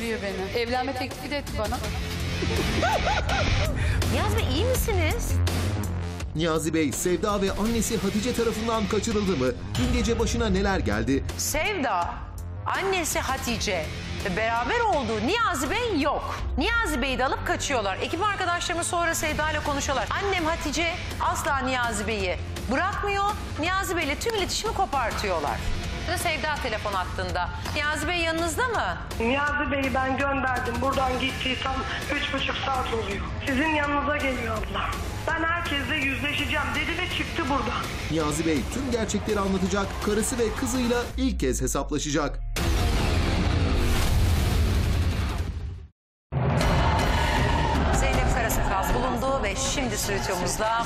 seviyor beni. Evlenme teklifi de etti bana. Niyazi Bey iyi misiniz? Niyazi Bey, Sevda ve annesi Hatice tarafından kaçırıldı mı? Dün gece başına neler geldi? Sevda, annesi Hatice ve beraber olduğu Niyazi Bey yok. Niyazi Bey'i de alıp kaçıyorlar. Ekip arkadaşlarımız sonra Sevda ile konuşuyorlar. Annem Hatice asla Niyazi Bey'i bırakmıyor. Niyazi Bey ile tüm iletişimi kopartıyorlar. Sevda telefon attığında. Niyazi Bey yanınızda mı? Niyazi Bey'i ben gönderdim. Buradan gittiği tam 3,5 saat oluyor. Sizin yanınıza geliyor abla. Ben herkesle yüzleşeceğim dedi ve çıktı buradan. Niyazi Bey tüm gerçekleri anlatacak. Karısı ve kızıyla ilk kez hesaplaşacak. Zeynep Karasakal bulundu ve şimdi stüdyomuzda...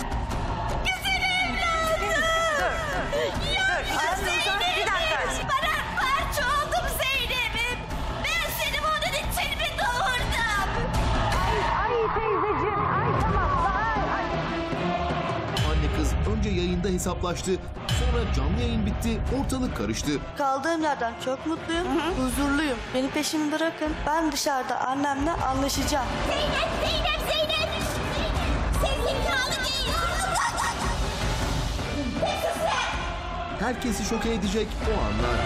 yayında hesaplaştı. Sonra canlı yayın bitti, ortalık karıştı. Kaldığım yerden çok mutluyum, huzurluyum. Beni peşimi bırakın. Ben dışarıda annemle anlaşacağım. Zeynep, Zeynep, Zeynep! Sesin kağıdı değil! Herkesi şoke edecek o anlar.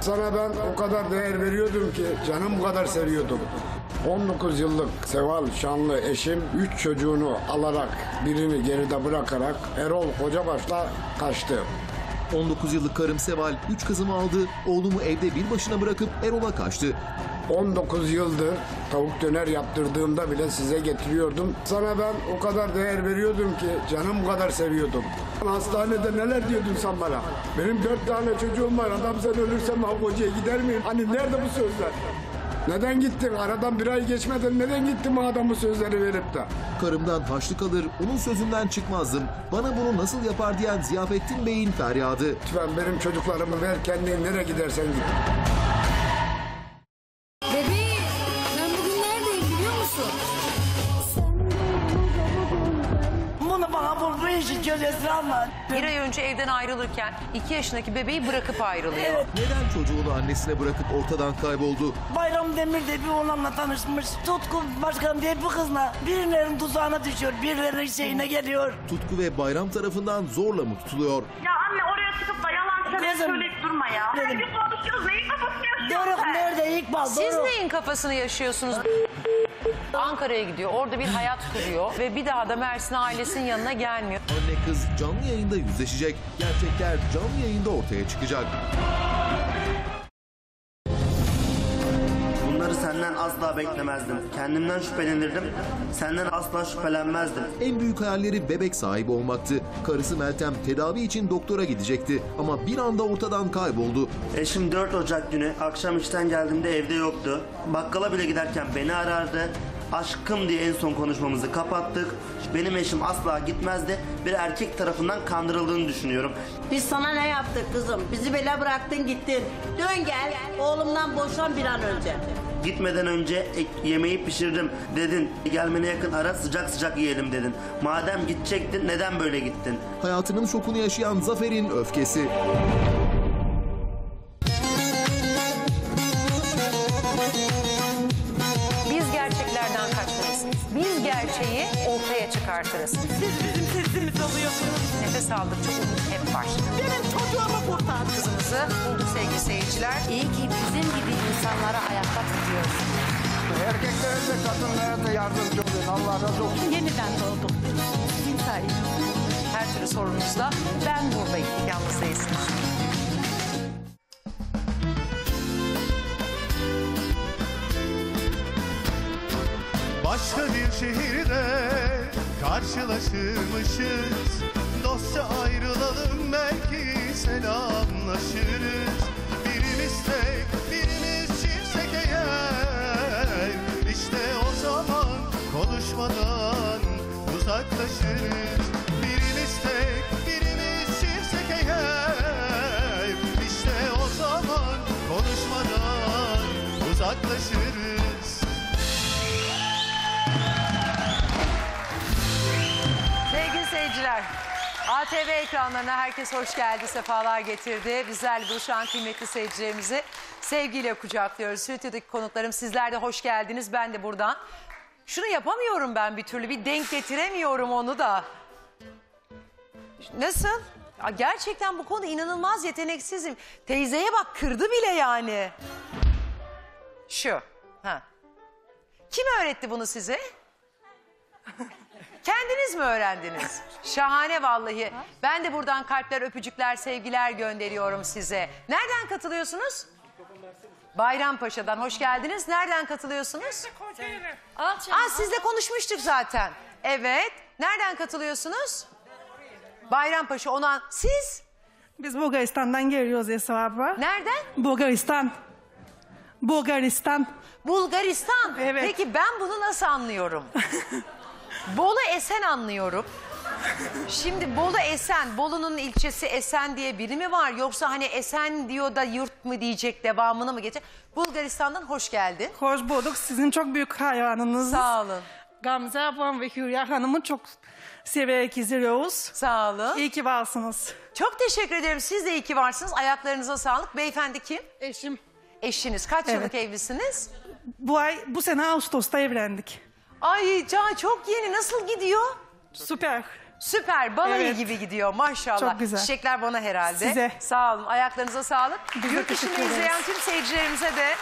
Sana ben o kadar değer veriyordum ki, canım kadar seviyordum. 19 yıllık Seval Şanlı eşim 3 çocuğunu alarak birini geride bırakarak Erol Kocabaş'la kaçtı. 19 yıllık karım Seval 3 kızımı aldı, oğlumu evde bir başına bırakıp Erol'a kaçtı. 19 yıldır tavuk döner yaptırdığımda bile size getiriyordum. Sana ben o kadar değer veriyordum ki canım kadar seviyordum. Hastanede neler diyordun sen bana? Benim 4 tane çocuğum var, adam sen ölürsem hocaya gider miyim? Hani nerede bu sözler? Neden gittin? Aradan bir ay geçmeden neden gittin bu adamın sözleri verip de? Karımdan harçlık alır, onun sözünden çıkmazdım. Bana bunu nasıl yapar diyen Ziyafettin Bey'in feryadı. Lütfen benim çocuklarımı ver, kendin nereye gidersen git. Bebeğim, ben bugün neredeyim biliyor musun? Bunu bana bulduğu için göz Esra'm var. Bir ay önce evden ayrılırken 2 yaşındaki bebeği bırakıp ayrılıyor. Evet. Neden çocuğunu annesine bırakıp ortadan kayboldu? Bayram Demir diye bir oğlanla tanışmış. Tutku Başkan diye bir kızla birilerinin tuzağına düşüyor, birilerinin şeyine geliyor. Tutku ve Bayram tarafından zorla mı tutuluyor? Ya anne oraya çıkıp da yalan söyleyip durma ya. Her gün konuşuyoruz, neyin kafasını yaşıyorsun? Doruk nerede ilk bal? Siz neyin kafasını yaşıyorsunuz? Ankara'ya gidiyor, orada bir hayat kuruyor ve bir daha da Mersin'e ailesinin yanına gelmiyor. Anne kız canlı yayında yüzleşecek, gerçekler canlı yayında ortaya çıkacak. Bunları senden asla beklemezdim, kendimden şüphelenirdim, senden asla şüphelenmezdim. En büyük hayalleri bebek sahibi olmaktı. Karısı Meltem tedavi için doktora gidecekti ama bir anda ortadan kayboldu. Eşim 4 Ocak günü akşam işten geldiğimde evde yoktu. Bakkala bile giderken beni arardı. Aşkım diye en son konuşmamızı kapattık. Benim eşim asla gitmezdi. Bir erkek tarafından kandırıldığını düşünüyorum. Biz sana ne yaptık kızım? Bizi bela bıraktın gittin. Dön gel, oğlumdan boşan bir an önce. Gitmeden önce yemeği pişirdim dedin. Gelmene yakın ara sıcak sıcak yiyelim dedin. Madem gidecektin neden böyle gittin? Hayatının şokunu yaşayan Zafer'in öfkesi. Gerçeği ortaya çıkartırız. Siz bizim sesimizi alıyorsunuz. Nefes aldıkça umut hep var. Benim çocuğumu kurtar. Kızımızı bulduk sevgili seyirciler. İyi ki bizim gibi insanlara ayakta tutuyoruz. Erkeklere de kadınlara da yardımcı olun. Allah razı olsun. Yeniden doğdum. Sizin sayenizde. Her türlü sorunuzda ben buradayım. Yalnız değilsiniz. Başka bir şehirde karşılaşırmışız. Dostça ayrılalım belki selamlaşırız. Birimiz tek, birimiz çiftsek eğer, İşte o zaman konuşmadan uzaklaşırız. Birimiz tek, birimiz çiftsek eğer, İşte o zaman konuşmadan uzaklaşırız. Sevgili seyirciler, ATV ekranlarına herkes hoş geldi, sefalar getirdi. Bizlerle buluşan kıymetli seyircilerimizi sevgiyle kucaklıyoruz. Stüdyodaki konuklarım, sizler de hoş geldiniz. Ben de buradan. Şunu yapamıyorum ben bir türlü, bir denk getiremiyorum onu da. Nasıl? Ya gerçekten bu konuda inanılmaz yeteneksizim. Teyzeye bak, kırdı bile yani. Şu. Ha. Kim öğretti bunu size? Kendiniz mi öğrendiniz? Şahane vallahi. Ben de buradan kalpler, öpücükler, sevgiler gönderiyorum size. Nereden katılıyorsunuz? Bayrampaşa'dan hoş geldiniz. Nereden katılıyorsunuz? Sizle konuşmuştuk zaten. Evet. Nereden katılıyorsunuz? Bayrampaşa, ona siz? Biz Bulgaristan'dan geliyoruz Esra abla. Nereden? Bulgaristan. Evet. Peki ben bunu nasıl anlıyorum? Bolu Esen anlıyorum. Şimdi Bolu Esen, Bolu'nun ilçesi Esen diye biri mi var? Yoksa hani Esen diyor da yurt mu diyecek, devamını mı geçecek? Bulgaristan'dan hoş geldin. Hoş bulduk. Sizin çok büyük hayranınız. Sağ olun. Gamze ablam ve Hülya Hanım'ı çok severek izliyoruz. Sağ olun. İyi ki varsınız. Çok teşekkür ederim. Siz de iyi ki varsınız. Ayaklarınıza sağlık. Beyefendi kim? Eşim. Eşiniz. Kaç yıllık evlisiniz? Bu sene Ağustos'ta evlendik. Ay can, çok yeni. Nasıl gidiyor? Süper. Süper. Bana iyi gibi gidiyor maşallah. Çok güzel. Çiçekler bana herhalde. Size. Sağ olun. Ayaklarınıza sağlık. Yurt dışını izleyen tüm seyircilerimize de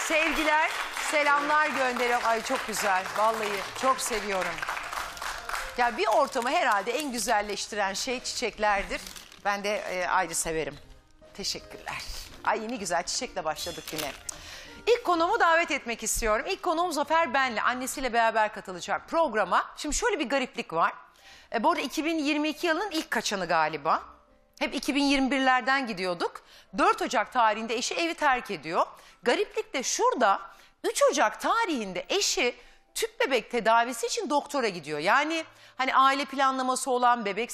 sevgiler, selamlar gönderiyorum. Ay çok güzel. Vallahi çok seviyorum. Ya bir ortamı herhalde en güzelleştiren şey çiçeklerdir. Ben de ayrı severim. Teşekkürler. Ay yeni güzel çiçekle başladık yine. İlk konuğumu davet etmek istiyorum. İlk konuğum Zafer Benli, annesiyle beraber katılacak programa. Şimdi şöyle bir gariplik var. Bu arada 2022 yılının ilk kaçanı galiba. Hep 2021'lerden gidiyorduk. 4 Ocak tarihinde eşi evi terk ediyor. Gariplik de şurada, 3 Ocak tarihinde eşi tüp bebek tedavisi için doktora gidiyor. Yani hani aile planlaması olan, bebek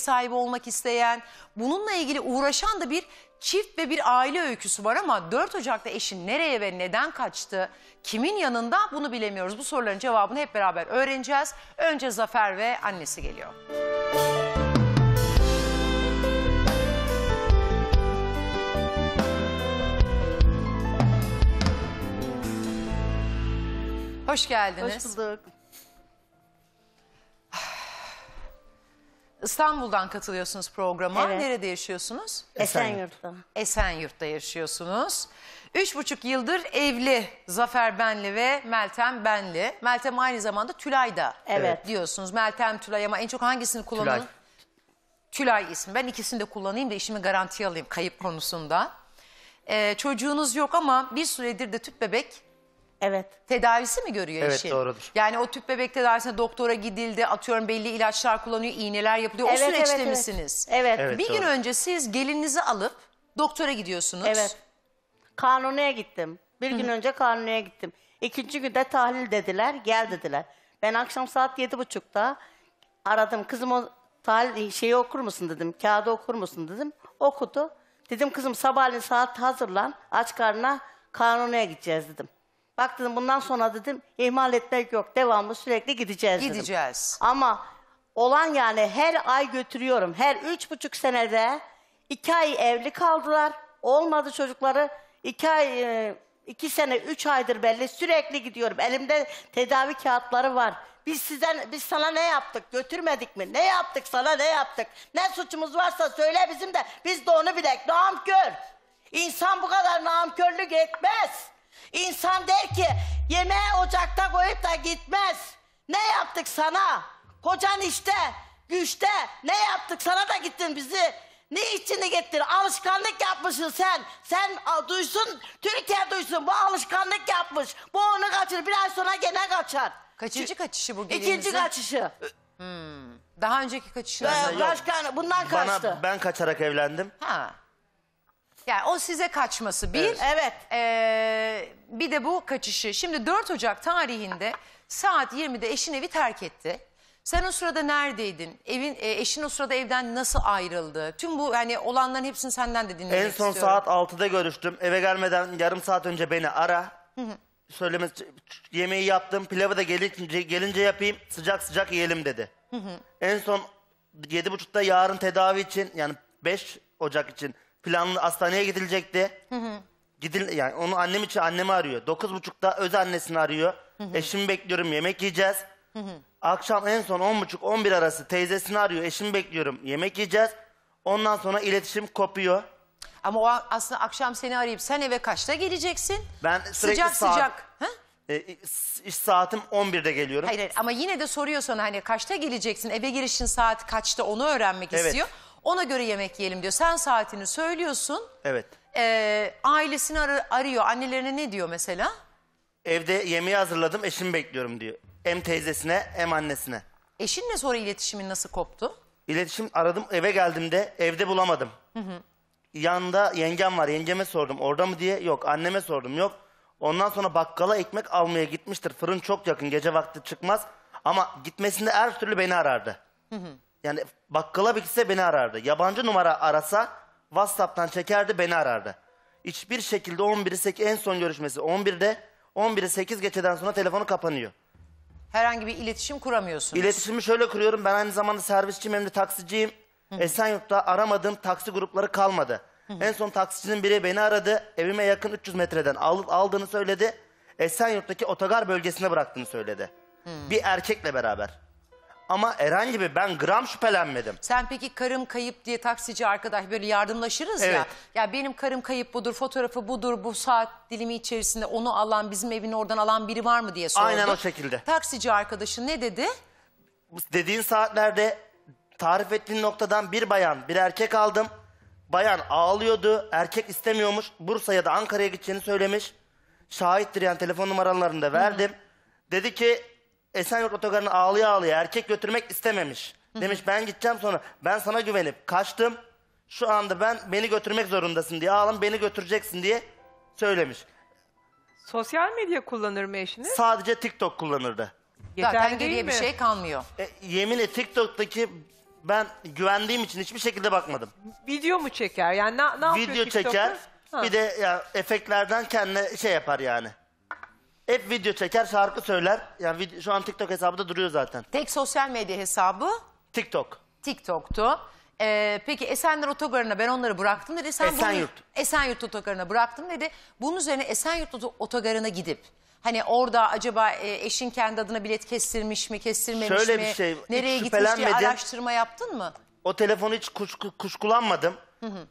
sahibi olmak isteyen, bununla ilgili uğraşan da bir çift ve bir aile öyküsü var ama 4 Ocak'ta eşin nereye ve neden kaçtı, kimin yanında, bunu bilemiyoruz. Bu soruların cevabını hep beraber öğreneceğiz. Önce Zafer ve annesi geliyor. Hoş geldiniz. Hoş bulduk. İstanbul'dan katılıyorsunuz programa. Evet. Nerede yaşıyorsunuz? Esenyurt'ta. Esenyurt'ta yaşıyorsunuz. 3,5 yıldır evli Zafer Benli ve Meltem Benli. Meltem aynı zamanda Tülay'da diyorsunuz. Meltem, Tülay, ama en çok hangisini kullanın? Tülay ismi. Ben ikisini de kullanayım da işimi garantiye alayım kayıp konusunda. Çocuğunuz yok ama bir süredir de tüp bebek. Evet. Tedavisi mi görüyor işin? Evet, doğrudur. Yani o tüp bebek tedavisine doktora gidildi, atıyorum belli ilaçlar kullanıyor, iğneler yapılıyor. Evet, o süreçte misiniz? Evet. Bir gün önce siz gelininizi alıp doktora gidiyorsunuz. Evet. Kanuni'ye gittim. Bir gün önce Kanuni'ye gittim. İkinci günde tahlil dediler, gel dediler. Ben akşam saat 7.30'da aradım. Kızım o tahlil şeyi okur musun dedim, kağıdı okur musun dedim. Okudu. Dedim kızım sabahleyin saat hazırlan, aç karnına Kanuni'ye gideceğiz dedim. Bak dedim bundan sonra dedim ihmal etmek yok. Devamlı sürekli gideceğiz dedim. Ama olan yani her ay götürüyorum. Her 3,5 senede 2 ay evli kaldılar. Olmadı çocukları. 2 sene 3 aydır belli sürekli gidiyorum. Elimde tedavi kağıtları var. Biz sana ne yaptık? Götürmedik mi? Ne yaptık sana, ne yaptık? Ne suçumuz varsa söyle bizim de biz de onu bilek. Namkör. İnsan bu kadar namkörlük etmez. İnsan der ki yemeği ocakta koyup da gitmez. Ne yaptık sana? Kocan işte, güçte. Ne yaptık sana da gittin bizi? Ne içini gittin? Alışkanlık yapmışsın sen. Sen duysun, Türkiye duysun. Bu alışkanlık yapmış. Bu onu kaçır. Bir ay sonra gene kaçar. Kaçıncı kaçışı bu gelinizin? İkinci kaçışı. Daha önceki kaçışlarında yok. Bundan kaçtı. Ben kaçarak evlendim. Ha. Yani o size kaçması bir. Evet. Bir de bu kaçışı. Şimdi 4 Ocak tarihinde saat 20'de eşin evi terk etti. Sen o sırada neredeydin? Eşin o sırada evden nasıl ayrıldı? Tüm bu hani olanların hepsini senden de dinlemek istiyorum. En son saat 6'da görüştüm. Eve gelmeden yarım saat önce beni ara. Yemeği yaptım. Pilavı da gelince yapayım. Sıcak sıcak yiyelim dedi. En son 7.30'da yarın tedavi için, yani 5 Ocak için planlı hastaneye gidilecekti. Hı hı. Yani onu annem için, annemi arıyor. 9.30'da öz annesini arıyor. Hı hı. Eşimi bekliyorum, yemek yiyeceğiz. Hı hı. Akşam en son 10.30-11 arası teyzesini arıyor. Eşimi bekliyorum, yemek yiyeceğiz. Ondan sonra iletişim kopuyor. Ama o aslında akşam seni arayıp sen eve kaçta geleceksin? Ben sürekli sıcak saat, sıcak. Ha? İş saatim 11'de geliyorum. Hayır, hayır ama yine de soruyor sana, hani kaçta geleceksin? Eve girişin saat kaçta, onu öğrenmek istiyor. Ona göre yemek yiyelim diyor. Sen saatini söylüyorsun. Evet. Ailesini arıyor. Annelerine ne diyor mesela? Evde yemeği hazırladım, eşimi bekliyorum diyor. Hem teyzesine hem annesine. Eşinle sonra iletişimin nasıl koptu? İletişim aradım, eve geldiğimde evde bulamadım. Hı hı. Yanında yengem var, yengeme sordum orada mı diye, yok. Anneme sordum, yok. Ondan sonra bakkala ekmek almaya gitmiştir. Fırın çok yakın, gece vakti çıkmaz. Ama gitmesinde her türlü beni arardı. Hı hı. Yani bakkala bir gitse beni arardı. Yabancı numara arasa WhatsApp'tan çekerdi, beni arardı. Hiçbir şekilde 11'i en son görüşmesi 11'de, 11'i 8 geçeden sonra telefonu kapanıyor. Herhangi bir iletişim kuramıyorsunuz. İletişimi şöyle kuruyorum, ben aynı zamanda servisçiyim, hem de taksiciyim. Hı hı. Esenyurt'ta aramadığım taksi grupları kalmadı. Hı hı. En son taksicinin biri beni aradı, evime yakın 300 metreden aldığını söyledi. Esenyurt'taki otogar bölgesine bıraktığını söyledi. Hı. Bir erkekle beraber. Ama herhangi bir, ben gram şüphelenmedim. Sen peki karım kayıp diye taksici arkadaş böyle yardımlaşırız ya. Ya benim karım kayıp budur, fotoğrafı budur, bu saat dilimi içerisinde onu alan, bizim evini oradan alan biri var mı diye sordu. Aynen o şekilde. Taksici arkadaşın ne dedi? Dediğin saatlerde tarif ettiğin noktadan bir bayan, bir erkek aldım. Bayan ağlıyordu, erkek istemiyormuş. Bursa'ya da Ankara'ya gideceğini söylemiş. Şahittir yani, telefon numaralarını da verdim. Hı. Dedi ki Esenyurt Otogarı'na ağlaya ağlaya erkek götürmek istememiş. Demiş ben gideceğim, sonra ben sana güvenip kaçtım. Şu anda ben, beni götürmek zorundasın diye ağlam, beni götüreceksin diye söylemiş. Sosyal medya kullanır mı eşiniz? Sadece TikTok kullanırdı. Zaten geriye bir şey kalmıyor. Yeminle TikTok'taki ben güvendiğim için hiçbir şekilde bakmadım. Video mu çeker? Yani ne yapıyor TikTok'ta? Video çeker, bir de ya, efektlerden kendine şey yapar yani. Hep video çeker, şarkı söyler. Yani şu an TikTok hesabı da duruyor zaten. Tek sosyal medya hesabı? TikTok. TikTok'tu. Peki Esenler Otogarı'na ben onları bıraktım dedi. Sen Esenyurt. Esenyurt Otogarı'na bıraktım dedi. Bunun üzerine Esenyurt Otogarı'na gidip, hani orada acaba eşin kendi adına bilet kestirmiş mi, kestirmemiş şöyle mi? Bir şey, nereye gitmiş diye araştırma yaptın mı? O telefonu hiç kuşkulanmadım. Hı hı.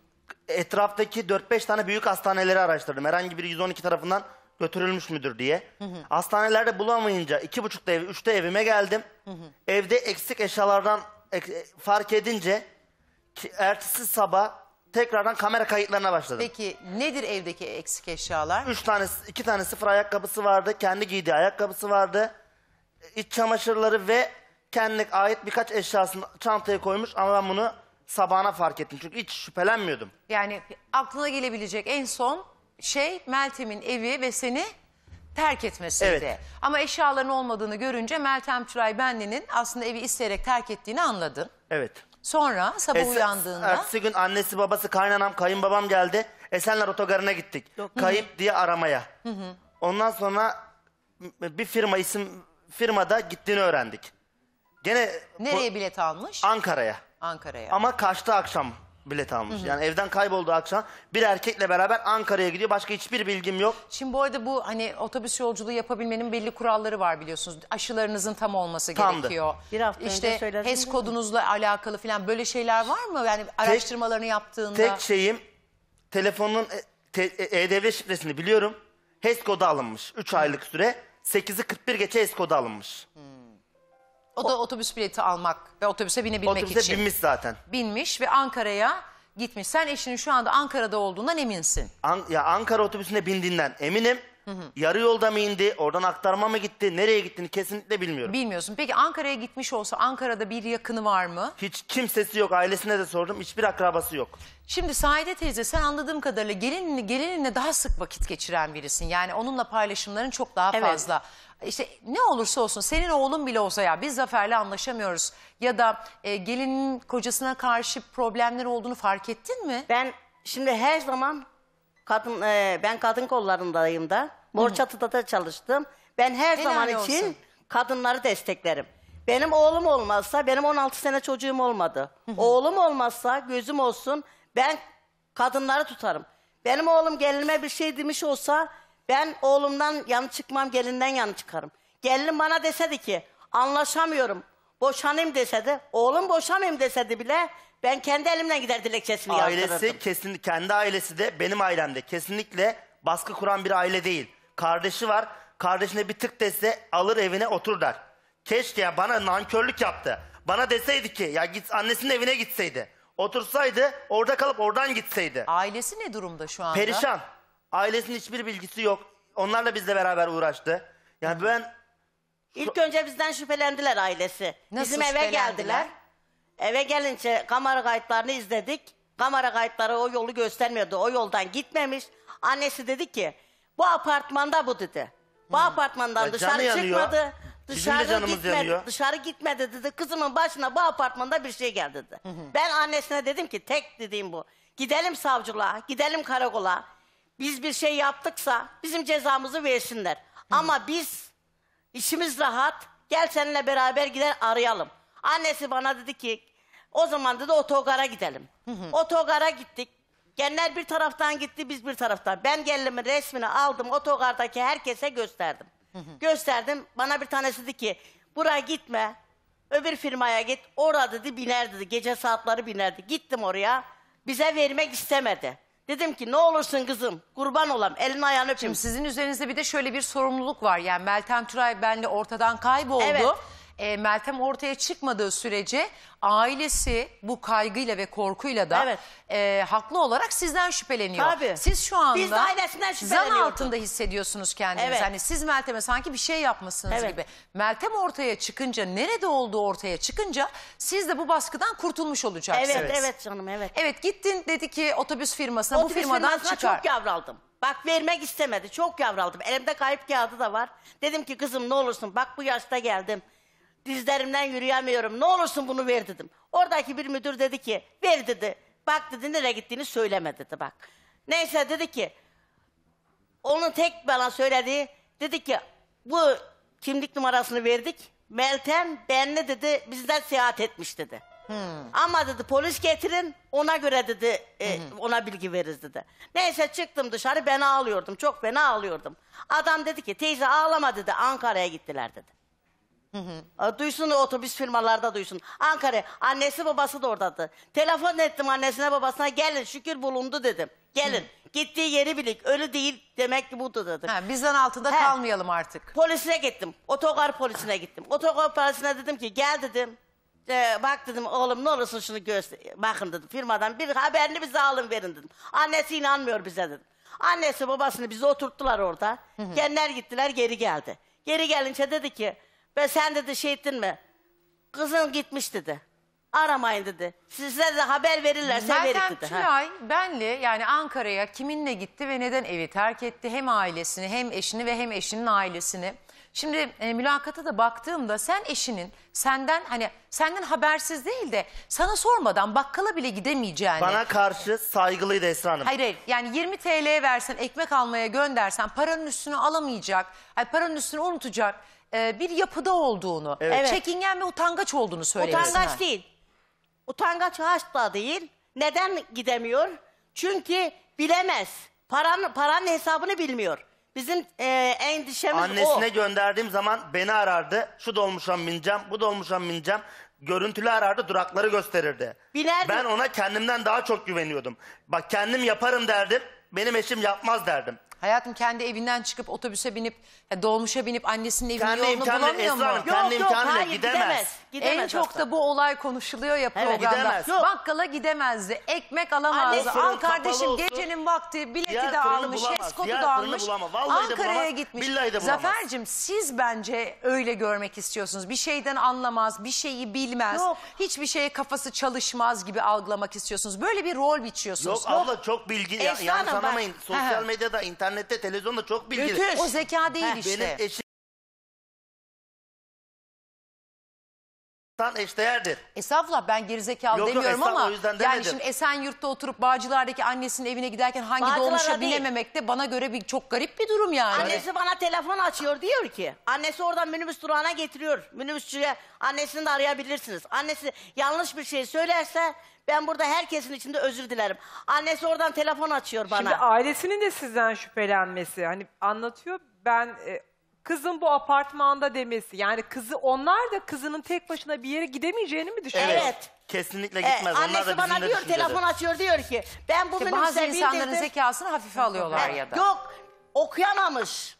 Etraftaki 4-5 tane büyük hastaneleri araştırdım. Herhangi biri 112 tarafından götürülmüş müdür diye. Hı hı. Hastanelerde bulamayınca 2.30'da 3'te evime geldim. Hı hı. Evde eksik eşyalardan fark edince ertesi sabah tekrardan kamera kayıtlarına başladım. Peki nedir evdeki eksik eşyalar? 2 tane sıfır ayakkabısı vardı. Kendi giydiği ayakkabısı vardı. İç çamaşırları ve kendine ait birkaç eşyasını çantaya koymuş ama ben bunu sabahına fark ettim. Çünkü hiç şüphelenmiyordum. Yani aklına gelebilecek en son şey Meltem'in evi ve seni terk etmesiydi. Evet. Ama eşyaların olmadığını görünce Meltem Tülay Benli'nin aslında evi isteyerek terk ettiğini anladın. Evet. Sonra sabah uyandığında... Ertesi gün annesi, babası, kaynanam, kayınbabam geldi. Esenler Otogarı'na gittik. Yok. Kayıp hı-hı diye aramaya. Hı-hı. Ondan sonra bir firmada gittiğini öğrendik. Gene nereye bilet almış? Ankara'ya. Ankara'ya. Ama kaçtı akşam bilet almış. Hı hı. Yani evden kayboldu akşam. Bir erkekle beraber Ankara'ya gidiyor. Başka hiçbir bilgim yok. Şimdi bu arada bu hani otobüs yolculuğu yapabilmenin belli kuralları var biliyorsunuz. Aşılarınızın tam olması gerekiyor. Bir hafta önce HES kodunuzla alakalı falan böyle şeyler var mı? Yani araştırmalarını yaptığında. Tek şeyim telefonun EDV şifresini biliyorum. HES kodu alınmış. 3 aylık süre. 8'i 41 geçe HES kodu alınmış. Hı. O da otobüs bileti almak ve otobüse binebilmek otobüse için. Otobüse binmiş zaten. Binmiş ve Ankara'ya gitmiş. Sen eşinin şu anda Ankara'da olduğundan eminsin. Ankara otobüsüne bindiğinden eminim. Hı hı. Yarı yolda mı indi, oradan aktarma mı gitti, nereye gittiğini kesinlikle bilmiyorum. Bilmiyorsun. Peki Ankara'ya gitmiş olsa Ankara'da bir yakını var mı? Hiç kimsesi yok. Ailesine de sordum. Hiçbir akrabası yok. Şimdi Saide teyze sen anladığım kadarıyla gelininle daha sık vakit geçiren birisin. Yani onunla paylaşımların çok daha fazla. İşte ne olursa olsun senin oğlun bile olsa ya biz Zafer'le anlaşamıyoruz ya da gelinin kocasına karşı problemler olduğunu fark ettin mi? Ben şimdi her zaman kadın kollarındayım da. Borçatı'da da çalıştım. Ben her zaman için kadınları desteklerim. Benim oğlum olmazsa, benim 16 sene çocuğum olmadı. Oğlum olmazsa, gözüm olsun, ben kadınları tutarım. Benim oğlum gelinime bir şey demiş olsa, ben oğlumdan yanı çıkmam, gelinden yanı çıkarım. Gelinim bana desedi ki, anlaşamıyorum, boşanayım desedi, oğlum boşanayım desedi bile, ben kendi elimden gider dilekçesini yazdırırdım. Ailesi, kesinlikle, kendi ailesi de benim ailemde kesinlikle baskı kuran bir aile değil. Kardeşi var, kardeşine bir tık dese alır evine otur der. Keşke ya, bana nankörlük yaptı. Bana deseydi ki ya git annesinin evine gitseydi. Otursaydı orada kalıp oradan gitseydi. Ailesi ne durumda şu anda? Perişan. Ailesinin hiçbir bilgisi yok. Onlarla bizle beraber uğraştı. Yani ben... İlk önce bizden şüphelendiler ailesi. Nasıl bizim eve geldiler. Eve gelince kamera kayıtlarını izledik. Kamera kayıtları o yolu göstermiyordu. O yoldan gitmemiş. Annesi dedi ki bu apartmanda bu dedi. Bu apartmandan ya dışarı çıkmadı. Yanıyor. Dışarı gitmedi dedi. Kızımın başına bu apartmanda bir şey geldi dedi. Ben annesine dedim ki tek dediğim bu. Gidelim savcılığa, gidelim karakola. Biz bir şey yaptıksa bizim cezamızı versinler. Ama biz işimiz rahat. Gel seninle beraber gider arayalım. Annesi bana dedi ki o zaman dedi otogara gidelim. Otogara gittik. Genler bir taraftan gitti, biz bir taraftan. Ben gelinimin resmini aldım, otogardaki herkese gösterdim. Gösterdim, bana bir tanesi dedi ki buraya gitme, öbür firmaya git, orada dedi biner dedi, gece saatleri binerdi. Gittim oraya, bize vermek istemedi. Dedim ki ne olursun kızım, kurban olam, elini ayağını öpeyim. Şimdi sizin üzerinizde bir de şöyle bir sorumluluk var. Yani Meltem Tülay Benli ortadan kayboldu. Evet. Meltem ortaya çıkmadığı sürece ailesi bu kaygıyla ve korkuyla da haklı olarak sizden şüpheleniyor. Tabii. Siz şu anda zan altında hissediyorsunuz kendinizi. Evet. Hani siz Meltem'e sanki bir şey yapmışsınız gibi. Meltem ortaya çıkınca, nerede olduğu ortaya çıkınca siz de bu baskıdan kurtulmuş olacaksınız. Evet, evet canım, evet. Evet, gittin dedi ki otobüs firmasına, otobüs bu firmadan çıkar. Çok yavraldım. Bak vermek istemedi, çok yavraldım. Elimde kayıp kağıdı da var. Dedim ki kızım ne olursun bak bu yaşta geldim. Dizlerimden yürüyemiyorum. Ne olursun bunu ver dedim. Oradaki bir müdür dedi ki ver dedi. Bak dedi nereye gittiğini söyleme dedi bak. Neyse dedi ki onun tek bana söylediği dedi ki bu kimlik numarasını verdik. Meltem Benli dedi bizden seyahat etmiş dedi. Ama dedi polis getirin ona göre dedi ona bilgi veririz dedi. Neyse çıktım dışarı, ben ağlıyordum. Çok fena ağlıyordum. Adam dedi ki teyze ağlama dedi, Ankara'ya gittiler dedi. Duysun otobüs firmalarda duysun. Ankara, annesi babası da oradadı. Telefon ettim annesine babasına, gelin şükür bulundu dedim. Gelin. Gittiği yeri bilik, ölü değil demek ki budur dedim. Ha, bizden altında kalmayalım artık. Polisine gittim. Otogar polisine gittim. Otogar polisine dedim ki gel dedim. Bak dedim oğlum ne olursun şunu göster. Bakın dedim firmadan bir haberini bize alın verin dedim. Annesi inanmıyor bize dedim. Annesi babasını bize oturttular orada. Kendiler gittiler, geri geldi. Geri gelince dedi ki ve sen dedi şey ettin mi? Kızın gitmiş dedi. Aramayın dedi. Sizler de haber verirlerse verin dedi. Meltem Tülay Benli yani Ankara'ya kiminle gitti ve neden evi terk etti? Hem ailesini, hem eşini ve hem eşinin ailesini. Şimdi mülakata da baktığımda sen eşinin senden hani senden habersiz değil de sana sormadan bakkala bile gidemeyeceğini. Bana karşı saygılıydı Esra Hanım. Hayır hayır yani 20 TL versen ekmek almaya göndersen paranın üstünü alamayacak, paranın üstünü unutacak bir yapıda olduğunu, çekingen ve utangaç olduğunu söylüyorsun. Utangaç değil. Utangaç asla değil. Neden gidemiyor? Çünkü bilemez. Paranın hesabını bilmiyor. Bizim endişemiz Annesine gönderdiğim zaman beni arardı. Şu dolmuşa bineceğim, bu dolmuşa bineceğim. Görüntülü arardı, durakları gösterirdi. Bilerdim. Ben ona kendimden daha çok güveniyordum. Bak kendim yaparım derdim, benim eşim yapmaz derdim. Hayatım kendi evinden çıkıp otobüse binip, dolmuşa binip annesinin evinin yolunu bulamıyor mu? Yok kendi imkanıyla gidemez. En çok da bu olay konuşuluyor ya programda. Bakkala gidemezdi, ekmek alamazdı. Al kardeşim gecenin vakti bileti de almış, heskotu da almış, Ankara'ya gitmiş. Zafer'cim siz bence öyle görmek istiyorsunuz. Bir şeyden anlamaz, bir şeyi bilmez, hiçbir şeye kafası çalışmaz gibi algılamak istiyorsunuz. Böyle bir rol biçiyorsunuz. Yok abla çok bilgi, yani sanamayın sosyal medyada, internet. İnternette, televizyonda çok bilgili. Götür. O zeka değil işte. Benim eşim tan eşdeğerdir. Estağfurullah, ben gerizekalı demiyorum ama yani şimdi Esenyurt'ta oturup Bağcılar'daki annesinin evine giderken hangi dolmuşa binememek de bana göre bir, çok garip bir durum yani. Annesi bana telefon açıyor, diyor ki annesi oradan minibüs durağına getiriyor. Minibüsçüye annesini de arayabilirsiniz. Annesi yanlış bir şey söylerse ben burada herkesin içinde özür dilerim. Annesi oradan telefon açıyor bana. Şimdi ailesinin de sizden şüphelenmesi, hani anlatıyor ben... kızın bu apartmanda demesi, yani kızı, onlar da kızının tek başına bir yere gidemeyeceğini mi düşünüyor? Evet. Kesinlikle gitmez. Annesi onlar da bana diyor, telefon açıyor, diyor ki ben bu işte bazı insanların zekasını hafife alıyorlar ya da. Yok, okuyamamış.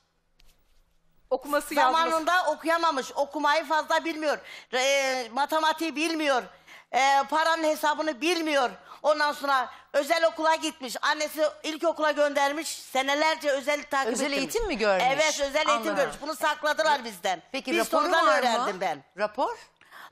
Okuması yazması. Zamanında okuyamamış, okumayı fazla bilmiyor, matematiği bilmiyor, paranın hesabını bilmiyor. Ondan sonra özel okula gitmiş. Annesi ilkokula göndermiş. Senelerce özel takip etmiş. Özel eğitim mi görmüş? Evet, özel eğitim görmüş. Bunu sakladılar bizden. Peki raporu var mı? Ben. Rapor?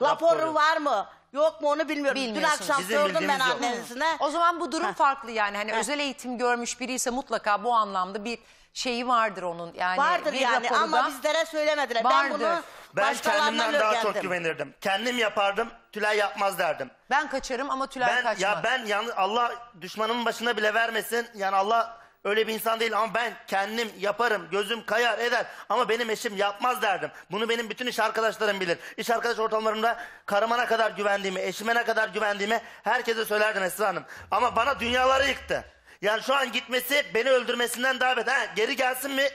Raporu var mı? Yok mu onu bilmiyorum. Dün akşam sordum ben annesine. O zaman bu durum farklı yani. Hani özel eğitim görmüş biri ise mutlaka bu anlamda bir şeyi vardır onun. Yani vardır yani ama bizlere söylemediler. Vardır. Ben kendimden daha çok güvenirdim. Kendim yapardım, Tülay yapmaz derdim. Ben kaçarım ama Tülay kaçmaz. Ya ben yani Allah düşmanımın başına bile vermesin. Yani Allah öyle bir insan değil ama ben kendim yaparım, gözüm kayar eder. Ama benim eşim yapmaz derdim. Bunu benim bütün iş arkadaşlarım bilir. İş arkadaş ortamlarımda karıma ne kadar güvendiğimi, eşime ne kadar güvendiğimi herkese söylerdim Esra Hanım. Ama bana dünyaları yıktı. Yani şu an gitmesi beni öldürmesinden daha beter. Geri gelsin mi?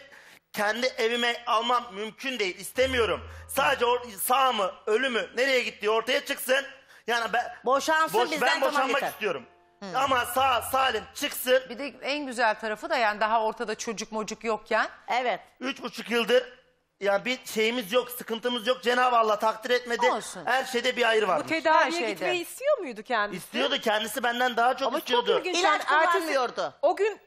Kendi evime almam mümkün değil. İstemiyorum. Sadece sağ mı, ölü mü, nereye gittiği ortaya çıksın. Yani ben boşansın bizden, ben boşanmak istiyorum. Hmm. Ama sağ salim çıksın. Bir de en güzel tarafı da yani daha ortada çocuk mocuk yokken. Evet. 3,5 yıldır yani bir şeyimiz yok, sıkıntımız yok. Cenab-ı Allah takdir etmedi. Olsun. Her şeyde bir ayrı varmış. Bu tedaviye gitmeyi istiyor muydu kendisi? İstiyordu. Kendisi benden daha çok istiyordu. Ama çok ilginç. İlaç kullanmıyordu. O gün...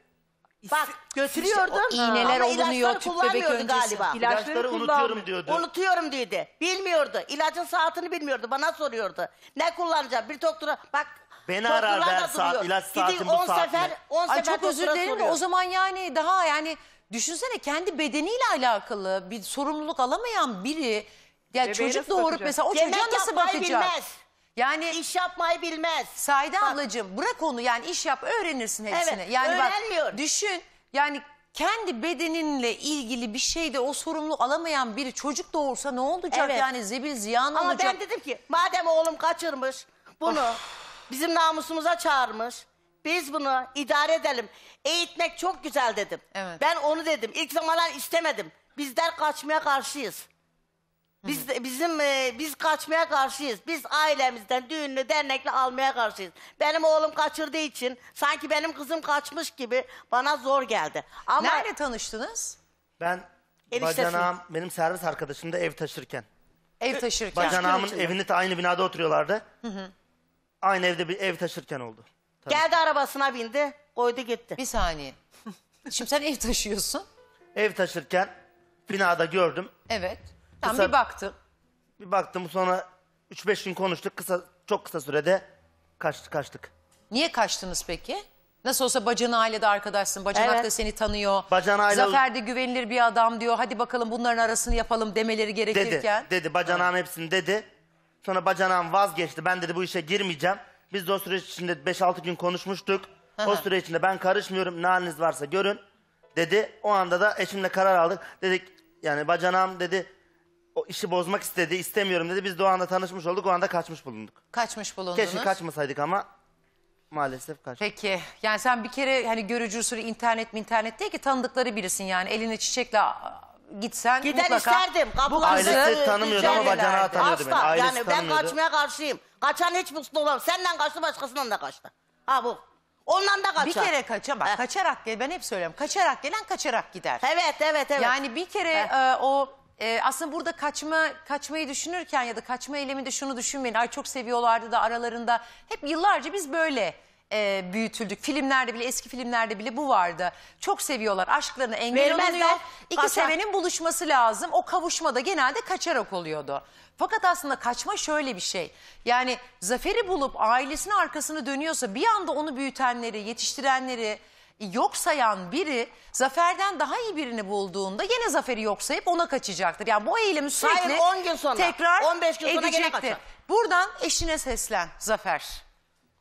Bak götürüyordum işte iğneler olunuyor, tüp bebek öncesi. İlaçları unutuyorum diyordu. Unutuyorum dedi. Bilmiyordu. İlacın saatini bilmiyordu. Bana soruyordu. Ne kullanacağım? Bir doktora bak. Beni arar ben saat, ilaç saatim bu saatine. Ay çok özür dilerim de o zaman yani daha yani düşünsene kendi bedeniyle alakalı bir sorumluluk alamayan biri. Yani çocuk doğurup mesela o çocuğa nasıl bakacak? Yani iş yapmayı bilmez. Saide ablacığım bırak onu yani iş yap öğrenirsin hepsini. Evet, yani öğrenmiyor. Bak, düşün yani kendi bedeninle ilgili bir şeyde o sorumluluk alamayan biri çocuk doğursa ne olacak yani zebil ziyan olacak. Ama ben dedim ki madem oğlum kaçırmış bunu bizim namusumuza çağırmış. Biz bunu idare edelim. Eğitmek çok güzel dedim. Evet. Ben onu dedim. İlk zamanlar istemedim. Bizler kaçmaya karşıyız. Biz kaçmaya karşıyız. Biz ailemizden düğünlü dernekle almaya karşıyız. Benim oğlum kaçırdığı için sanki benim kızım kaçmış gibi bana zor geldi. Ama nerede tanıştınız? Ben bacanağım, benim servis arkadaşım da ev taşırken. Ev taşırken. Bacanağımın evinde aynı binada oturuyorlardı. Aynı evde bir ev taşırken oldu. Tabii. Geldi arabasına bindi, koydu gitti. Bir saniye. Şimdi sen ev taşıyorsun. Ev taşırken binada gördüm. Evet. Tam bir baktım. Bir baktım sonra 3-5 gün konuştuk. Çok kısa sürede kaçtık. Niye kaçtınız peki? Nasıl olsa bacana ailede arkadaşsın. Bacanak da seni tanıyor. Aile... Zafer de güvenilir bir adam diyor. Hadi bakalım bunların arasını yapalım demeleri gerekirken. Dedi bacanağım hepsini dedi. Sonra bacanağım vazgeçti. Ben dedi bu işe girmeyeceğim. Biz de o süreç içinde 5-6 gün konuşmuştuk. O süreç içinde ben karışmıyorum. Ne haliniz varsa görün dedi. O anda da eşimle karar aldık. Dedik yani bacanağım dedi. O işi bozmak istedi, istemiyorum dedi. Biz de o anda tanışmış olduk, o anda kaçmış bulunduk. Kaçmış bulundunuz. Keşke kaçmasaydık ama maalesef kaçtık. Peki, yani sen bir kere hani görücü usulü internet değil ki tanıdıkları birisin yani. Eline çiçekle gitsen gider mutlaka. Gider isterdim. Bu ailesi tanımıyordu ama bacanağı tanıyordu beni. Ailesi yani ben kaçmaya karşıyım. Kaçan hiç mutlu olamam. Senden kaçtı, başkasından da kaçtı. Ha bu. Ondan da kaçar. Bir kere kaçan bak kaçarak gel. Ben hep söylüyorum. Kaçarak gelen kaçarak gider. Evet. Yani bir kere o... aslında burada kaçmayı düşünürken ya da kaçma eyleminde şunu düşünmeyin. Ay çok seviyorlardı da aralarında. Hep yıllarca biz böyle büyütüldük. Filmlerde bile, eski filmlerde bile bu vardı. Çok seviyorlar. Aşklarına engel olunuyor. İki sevenin buluşması lazım. O kavuşmada genelde kaçarak oluyordu. Fakat aslında kaçma şöyle bir şey. Yani Zafer'i bulup ailesinin arkasını dönüyorsa bir anda onu büyütenleri, yetiştirenleri... yok sayan biri Zafer'den daha iyi birini bulduğunda yine Zafer'i yok sayıp ona kaçacaktır. Yani bu eylemi sürekli hayır, 10 gün sonra, tekrar 15 gün sonra gene kaçar. Buradan eşine seslen Zafer.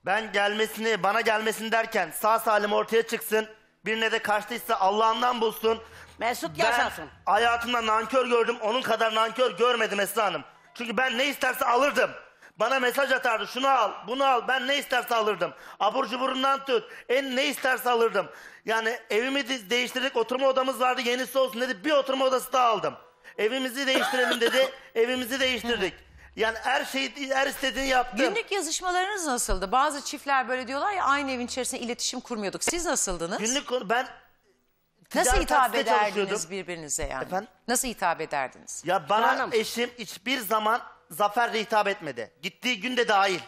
Ben gelmesini, bana gelmesini derken sağ salim ortaya çıksın. Birine de kaçtıysa Allah'ından bulsun. Mesut yaşasın. Ben hayatımda nankör gördüm. Onun kadar nankör görmedim Esra Hanım. Çünkü ben ne isterse alırdım. Bana mesaj atardı. Şunu al, bunu al. Ben ne isterse alırdım. Abur cuburundan tut. En ne isterse alırdım. Yani evimi değiştirdik. Oturma odamız vardı. Yenisi olsun dedi. Bir oturma odası daha aldım. Evimizi değiştirelim dedi. Evimizi değiştirdik. Yani her şeyi, her istediğini yaptım. Günlük yazışmalarınız nasıldı? Bazı çiftler böyle diyorlar ya, aynı evin içerisinde iletişim kurmuyorduk. Siz nasıldınız? Günlük ben... Nasıl hitap ederdiniz birbirinize yani? Efendim? Nasıl hitap ederdiniz? Ya bana Hanım, eşim hiçbir zaman Zafer'le hitap etmedi. Gittiği günde dahil.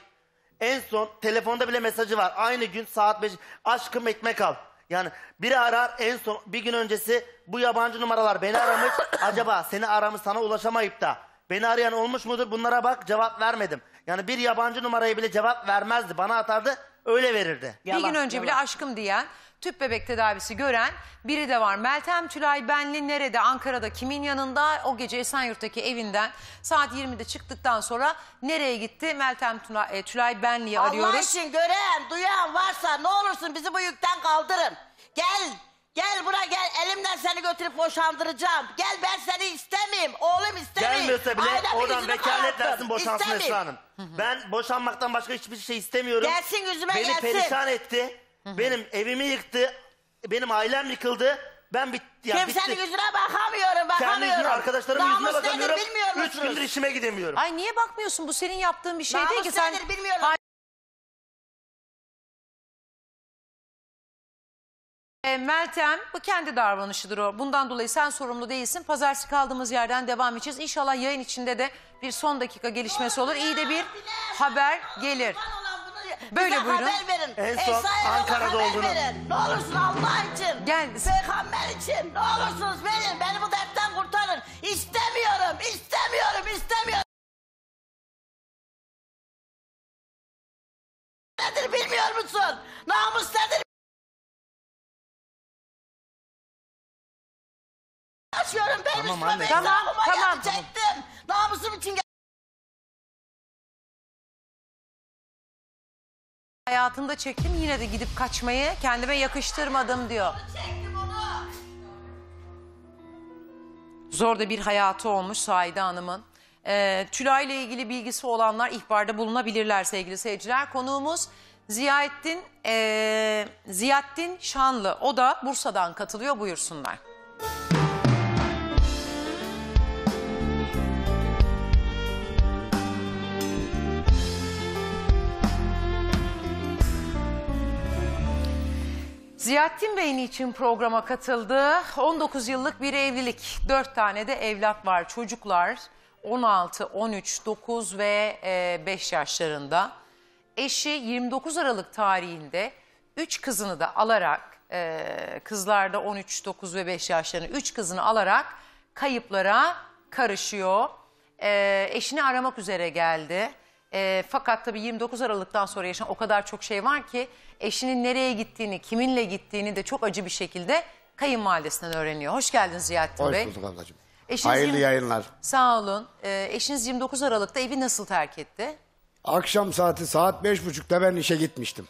En son telefonda bile mesajı var. Aynı gün saat 5. Aşkım ekmek al. Yani biri arar, en son bir gün öncesi bu yabancı numaralar beni aramış. Acaba seni aramış, sana ulaşamayıp da beni arayan olmuş mudur? Bunlara bak, cevap vermedim. Yani bir yabancı numaraya bile cevap vermezdi. Bana atardı, öyle verirdi. Yalan, bir gün önce bile aşkım diyen, tüp bebek tedavisi gören biri de var. Meltem Tülay Benli nerede? Ankara'da kimin yanında? O gece Esenyurt'taki evinden saat 20'de çıktıktan sonra nereye gitti? Meltem Tülay Benli'yi arıyoruz. Allah için gören, duyan varsa ne olursun bizi bu yükten kaldırın. Gel. Gel buraya gel, elimden seni götürüp boşandıracağım. Gel, ben seni istemeyeyim, oğlum istemeyeyim. Gelmiyorsa bile ailemin oradan vekalet versin, boşansın Esra Hanım. Ben boşanmaktan başka hiçbir şey istemiyorum. Gelsin yüzüme, beni gelsin. Beni perişan etti, benim evimi yıktı, benim ailem yıkıldı. Ben bitti. Kimsenin yüzüne bakamıyorum, bakamıyorum. Kendi yüzüne, arkadaşlarımın yüzüne bakamıyorum. Üç gündür işime gidemiyorum. Ay niye bakmıyorsun, bu senin yaptığın bir şey değil ki. Namus nedir bilmiyorum. Meltem, bu kendi davranışıdır o. Bundan dolayı sen sorumlu değilsin. Pazartesi kaldığımız yerden devam edeceğiz. İnşallah yayın içinde de bir son dakika gelişmesi olur. İyi de bir haber gelir. Böyle buyurun. En son Ankara'da olduğunu. Ne olursun Allah için. Gel. Peygamber için. Ne olursunuz verin. Beni bu dertten kurtarın. İstemiyorum. İstemiyorum. İstemiyorum. Nedir bilmiyor musun? Namus nedir? Açıyorum ben tamam, üstüme ben zavuma gelecektim. Namusum için gel. Hayatımda çektim, yine de gidip kaçmayı kendime yakıştırmadım diyor. Zor da bir hayatı olmuş Saide Hanım'ın. Tülay ile ilgili bilgisi olanlar ihbarda bulunabilirler sevgili seyirciler. Konuğumuz Ziyafettin Şanlı. O da Bursa'dan katılıyor, buyursunlar. Ziyafettin Bey'in için programa katıldı. 19 yıllık bir evlilik. 4 tane de evlat var. Çocuklar 16, 13, 9 ve 5 yaşlarında. Eşi 29 Aralık tarihinde 3 kızını da alarak, kızlarda 13, 9 ve 5 yaşlarında 3 kızını alarak kayıplara karışıyor. Eşini aramak üzere geldi. Fakat tabii 29 Aralık'tan sonra yaşanan o kadar çok şey var ki eşinin nereye gittiğini, kiminle gittiğini de çok acı bir şekilde kayınvalidesinden öğreniyor. Hoş geldiniz Ziyafettin Bey. Hoş bulduk ablacığım. Hayırlı yayınlar. Sağ olun. Eşiniz 29 Aralık'ta evi nasıl terk etti? Akşam saati saat 5.30'da ben işe gitmiştim.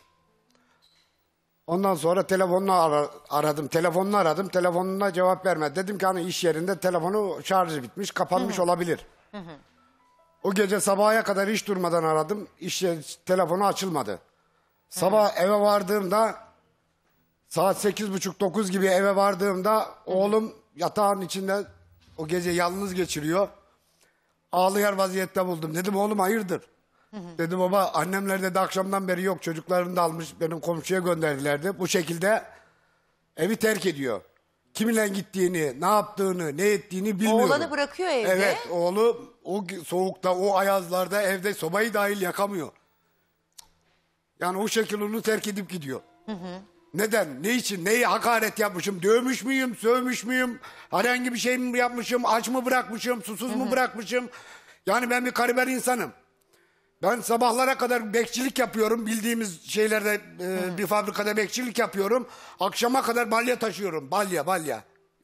Ondan sonra telefonla aradım. Telefonuna cevap vermedi. Dedim ki hani iş yerinde telefonu şarjı bitmiş, kapanmış olabilir. O gece sabaha kadar hiç durmadan aradım. Telefonu açılmadı. Sabah eve vardığımda saat 8.30-9 gibi eve vardığımda oğlum yatağın içinde o gece yalnız geçiriyor. Ağlayan vaziyette buldum. Dedim oğlum hayırdır? Dedim baba annemler dedi akşamdan beri yok, çocuklarını da almış, benim komşuya gönderdilerdi. Bu şekilde evi terk ediyor. Kiminle gittiğini, ne yaptığını, ne ettiğini bilmiyorum. Oğlanı bırakıyor evde. Evet, oğlu o soğukta, o ayazlarda evde sobayı dahil yakamıyor. Yani o şekil onu terk edip gidiyor. Neden, ne için, neye hakaret yapmışım, dövmüş müyüm, sövmüş müyüm, herhangi bir şey mi yapmışım, aç mı bırakmışım, susuz mu bırakmışım? Yani ben bir kariyer insanım. Ben sabahlara kadar bekçilik yapıyorum. Bildiğimiz şeylerde bir fabrikada bekçilik yapıyorum. Akşama kadar balya taşıyorum. Balya.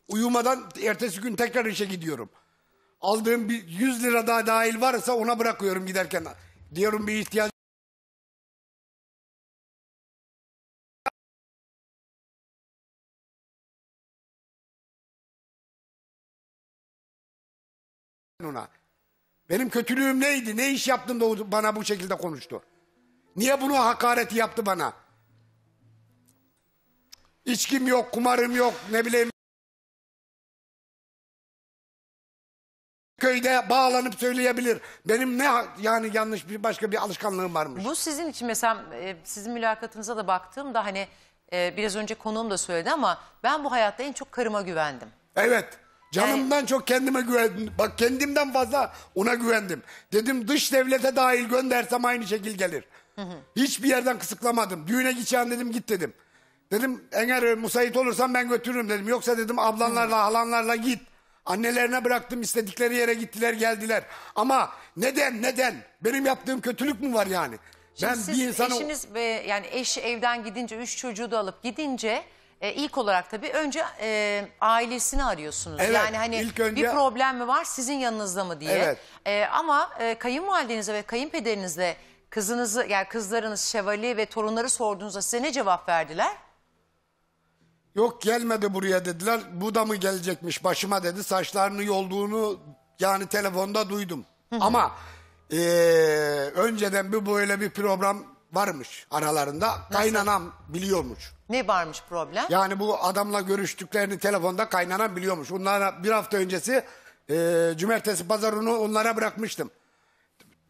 Uyumadan ertesi gün tekrar işe gidiyorum. Aldığım bir 100 lira daha dahil varsa ona bırakıyorum giderken. Diyorum bir ihtiyaç. Ona. Benim kötülüğüm neydi? Ne iş yaptım da bana bu şekilde konuştu? Niye bunu hakareti yaptı bana? İçkim yok, kumarım yok, ne bileyim. Köyde bağlanıp söyleyebilir. Benim ne yani yanlış bir başka bir alışkanlığım varmış. Bu sizin için mesela sizin mülakatınıza da baktığımda hani biraz önce konuğum da söyledi ama ben bu hayatta en çok karıma güvendim. Evet. Canımdan yani... çok kendime güvendim. Bak kendimden fazla ona güvendim. Dedim dış devlete dahil göndersem aynı şekil gelir. Hiçbir yerden kısıklamadım. Düğüne gideceğim dedim git dedim. Dedim eğer müsait olursam ben götürürüm dedim. Yoksa dedim ablanlarla halanlarla git. Annelerine bıraktım istedikleri yere gittiler geldiler. Ama neden? Benim yaptığım kötülük mü var yani? Şimdi ben siz bir insanı... eşiniz ve yani eş evden gidince 3 çocuğu da alıp gidince... ilk olarak tabii önce ailesini arıyorsunuz. Evet, yani hani önce... bir problem mi var sizin yanınızda mı diye. Evet. Ama kayınvalidenize ve kayınpederinizle kızınızı yani kızlarınız Şevali ve torunları sorduğunuzda size ne cevap verdiler? Yok gelmedi buraya dediler. Bu da mı gelecekmiş başıma dedi. Saçlarını yolduğunu yani telefonda duydum. Ama önceden bir böyle bir program varmış aralarında. Nasıl? Kaynanam biliyormuş. Ne varmış problem? Yani bu adamla görüştüklerini telefonda kaynanam biliyormuş. Onlara bir hafta öncesi cumartesi pazarını onlara bırakmıştım.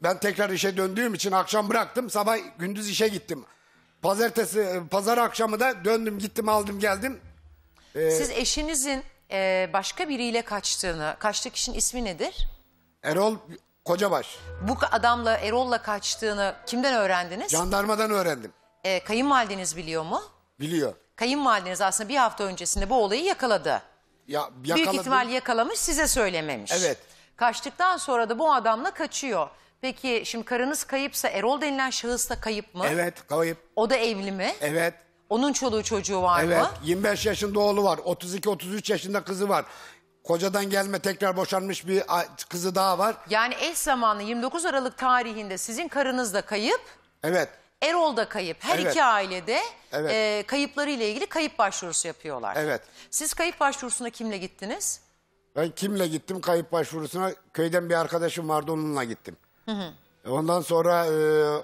Ben tekrar işe döndüğüm için akşam bıraktım. Sabah gündüz işe gittim. Pazar akşamı da döndüm gittim aldım geldim. Siz eşinizin başka biriyle kaçtığı kişinin ismi nedir? Erol Kocabaş. Bu adamla Erol'la kaçtığını kimden öğrendiniz? Jandarmadan öğrendim. Kayınvalideniz biliyor mu? Biliyor. Kayınvalideniz aslında bir hafta öncesinde bu olayı yakaladı. Büyük ihtimal yakalamış size söylememiş. Evet. Kaçtıktan sonra da bu adamla kaçıyor. Peki şimdi karınız kayıpsa Erol denilen şahıs da kayıp mı? Evet kayıp. O da evli mi? Evet. Onun çoluğu çocuğu var mı? Evet 25 yaşında oğlu var. 32-33 yaşında kızı var. Kocadan gelme tekrar boşanmış bir kızı daha var. Yani eş zamanlı 29 Aralık tarihinde sizin karınız da kayıp. Evet. Erol da kayıp. Her iki ailede kayıpları ile ilgili kayıp başvurusu yapıyorlar. Evet. Siz kayıp başvurusuna kimle gittiniz? Ben kimle gittim kayıp başvurusuna? Köyden bir arkadaşım vardı onunla gittim. Ondan sonra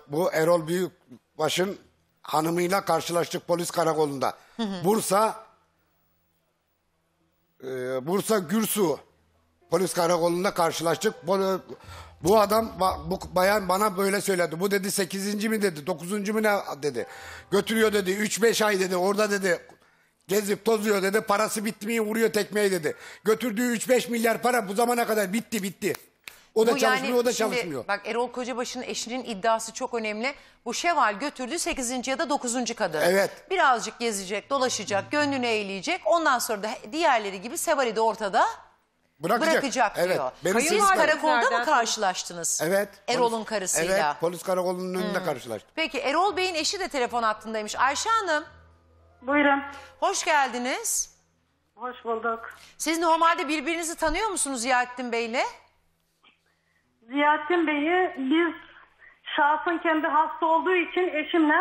bu Erol Büyükbaş'ın hanımıyla karşılaştık polis karakolunda. Bursa Gürsu polis karakolunda karşılaştık. Bu adam, bu bayan bana böyle söyledi. Bu dedi 8. mi dedi, 9. mu ne dedi. Götürüyor dedi, 3-5 ay dedi, orada dedi. Gezip tozuyor dedi, parası bitmiyor, vuruyor tekmeyi dedi. Götürdüğü 3-5 milyar para bu zamana kadar bitti. O da bu çalışmıyor, yani, o da çalışmıyor. Bak Erol Kocabaş'ın eşinin iddiası çok önemli. Bu Şevval götürdü 8. ya da 9. kadın. Evet. Birazcık gezecek, dolaşacak, gönlünü eğleyecek. Ondan sonra da diğerleri gibi Şevval'i de ortada bırakacak diyor. Evet. Siz karakolda mı karşılaştınız? Evet. Erol'un karısıyla. Evet, polis karakolunun önünde karşılaştım. Peki Erol Bey'in eşi de telefon hattındaymış. Ayşe Hanım. Buyurun. Hoş geldiniz. Hoş bulduk. Siz normalde birbirinizi tanıyor musunuz Ziyaettin Bey'le? Ziyaettin Bey'i biz şahsın kendi hasta olduğu için eşimle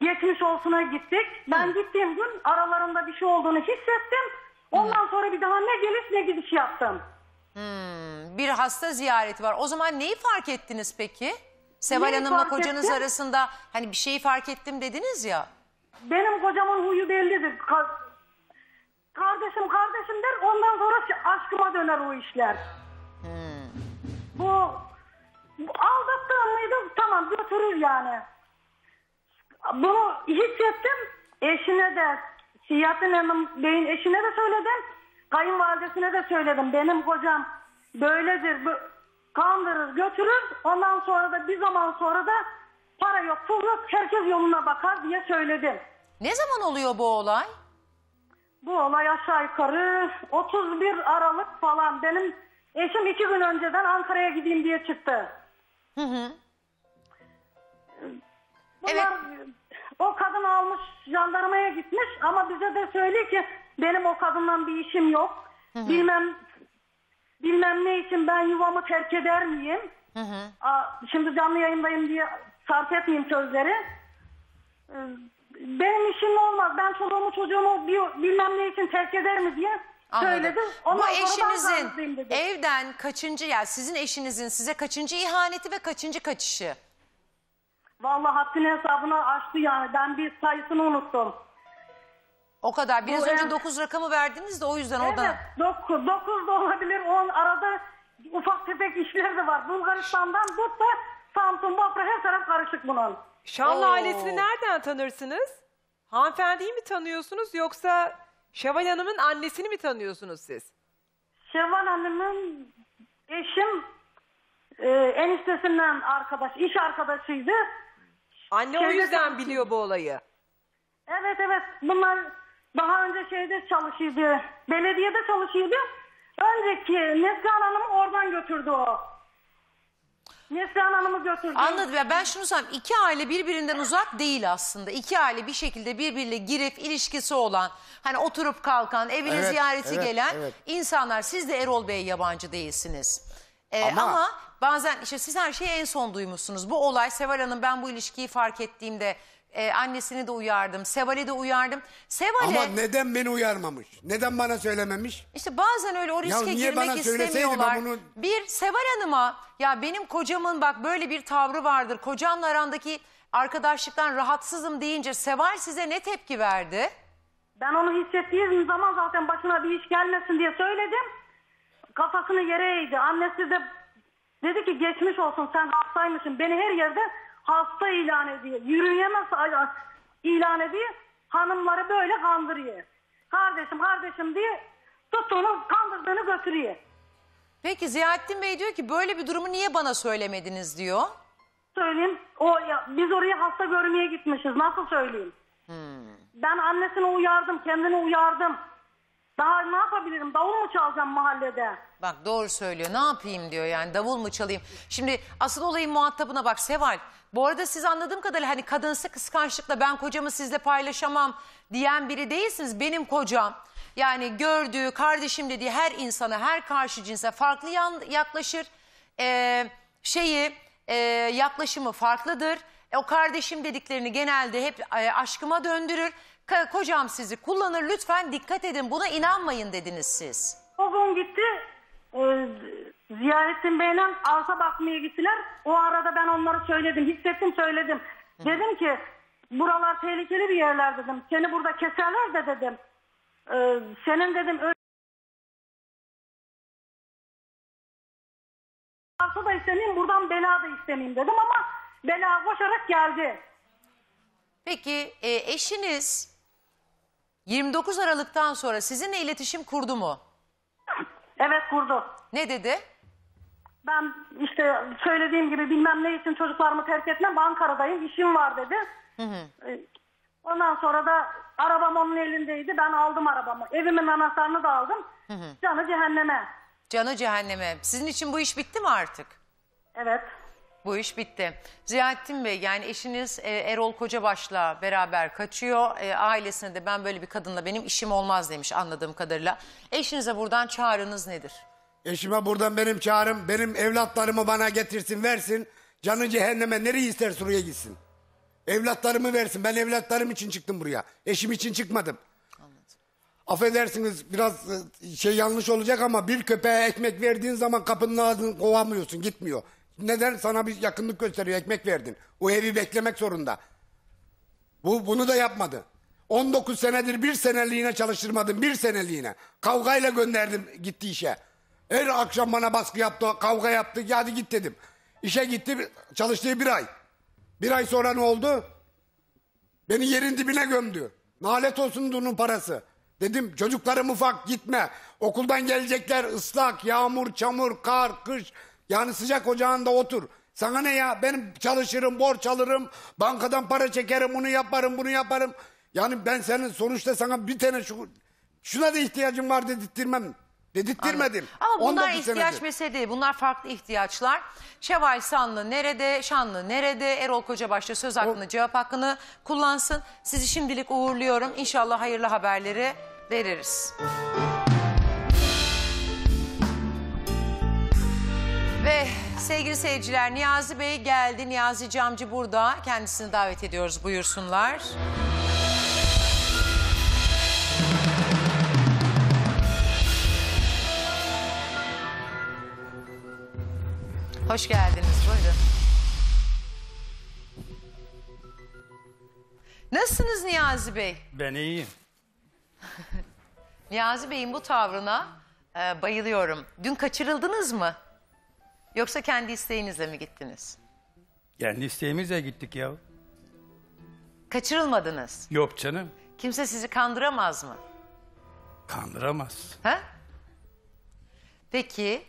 geçmiş olsuna gittik. Ben gittiğim gün aralarında bir şey olduğunu hissettim. Ondan sonra bir daha ne geliş ne gidiş yaptım. Bir hasta ziyareti var. O zaman neyi fark ettiniz peki? Seval Hanım'la kocanız arasında hani bir şeyi fark ettim dediniz ya. Benim kocamın huyu bellidir. Kardeşim der ondan sonra aşkıma döner o işler. Bu aldattığım mıydı? Tamam götürür yani. Bunu hissettim. Eşine de, Ziyaettin Hanım Bey'in eşine de söyledim. Kayınvalidesine de söyledim. Benim kocam böyledir. Kandırır, götürür. Ondan sonra da bir zaman sonra da para yok, pul yok. Herkes yoluna bakar diye söyledim. Ne zaman oluyor bu olay? Bu olay aşağı yukarı 31 Aralık falan. Benim eşim 2 gün önceden Ankara'ya gideyim diye çıktı. Bunlar, evet. O kadın almış jandarmaya gitmiş ama bize de söylüyor ki benim o kadından bir işim yok. Hı hı. Bilmem ne için ben yuvamı terk eder miyim? Hı hı. Şimdi canlı yayındayım diye sarf etmeyeyim sözleri. Benim işim olmaz. Ben çoluğumu çocuğumu bilmem ne için terk eder mi diye söyledi. Bu eşinizin evden kaçıncı, yani sizin eşinizin size kaçıncı ihaneti ve kaçıncı kaçışı? Vallahi haddini hesabını aştı yani. Ben bir sayısını unuttum. O kadar. Biraz önce 9 rakamı verdiniz de o yüzden evet, oradan. Evet. 9 da olabilir. Onun arada ufak tefek işler de var. Bulgaristan'dan tut da Samsun, Bafra her taraf karışık bunun. Şanlı ailesini nereden tanırsınız? Hanımefendiyi mi tanıyorsunuz yoksa Şevval Hanım'ın annesini mi tanıyorsunuz siz? Şevval Hanım'ın eşim eniştesinden arkadaş, iş arkadaşıydı. Anne o yüzden biliyor bu olayı. Evet evet, bunlar daha önce şeyde çalışıyordu, belediyede çalışıyordu. Önceki Neslihan Hanım oradan götürdü o. Neslihan Hanım'ı götürdü. Anladım ya, ben şunu söyleyeyim, iki aile birbirinden uzak değil aslında. İki aile bir şekilde birbiriyle girip ilişkisi olan, hani oturup kalkan, evine evet, ziyareti evet, gelen evet. insanlar. Siz de Erol Bey yabancı değilsiniz. Ama bazen işte siz her şeyi en son duymuşsunuz. Bu olay Seval Hanım, ben bu ilişkiyi fark ettiğimde annesini de uyardım. Seval'i de uyardım. Seval'e... Ama neden beni uyarmamış? Neden bana söylememiş? İşte bazen öyle o riske girmek istemiyorlar. Bunu... Bir Seval Hanım'a ya benim kocamın bak böyle bir tavrı vardır. Kocamla arandaki arkadaşlıktan rahatsızım deyince Seval size ne tepki verdi? Ben onu hissettiğim zaman zaten başına bir iş gelmesin diye söyledim. Kafasını yere eğdi. Annesi de dedi ki geçmiş olsun sen hastaymışsın. Beni her yerde hasta ilan ediyor. Yürüyemez ilan ediyor. Hanımları böyle kandırıyor. Kardeşim kardeşim diye tuttuğunu kandırdığını götürüyor. Peki Ziyaettin Bey diyor ki böyle bir durumu niye bana söylemediniz diyor. Söyleyeyim. Biz oraya hasta görmeye gitmişiz. Nasıl söyleyeyim? Ben annesini uyardım. Kendini uyardım. Daha ne yapabilirim? Davul mu çalacağım mahallede? Bak doğru söylüyor. Ne yapayım diyor yani. Davul mu çalayım? Şimdi asıl olayın muhatabına bak Seval. Bu arada siz anladığım kadarıyla hani kadınsı kıskançlıkla ben kocamı sizle paylaşamam diyen biri değilsiniz. Benim kocam yani gördüğü, kardeşim dediği her insana, her karşı cinse farklı yaklaşır. Yaklaşımı farklıdır. O kardeşim dediklerini genelde hep aşkıma döndürür. Kocam sizi kullanır, lütfen dikkat edin, buna inanmayın dediniz siz. O gün gitti, Ziyarettin Bey'le arsa bakmaya gittiler. O arada ben onlara söyledim, hissettim söyledim. Hı. Dedim ki buralar tehlikeli bir yerler dedim. Seni burada keserler de dedim. Senin dedim arsa da istemeyeyim, buradan bela da istemeyeyim dedim ama bela koşarak geldi. Peki eşiniz 29 Aralık'tan sonra sizinle iletişim kurdu mu? Evet kurdu. Ne dedi? Ben işte söylediğim gibi bilmem ne için çocuklarımı terk etmem, Ankara'dayım, işim var dedi. Hı hı. Ondan sonra da arabam onun elindeydi, ben aldım arabamı. Evimin anahtarını da aldım. Hı hı. Canı cehenneme. Canı cehenneme. Sizin için bu iş bitti mi artık? Evet. Bu iş bitti. Ziyaettin Bey yani eşiniz Erol Kocabaş'la beraber kaçıyor. Ailesine de ben böyle bir kadınla benim işim olmaz demiş anladığım kadarıyla. Eşinize buradan çağrınız nedir? Eşime buradan benim çağrım, benim evlatlarımı bana getirsin versin. Canı cehenneme nereye isterse oraya gitsin. Evlatlarımı versin. Ben evlatlarım için çıktım buraya. Eşim için çıkmadım. Anladım. Affedersiniz biraz şey yanlış olacak ama bir köpeğe ekmek verdiğin zaman kapının ağzını kovamıyorsun, gitmiyor. Neden? Sana bir yakınlık gösteriyor, ekmek verdin. O evi beklemek zorunda. Bunu da yapmadı. 19 senedir bir seneliğine çalıştırmadım, bir seneliğine. Kavgayla gönderdim gitti işe. Her akşam bana baskı yaptı, kavga yaptı, hadi git dedim. İşe gitti, çalıştığı bir ay. Bir ay sonra ne oldu? Beni yerin dibine gömdü. Nalet olsun bunun parası. Dedim çocuklarım ufak, gitme. Okuldan gelecekler ıslak, yağmur, çamur, kar, kış... Yani sıcak ocağında otur. Sana ne ya? Ben çalışırım, borç alırım, bankadan para çekerim, bunu yaparım, bunu yaparım. Yani ben senin sonuçta sana bir tane şuna da ihtiyacım var dedirtmem. Dedirttirmedim. Ama bunlar ihtiyaç meselesi değil. Bunlar farklı ihtiyaçlar. Şevval Şanlı nerede? Şanlı nerede? Erol Kocabaş'ta söz hakkını, cevap hakkını kullansın. Sizi şimdilik uğurluyorum. İnşallah hayırlı haberleri veririz. Ve sevgili seyirciler, Niyazi Bey geldi. Niyazi Camcı burada. Kendisini davet ediyoruz. Buyursunlar. Hoş geldiniz. Buyurun. Nasılsınız Niyazi Bey? Ben iyiyim. Niyazi Bey'in bu tavrına bayılıyorum. Dün kaçırıldınız mı? Yoksa kendi isteğinizle mi gittiniz? Kendi isteğimizle gittik ya. Kaçırılmadınız? Yok canım. Kimse sizi kandıramaz mı? Kandıramaz. Ha? Peki,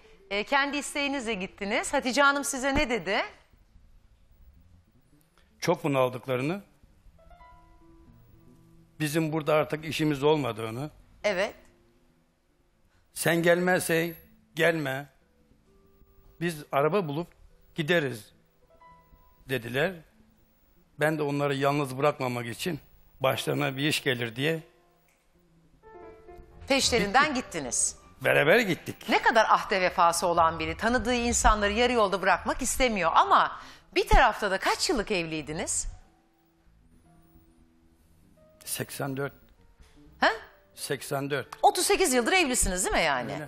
kendi isteğinizle gittiniz. Hatice Hanım size ne dedi? Çok bunaldıklarını, bizim burada artık işimiz olmadığını. Evet. Sen gelmezsen gelme, biz araba bulup gideriz dediler. Ben de onları yalnız bırakmamak için başlarına bir iş gelir diye. Peşlerinden gittiniz. Beraber gittik. Ne kadar ahde vefası olan biri, tanıdığı insanları yarı yolda bırakmak istemiyor. Ama bir tarafta da kaç yıllık evliydiniz? 84. He? 84. 38 yıldır evlisiniz değil mi yani? Öyle.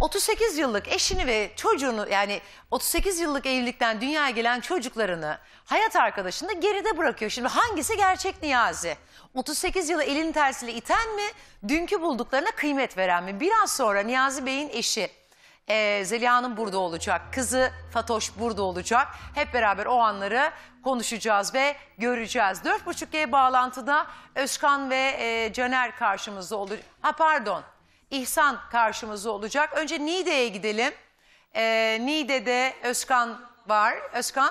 38 yıllık eşini ve çocuğunu, yani 38 yıllık evlilikten dünyaya gelen çocuklarını, hayat arkadaşını da geride bırakıyor. Şimdi hangisi gerçek Niyazi? 38 yılı elin tersiyle iten mi, dünkü bulduklarına kıymet veren mi? Biraz sonra Niyazi Bey'in eşi Zeliha Hanım burada olacak, kızı Fatoş burada olacak. Hep beraber o anları konuşacağız ve göreceğiz. 4.5G bağlantıda Özkan ve Caner karşımızda olacak. Ha pardon. İhsan karşımızda olacak. Önce Niğde'ye gidelim. Niğde'de Özkan var. Özkan.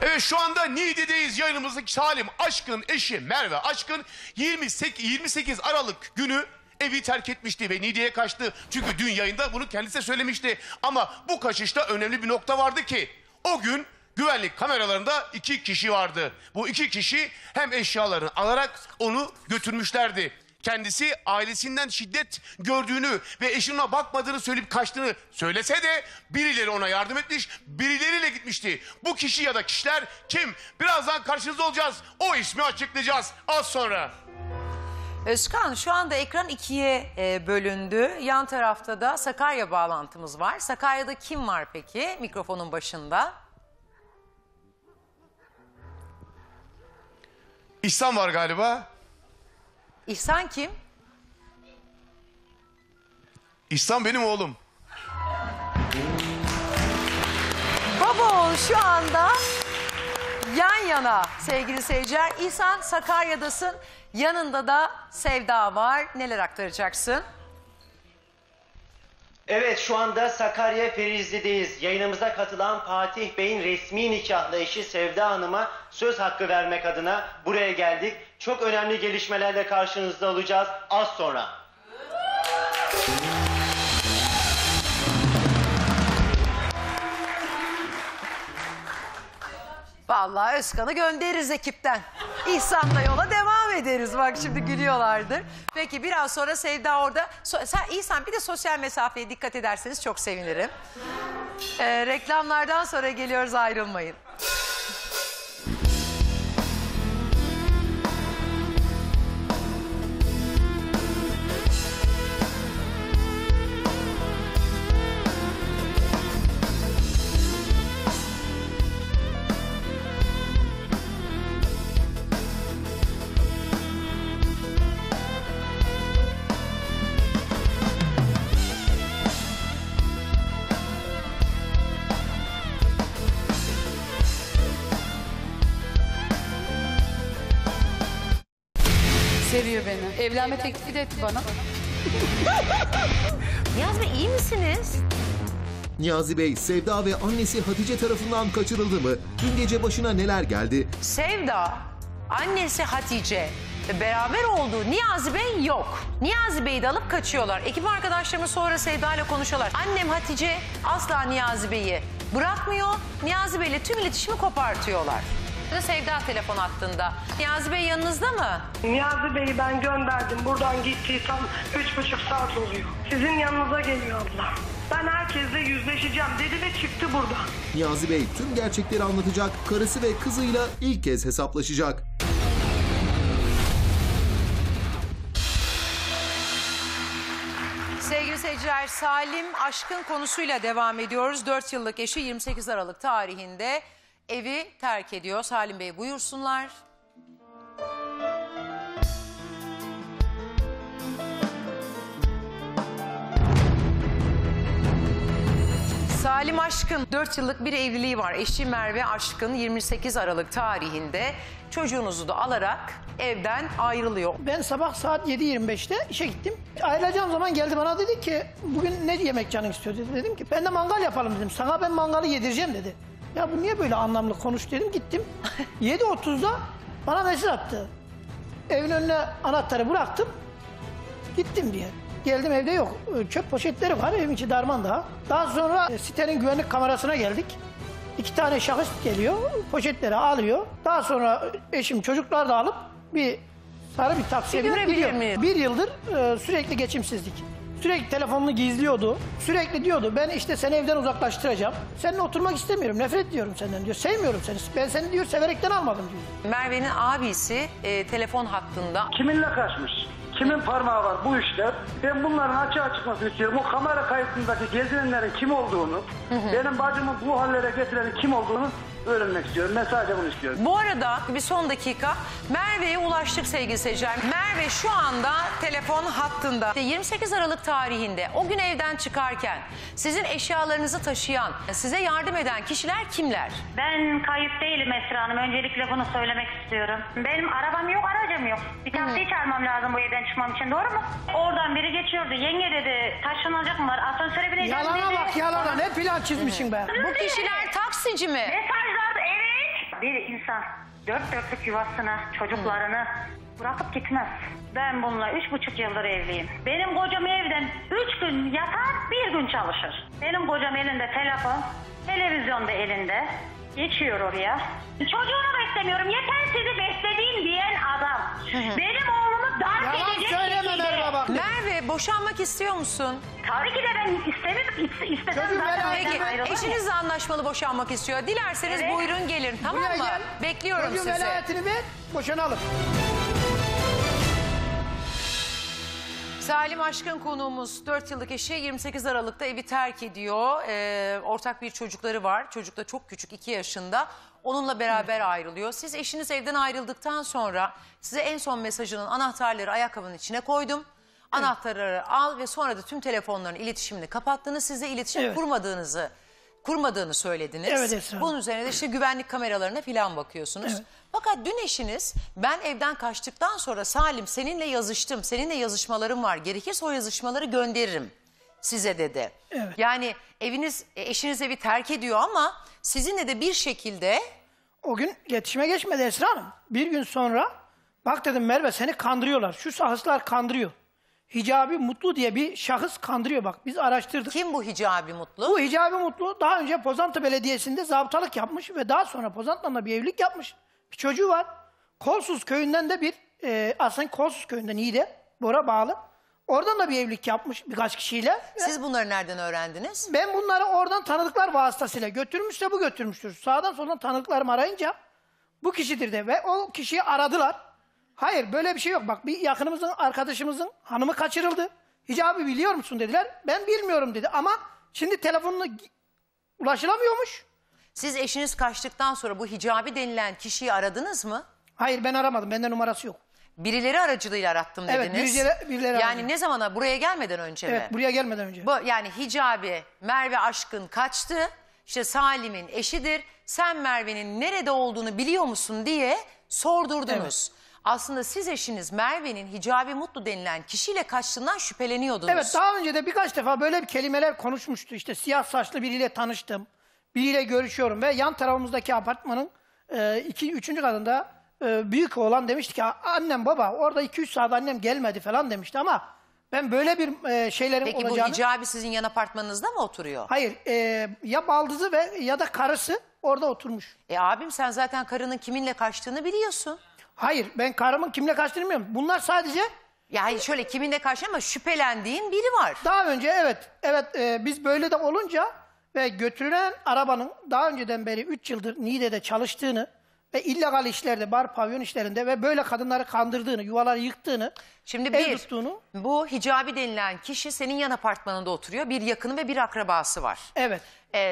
Evet, şu anda Niğde'deyiz. Yayınımızdaki Salim Aşkın eşi Merve Aşkın 28 Aralık günü evi terk etmişti ve Niğde'ye kaçtı. Çünkü dün yayında bunu kendisi söylemişti. Ama bu kaçışta önemli bir nokta vardı ki o gün güvenlik kameralarında 2 kişi vardı. Bu 2 kişi hem eşyalarını alarak onu götürmüşlerdi. Kendisi ailesinden şiddet gördüğünü ve eşine bakmadığını söyleyip kaçtığını söylese de birileri ona yardım etmiş, birileriyle gitmişti. Bu kişi ya da kişiler kim? Birazdan karşınızda olacağız. O ismi açıklayacağız az sonra. Özkan, şu anda ekran 2'ye bölündü. Yan tarafta da Sakarya bağlantımız var. Sakarya'da kim var peki mikrofonun başında? İhsan var galiba. İhsan kim? İhsan benim oğlum. Baba oğul şu anda yan yana sevgili seyirciler. İhsan, Sakarya'dasın. Yanında da Sevda var. Neler aktaracaksın? Evet, şu anda Sakarya Ferizli'deyiz. Yayınımıza katılan Fatih Bey'in resmi nikahlı eşi Sevda Hanım'a söz hakkı vermek adına buraya geldik. Çok önemli gelişmelerle karşınızda olacağız az sonra. Vallahi Özkan'ı göndeririz ekipten. İhsan'la yola devam ederiz. Bak şimdi gülüyorlardır. Peki biraz sonra Sevda orada. İhsan, bir de sosyal mesafeye dikkat ederseniz çok sevinirim. Reklamlardan sonra geliyoruz, ayrılmayın. Beni. Evlenme teklifi de etti bana. Niyazi Bey, iyi misiniz? Niyazi Bey, Sevda ve annesi Hatice tarafından kaçırıldı mı? Dün gece başına neler geldi? Sevda, annesi Hatice beraber olduğu Niyazi Bey yok. Niyazi Bey'i de alıp kaçıyorlar. Ekip arkadaşlarımız sonra Sevda ile konuşuyorlar. Annem Hatice asla Niyazi Bey'i bırakmıyor. Niyazi Bey'le tüm iletişimi kopartıyorlar. Sevda telefon attığında. Niyazi Bey yanınızda mı? Niyazi Bey'i ben gönderdim. Buradan gittiği tam 3,5 saat oluyor. Sizin yanınıza geliyor abla. Ben herkesle yüzleşeceğim dedi ve çıktı buradan. Niyazi Bey tüm gerçekleri anlatacak. Karısı ve kızıyla ilk kez hesaplaşacak. Sevgili seyirciler, Salim Aşkın konusuyla devam ediyoruz. 4 yıllık eşi 28 Aralık tarihinde evi terk ediyor. Salim Bey buyursunlar. Salim Aşkın 4 yıllık bir evliliği var. Eşi Merve Aşkın 28 Aralık tarihinde çocuğunuzu da alarak evden ayrılıyor. Ben sabah saat 7.25'te işe gittim. Ayrılacağım zaman geldi bana dedi ki bugün ne yemek canın istiyor dedi. Dedim ki ben de mangal yapalım dedim. Sana ben mangalı yedireceğim dedi. Ya bu niye böyle anlamlı konuş dedim, gittim. 7.30'da bana mesaj attı. Evin önüne anahtarı bıraktım. Gittim diye. Geldim, evde yok. Çöp poşetleri var, evin içi darman daha. Daha sonra sitenin güvenlik kamerasına geldik. 2 tane şahıs geliyor, poşetleri alıyor. Daha sonra eşim çocuklar da alıp bir sarı bir taksiye binip gidiyor. Mi? 1 yıldır sürekli geçimsizlik. Sürekli telefonunu gizliyordu. Sürekli diyordu ben işte seni evden uzaklaştıracağım. Seninle oturmak istemiyorum, nefret ediyorum senden diyor. Sevmiyorum seni, ben seni diyor severekten almadım diyor. Merve'nin abisi telefon hattında... Kiminle kaçmış? Kimin parmağı var bu işler? Ben bunların açığa çıkmasını istiyorum. O kamera kayıtındaki gezinenlerin kim olduğunu, benim bacımı bu hallere getirenin kim olduğunu öğrenmek istiyorum. Ben sadece bunu istiyorum. Bu arada bir son dakika Merve'ye ulaştık sevgili seyirciler. Merve şu anda telefon hattında. 28 Aralık tarihinde o gün evden çıkarken sizin eşyalarınızı taşıyan, size yardım eden kişiler kimler? Ben kayıp değilim Esra Hanım. Öncelikle bunu söylemek istiyorum. Benim arabam yok, aracım yok. Bir taksiyi çağırmam lazım bu evden çıkmam için, doğru mu? Oradan biri geçiyordu. Yenge dedi taşınacak mı var? Asansöre bineceğim dedi. Yalana bak yalana. Ne plan çizmişsin be? Bu kişiler taksici mi? Mesajlar evet. Bir insan 4 dörtlük yuvasını, çocuklarını bırakıp gitmez. Ben bununla 3,5 yıldır evliyim. Benim kocam evden 3 gün yatar, 1 gün çalışır. Benim kocam elinde telefon, televizyonda elinde. Geçiyor oraya. Çocuğunu beslemiyorum. Yeter sizi beslediğim diyen adam. Benim oğlumu darp edecek. Yalan söyleme Merve bak. Merve boşanmak istiyor musun? Tabii ki de ben istedim. Peki eşinizle anlaşmalı boşanmak istiyor. Dilerseniz evet, buyurun gelin tamam mı? Gel. Bekliyorum sizi. Çocuğun velayetini ver, boşanalım. Salim Aşkın konuğumuz, 4 yıllık eşi 28 Aralık'ta evi terk ediyor. Ortak bir çocukları var. Çocuk da çok küçük, 2 yaşında. Onunla beraber ayrılıyor. Siz eşiniz evden ayrıldıktan sonra size en son mesajının anahtarları ayakkabının içine koydum. Anahtarları al ve sonra da tüm telefonların iletişimini kapattınız. Size iletişim kurmadığını söylediniz. Evet, bunun üzerine de işte güvenlik kameralarına falan bakıyorsunuz. Evet. Fakat dün eşiniz ben evden kaçtıktan sonra Salim seninle yazıştım, seninle yazışmalarım var, gerekirse o yazışmaları gönderirim size dedi. Evet. Yani eşiniz evi terk ediyor ama sizinle de bir şekilde... O gün iletişime geçmedi Esra Hanım. Bir gün sonra bak dedim Merve seni kandırıyorlar, şu şahıslar kandırıyor. Hicabi Mutlu diye bir şahıs kandırıyor bak. Biz araştırdık. Kim bu Hicabi Mutlu? Bu Hicabi Mutlu daha önce Pozantı Belediyesi'nde zabıtalık yapmış ve daha sonra Pozantı'nda bir evlilik yapmış. Bir çocuğu var. Kolsuz köyünden de aslında Kolsuz köyünden Niğde, Bora bağlı. Oradan da bir evlilik yapmış birkaç kişiyle. Siz bunları nereden öğrendiniz? Ben bunları oradan tanıdıklar vasıtasıyla götürmüşse bu götürmüştür. Sağdan soldan tanıdıklarımı arayınca bu kişidir de ve o kişiyi aradılar. Hayır böyle bir şey yok. Bak bir yakınımızın, arkadaşımızın hanımı kaçırıldı. Hicabi biliyor musun dediler. Ben bilmiyorum dedi ama şimdi telefonuna ulaşılamıyormuş. Siz eşiniz kaçtıktan sonra bu Hicabi denilen kişiyi aradınız mı? Hayır ben aramadım. Bende numarası yok. Birileri aracılığıyla arattım dediniz. Evet birileri yani aradım. Ne zamana? Buraya gelmeden önce mi? Evet buraya gelmeden önce. Yani Hicabi, Merve Aşkın kaçtı. İşte Salim'in eşidir. Sen Merve'nin nerede olduğunu biliyor musun diye sordurdunuz. Evet. Aslında siz eşiniz Merve'nin Hicabi Mutlu denilen kişiyle kaçtığından şüpheleniyordunuz. Evet daha önce de birkaç defa böyle bir kelimeler konuşmuştu. İşte siyah saçlı biriyle tanıştım, biriyle görüşüyorum ve yan tarafımızdaki apartmanın 3. katında büyük oğlan demişti ki annem baba orada 2-3 saat annem gelmedi falan demişti ama ben böyle bir şeylerin peki, olacağını... Peki bu Hicabi sizin yan apartmanınızda mı oturuyor? Hayır ya baldızı ve ya da karısı orada oturmuş. Abim sen zaten karının kiminle kaçtığını biliyorsun. Hayır ben karımın kimle kaçtığını bilmiyorum. Bunlar sadece... Yani şöyle kiminle karşı ama şüphelendiğin biri var. Daha önce evet biz böyle de olunca ve götürülen arabanın daha önceden beri 3 yıldır Niğde'de çalıştığını ve illegal işlerde bar pavyon işlerinde ve böyle kadınları kandırdığını, yuvaları yıktığını, şimdi bir, ev tuttuğunu. Bu Hicabi denilen kişi senin yan apartmanında oturuyor. Bir yakını ve bir akrabası var. Evet.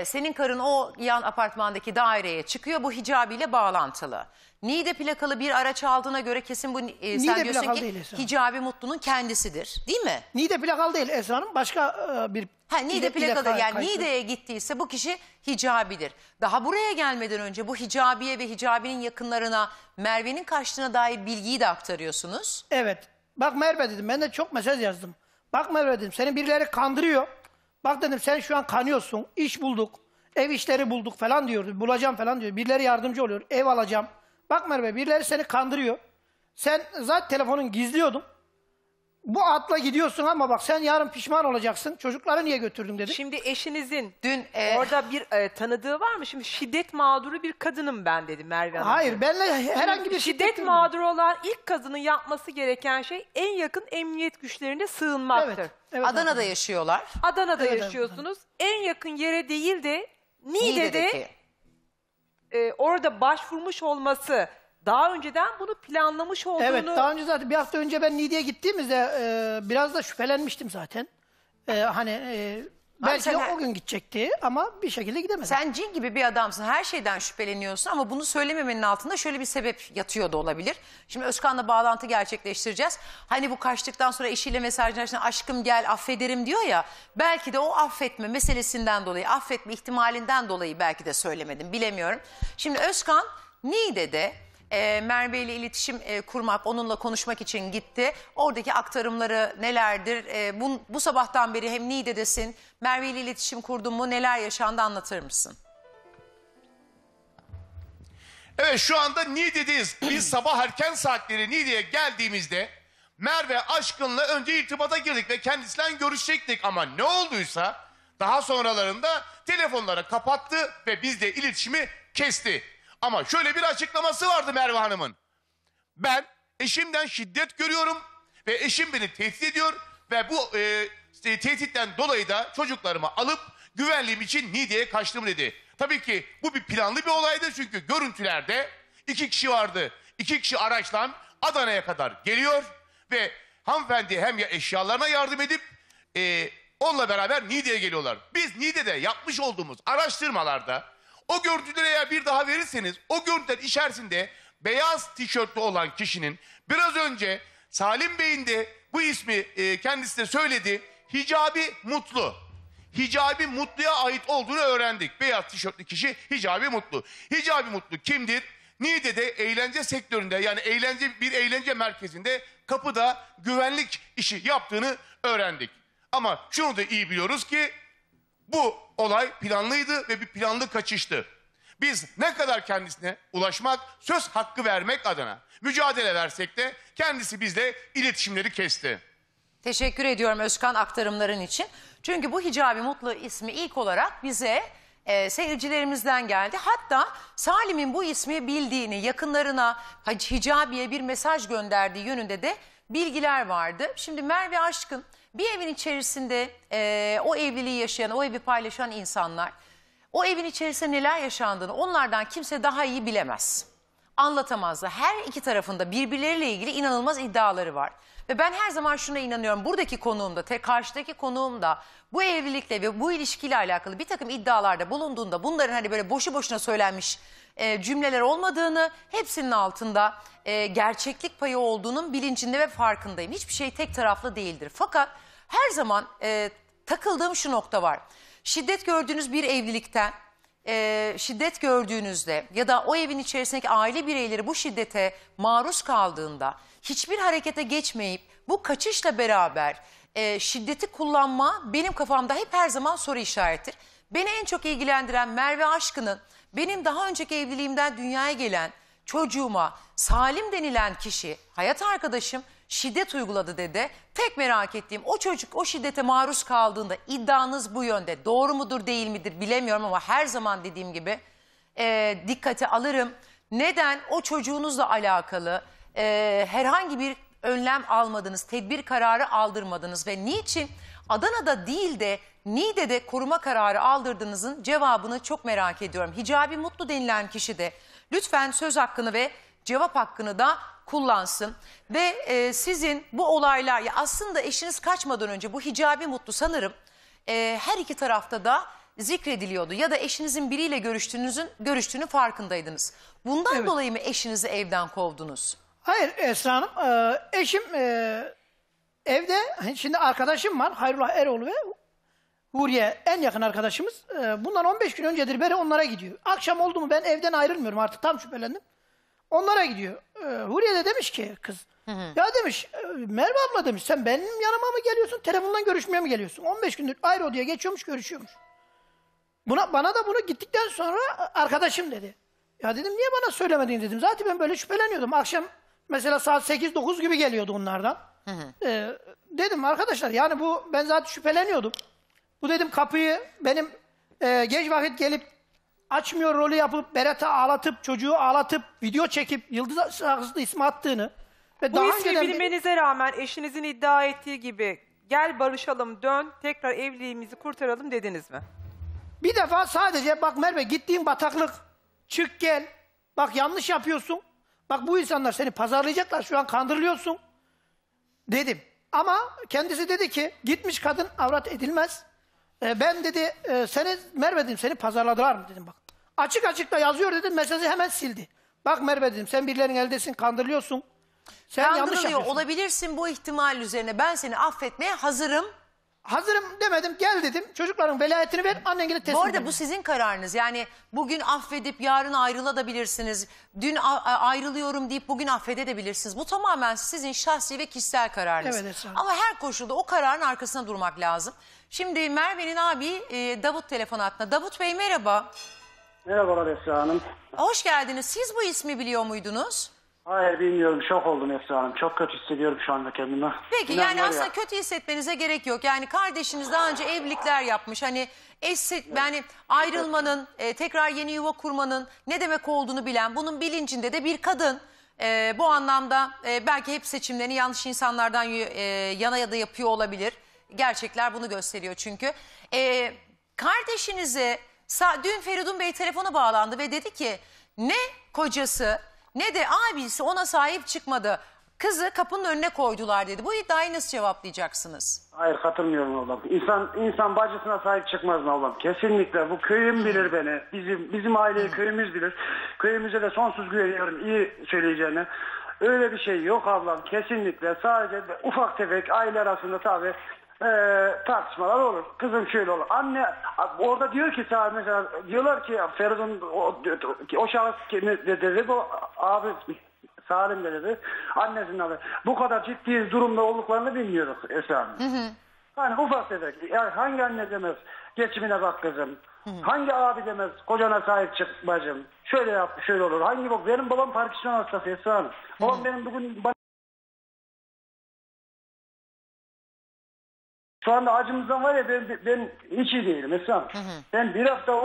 Senin karın o yan apartmandaki daireye çıkıyor. Bu Hicabi ile bağlantılı. Niğde plakalı bir araç aldığına göre kesin bu sen diyorsun ki Hicabi Mutlu'nun kendisidir. Değil mi? Niğde plakalı değil Esra Hanım. Başka bir... Ha, Niğde plakalı. Yani Niğde'ye gittiyse bu kişi Hicabi'dir. Daha buraya gelmeden önce bu Hicabi'ye ve Hicabi'nin yakınlarına Merve'nin kaçtığına dair bilgiyi de aktarıyorsunuz. Evet. Bak Merve dedim. Ben de çok mesaj yazdım. Bak Merve dedim. Seni birileri kandırıyor. Bak dedim sen şu an kanıyorsun. İş bulduk. Ev işleri bulduk falan diyordu. Bulacağım falan diyor. Birileri yardımcı oluyor. Ev alacağım. Bak Merve birileri seni kandırıyor. Sen zaten telefonun gizliyordum. Bu atla gidiyorsun ama bak sen yarın pişman olacaksın. Çocukları niye götürdün dedi. Şimdi eşinizin dün orada bir tanıdığı var mı? Şimdi şiddet mağduru bir kadınım ben dedi Merve Hanım. Hayır benle herhangi bir şiddet mağduru olan ilk kadının yapması gereken şey en yakın emniyet güçlerine sığınmaktır. Evet, evet, Adana'da yaşıyorlar. Adana'da evet, yaşıyorsunuz. Evet. En yakın yere değil de Niğde'de orada başvurmuş olması... Daha önceden bunu planlamış olduğunu... Evet daha önce zaten bir hafta önce ben Niğde'ye gittiğimizde biraz da şüphelenmiştim zaten. Belki de o gün gidecekti ama bir şekilde gidemedim. Sen cin gibi bir adamsın, her şeyden şüpheleniyorsun ama bunu söylememenin altında şöyle bir sebep yatıyor da olabilir. Şimdi Özkan'la bağlantı gerçekleştireceğiz. Hani bu kaçtıktan sonra eşiyle mesajlaşırken aşkım gel affederim diyor ya. Belki de o affetme meselesinden dolayı, affetme ihtimalinden dolayı belki de söylemedim, bilemiyorum. Şimdi Özkan Niğde'de... Merve ile iletişim kurmak, onunla konuşmak için gitti. Oradaki aktarımları nelerdir? Bu sabahtan beri hem Niğde'desin, Merve ile iletişim kurdun mu? Neler yaşandı anlatır mısın? Evet şu anda Niğde'deyiz. Biz sabah erken saatleri Niğde'ye geldiğimizde Merve Aşkın'la önce irtibata girdik ve kendisiyle görüşecektik. Ama ne olduysa daha sonralarında telefonları kapattı ve bizle iletişimi kesti. Ama şöyle bir açıklaması vardı Merve Hanım'ın. Ben eşimden şiddet görüyorum ve eşim beni tehdit ediyor ve bu tehditten dolayı da çocuklarımı alıp güvenliğim için Niğde'ye kaçtım dedi. Tabii ki bu bir planlı bir olaydı çünkü görüntülerde 2 kişi vardı. 2 kişi araçla Adana'ya kadar geliyor ve hanımefendi hem eşyalarına yardım edip onunla beraber Niğde'ye geliyorlar. Biz Niğde'de yapmış olduğumuz araştırmalarda o görüntüleri eğer bir daha verirseniz o görüntüler içerisinde beyaz tişörtlü olan kişinin biraz önce Salim Bey'in de bu ismi kendisi de söyledi. Hicabi Mutlu. Hicabi Mutlu'ya ait olduğunu öğrendik. Beyaz tişörtlü kişi Hicabi Mutlu. Hicabi Mutlu kimdir? Niğde'de eğlence sektöründe yani bir eğlence merkezinde kapıda güvenlik işi yaptığını öğrendik. Ama şunu da iyi biliyoruz ki bu olay planlıydı ve bir planlı kaçıştı. Biz ne kadar kendisine ulaşmak, söz hakkı vermek adına mücadele versek de kendisi bizle iletişimleri kesti. Teşekkür ediyorum Özkan aktarımların için. Çünkü bu Hicabi Mutlu ismi ilk olarak bize seyircilerimizden geldi. Hatta Salim'in bu ismi bildiğini, yakınlarına Hicabi'ye bir mesaj gönderdiği yönünde de bilgiler vardı. Şimdi Merve Aşkın... Bir evin içerisinde o evliliği yaşayan, o evi paylaşan insanlar, o evin içerisinde neler yaşandığını onlardan kimse daha iyi bilemez. Anlatamazlar. Her iki tarafında birbirleriyle ilgili inanılmaz iddiaları var. Ve ben her zaman şuna inanıyorum. Buradaki konuğum da, karşıdaki konuğum da bu evlilikle ve bu ilişkiyle alakalı bir takım iddialarda bulunduğunda bunların hani böyle boşu boşuna söylenmiş cümleler olmadığını, hepsinin altında gerçeklik payı olduğunun bilincinde ve farkındayım. Hiçbir şey tek taraflı değildir. Fakat her zaman takıldığım şu nokta var. Şiddet gördüğünüz bir evlilikten, şiddet gördüğünüzde ya da o evin içerisindeki aile bireyleri bu şiddete maruz kaldığında hiçbir harekete geçmeyip bu kaçışla beraber şiddeti kullanma benim kafamda hep her zaman soru işaretidir. Beni en çok ilgilendiren Merve Aşkın'ın benim daha önceki evliliğimden dünyaya gelen çocuğuma Salim denilen kişi, hayat arkadaşım, şiddet uyguladı dedi. Tek merak ettiğim, o çocuk o şiddete maruz kaldığında, iddianız bu yönde, doğru mudur değil midir bilemiyorum ama her zaman dediğim gibi dikkate alırım. Neden o çocuğunuzla alakalı herhangi bir önlem almadınız, tedbir kararı aldırmadınız ve niçin Adana'da değil de Niğde'de koruma kararı aldırdığınızın cevabını çok merak ediyorum. Hicabi Mutlu denilen kişi de lütfen söz hakkını ve cevap hakkını da kullansın. Ve sizin bu olaylar, ya aslında eşiniz kaçmadan önce bu Hicabi Mutlu sanırım her iki tarafta da zikrediliyordu. Ya da eşinizin biriyle görüştüğünün farkındaydınız. Bundan evet. Dolayı mı eşinizi evden kovdunuz? Hayır Esra Hanım, eşim evde, şimdi arkadaşım var, Hayrullah Erol ve Huriye, en yakın arkadaşımız. Bundan 15 gün öncedir beri onlara gidiyor. Akşam oldu mu ben evden ayrılmıyorum artık, tam şüphelendim. Onlara gidiyor. Huriye de demiş ki kız, ya demiş Merve abla demiş, sen benim yanıma mı geliyorsun, telefondan görüşmeye mi geliyorsun? 15 gündür ayrı odaya geçiyormuş, görüşüyormuş. Bana da bunu gittikten sonra arkadaşım dedi. Ya dedim niye bana söylemedin dedim, zaten ben böyle şüpheleniyordum. Akşam mesela saat 8-9 gibi geliyordu onlardan. Dedim arkadaşlar yani bu, ben zaten şüpheleniyordum. Bu dedim kapıyı benim geç vakit gelip açmıyor rolü yapıp Berat'ı ağlatıp, çocuğu ağlatıp, video çekip Yıldız Şahıs'ın ismi attığını. Ve bu daha ismi bilmenize rağmen eşinizin iddia ettiği gibi gel barışalım, dön tekrar evliliğimizi kurtaralım dediniz mi? Bir defa sadece bak Merve, gittiğin bataklık, çık gel, bak yanlış yapıyorsun, bak bu insanlar seni pazarlayacaklar, şu an kandırılıyorsun dedim. Ama kendisi dedi ki gitmiş kadın avrat edilmez. Ben dedi seni Merve dedim, seni pazarladılar mı dedim bak. Açık açık da yazıyor dedim, mesajı hemen sildi. Bak Merve dedim, sen birilerinin eldesin, kandırılıyorsun. Sen yanlış yapıyorsun. Olabilirsin, bu ihtimal üzerine ben seni affetmeye hazırım. Hazırım demedim, gel dedim, çocukların velayetini ver, annengile teslim. Bu arada bu sizin kararınız, yani bugün affedip yarın ayrılabilirsiniz. Dün ayrılıyorum deyip bugün affedebilirsiniz. Bu tamamen sizin şahsi ve kişisel kararınız. Evet, ama her koşulda o kararın arkasına durmak lazım. Şimdi Merve'nin abi Davut telefon hattında. Davut Bey merhaba. Merhabalar Esra Hanım. Hoş geldiniz. Siz bu ismi biliyor muydunuz? Hayır bilmiyorum. Şok oldum Esra Hanım. Çok kötü hissediyorum şu anda kendimi. Peki İnanlar yani aslında ya. Kötü hissetmenize gerek yok. Yani kardeşiniz daha önce evlilikler yapmış. Hani yani ayrılmanın, tekrar yeni yuva kurmanın ne demek olduğunu bilen, bunun bilincinde de bir kadın. Bu anlamda belki hep seçimlerini yanlış insanlardan yana ya da yapıyor olabilir. Gerçekler bunu gösteriyor çünkü. Kardeşinizi dün Feridun Bey telefona bağlandı ve dedi ki ne kocası ne de abisi ona sahip çıkmadı. Kızı kapının önüne koydular dedi. Bu iddiayı nasıl cevaplayacaksınız? Hayır katılmıyorum oğlum. İnsan bacısına sahip çıkmaz mı oğlum? Kesinlikle bu köyüm bilir beni. Bizim aileyi köyümüz bilir. Köyümüze de sonsuz güveniyorum iyi söyleyeceğine. Öyle bir şey yok ablam kesinlikle. Sadece ufak tefek aile arasında tabii tartışmalar olur. Kızım şöyle olur. Anne orada diyor ki mesela diyorlar ki Feridun o şahıs dedi bu abi Salim dedi. Annesinin adı. Bu kadar ciddi durumda olduklarını bilmiyoruz Esra. Yani ufak tefek. Yani hangi anne demez geçimine bak kızım. Hangi abi demez kocana sahip çık bacım. Şöyle yap şöyle olur. Hangi bak benim babam Parkinson hastası Esra Hanım. Babam benim bugün şu anda acımızdan var ya ben hiç iyi değilim Esra Hanım. Ben bir hafta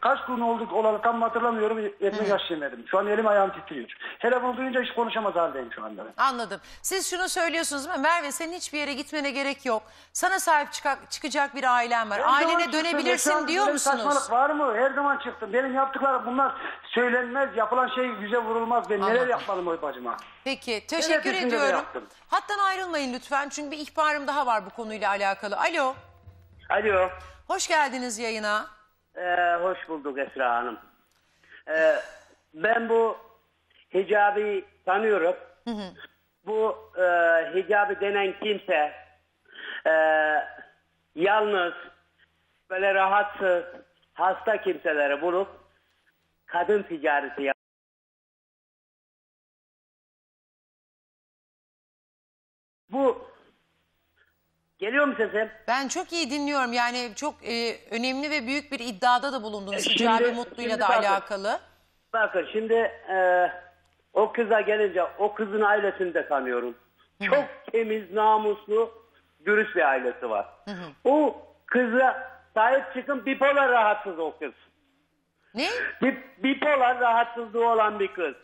kaç gün olduk olarak tam hatırlamıyorum, 70 yaş yemedim. Şu an elim ayağım titriyor. Hele bunu duyunca hiç konuşamaz haldeyim şu anda. Anladım. Siz şunu söylüyorsunuz ama Merve senin hiçbir yere gitmene gerek yok. Sana sahip çıkacak bir ailen var. Ailene dönebilirsin diyor musunuz? Saçmalık var mı? Her zaman çıktım. Benim yaptıklarım bunlar söylenmez. Yapılan şey yüze vurulmaz. Ben neler yapmadım o bacıma. Peki teşekkür ediyorum. Hattan ayrılmayın lütfen. Çünkü bir ihbarım daha var bu konuyla alakalı. Alo. Alo. Hoş geldiniz yayına. Hoş bulduk Esra Hanım. Ben bu Hicabi'yi tanıyorum. Bu Hicabi denen kimse yalnız, böyle rahatsız, hasta kimseleri bulup kadın ticareti yapıyor. Bu geliyor mu sesim? Ben çok iyi dinliyorum. Yani çok önemli ve büyük bir iddiada da bulundunuz Hicabi Mutlu'yla da alakalı. Bakın şimdi O kıza gelince o kızın ailesini de tanıyorum. Hı-hı. Çok temiz, namuslu, dürüst bir ailesi var. Hı-hı. O kıza sahip çıkın, bipolar rahatsız o kız. Ne? Bipolar rahatsızlığı olan bir kız.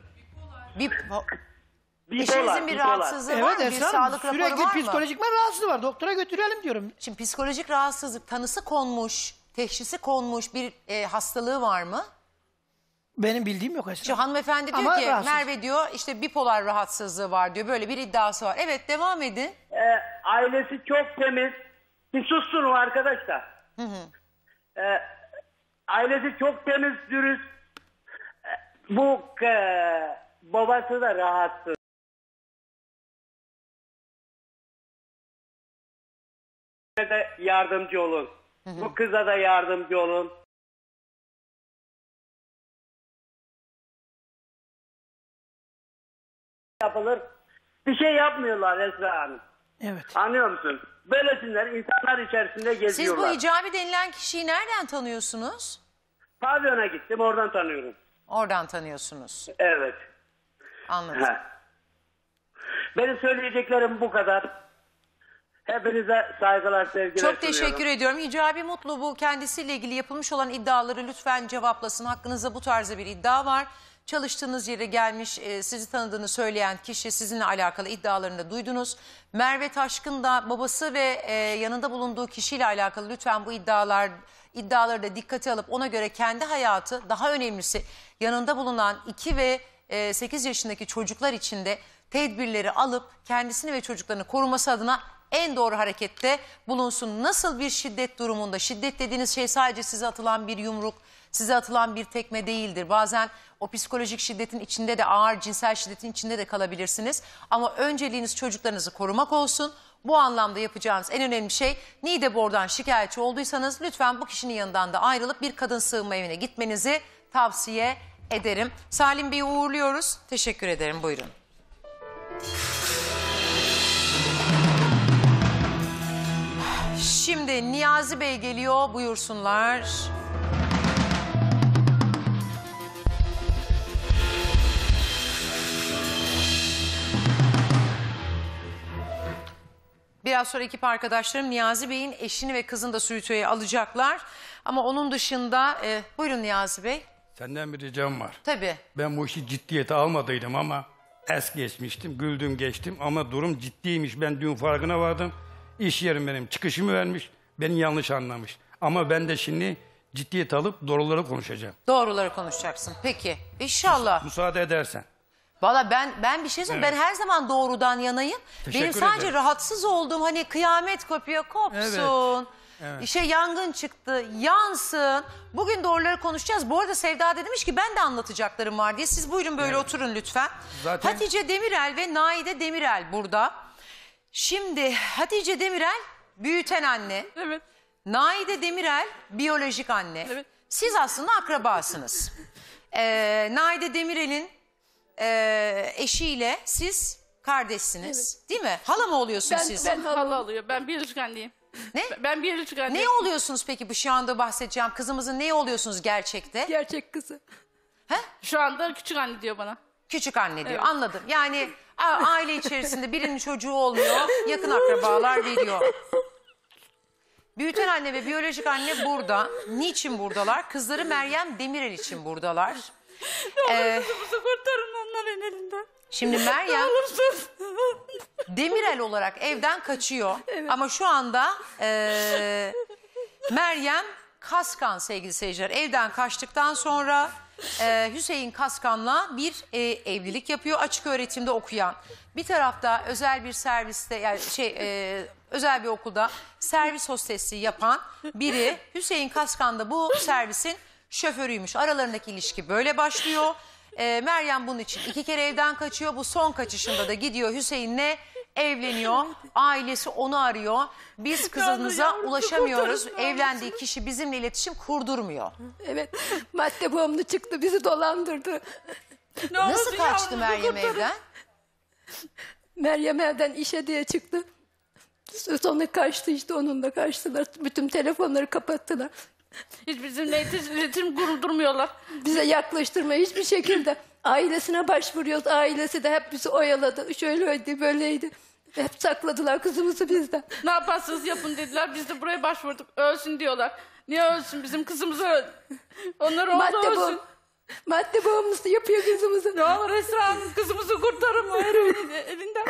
Eşinizin bir rahatsızlığı var mı? Bir sağlık raporu var mı? Sürekli psikolojik rahatsızlığı var. Doktora götürelim diyorum. Şimdi psikolojik rahatsızlık tanısı konmuş, teşhisi konmuş bir hastalığı var mı? Benim bildiğim yok aslında. Şu hanımefendi diyor ama ki rahatsız. Merve diyor işte bipolar rahatsızlığı var diyor. Böyle bir iddiası var. Evet, devam edin. Ailesi çok temiz. Bir sussun o arkadaşlar. Hı hı. Ailesi çok temiz, dürüst. Bu babası da rahatsız. Yardımcı olun. Hı hı. Bu kıza da yardımcı olun. Yapılır. Bir şey yapmıyorlar Esra Hanım. Evet. Anlıyor musun? Böylesinler insanlar içerisinde geziyorlar. Siz bu Hicabi denilen kişiyi nereden tanıyorsunuz? Pavyona gittim, oradan tanıyorum. Oradan tanıyorsunuz. Evet. Anladım. Ha. Benim söyleyeceklerim bu kadar. Hepinize saygılar, sevgiler sunuyorum. Çok teşekkür ediyorum. Hicabi Mutlu bu kendisiyle ilgili yapılmış olan iddiaları lütfen cevaplasın. Hakkınızda bu tarzda bir iddia var. Çalıştığınız yere gelmiş, sizi tanıdığını söyleyen kişi sizinle alakalı iddialarını da duydunuz. Merve Aşkın da babası ve yanında bulunduğu kişiyle alakalı lütfen bu iddiaları da dikkate alıp ona göre kendi hayatı, daha önemlisi yanında bulunan 2 ve 8 yaşındaki çocuklar için de tedbirleri alıp kendisini ve çocuklarını koruması adına en doğru harekette bulunsun. Nasıl bir şiddet durumunda? Şiddet dediğiniz şey sadece size atılan bir yumruk, size atılan bir tekme değildir. Bazen o psikolojik şiddetin içinde de ağır cinsel şiddetin içinde de kalabilirsiniz. Ama önceliğiniz çocuklarınızı korumak olsun. Bu anlamda yapacağınız en önemli şey, Niğdebor'dan şikayetçi olduysanız lütfen bu kişinin yanından da ayrılıp bir kadın sığınma evine gitmenizi tavsiye ederim. Salim Bey'i uğurluyoruz. Teşekkür ederim. Buyurun. Şimdi Niyazi Bey geliyor. Buyursunlar. Biraz sonra ekip arkadaşlarım Niyazi Bey'in eşini ve kızını da suitoya alacaklar. Ama onun dışında... buyurun Niyazi Bey. Senden bir ricam var. Tabii. Ben bu işi ciddiyete almadıydım ama es geçmiştim, güldüm geçtim. Ama durum ciddiymiş. Ben dün farkına vardım. İş yerim benim çıkışımı vermiş, beni yanlış anlamış. Ama ben de şimdi ciddiyet alıp doğruları konuşacağım. Doğruları konuşacaksın. Peki. İnşallah. Müsaade edersen. Valla ben bir şey söyleyeyim. Evet. Ben her zaman doğrudan yanayım. Teşekkür benim sadece ederim. Rahatsız olduğum hani kıyamet kopuyor kopsun. Evet. Evet. İşe yangın çıktı, yansın. Bugün doğruları konuşacağız. Bu arada Sevda demiş ki ben de anlatacaklarım var diye. Siz buyurun böyle evet. Oturun lütfen. Zaten... Hatice Demirel ve Naide Demirel burada. Şimdi Hatice Demirel büyüten anne. Evet. Naide Demirel biyolojik anne. Evet. Siz aslında akrabasınız. Naide Demirel'in eşiyle siz kardeşsiniz. Evet. Değil mi? Hala mı oluyorsunuz siz? Ben hala oluyor. Ben biyolojik anneyim. Ne? Ben biyolojik anneyim. Ne oluyorsunuz peki bu şu anda bahsedeceğim? Kızımızın ne oluyorsunuz gerçekte? Gerçek kızı. He? Şu anda küçük anne diyor bana. Küçük anne diyor. Evet. Anladım. Yani... aile içerisinde birinin çocuğu olmuyor, yakın akrabalar veriyor. Büyüten anne ve biyolojik anne burada. Niçin buradalar? Kızları Meryem Demirel için buradalar. Ne olur kızımızı kurtarın onların elinden. Şimdi Meryem Demirel olarak evden kaçıyor. Evet. Ama şu anda Meryem Kaskan sevgili seyirciler evden kaçtıktan sonra... Hüseyin Kaskan'la bir evlilik yapıyor. Açık öğretimde okuyan. Bir tarafta özel bir serviste yani özel bir okulda servis hostesliği yapan biri. Hüseyin Kaskan da bu servisin şoförüymüş. Aralarındaki ilişki böyle başlıyor. Meryem bunun için 2 kere evden kaçıyor. Bu son kaçışında da gidiyor Hüseyin'le evleniyor. Ailesi onu arıyor. Biz kızınıza ulaşamıyoruz. Evlendiği kişi bizimle iletişim kurdurmuyor. Evet. Madde bağımlı çıktı. Bizi dolandırdı. Nasıl kaçtı Meryem evden? Meryem evden işe diye çıktı. Sonra kaçtı işte onunla kaçtılar. Bütün telefonları kapattılar. Hiç bizimle iletişim kurdurmuyorlar. Bize yaklaştırma hiçbir şekilde. Ailesine başvuruyoruz. Ailesi de hep bizi oyaladı. Şöyleydi, böyleydi. Hep sakladılar kızımızı bizden. Ne yaparsanız yapın dediler. Biz de buraya başvurduk. Ölsün diyorlar. Niye ölsün? Bizim kızımız öldü. Onlar oldu madde ölsün. Madde bağımlısı yapıyor kızımızı. Ne olur Esra Hanım kızımızı kurtarın. Elinden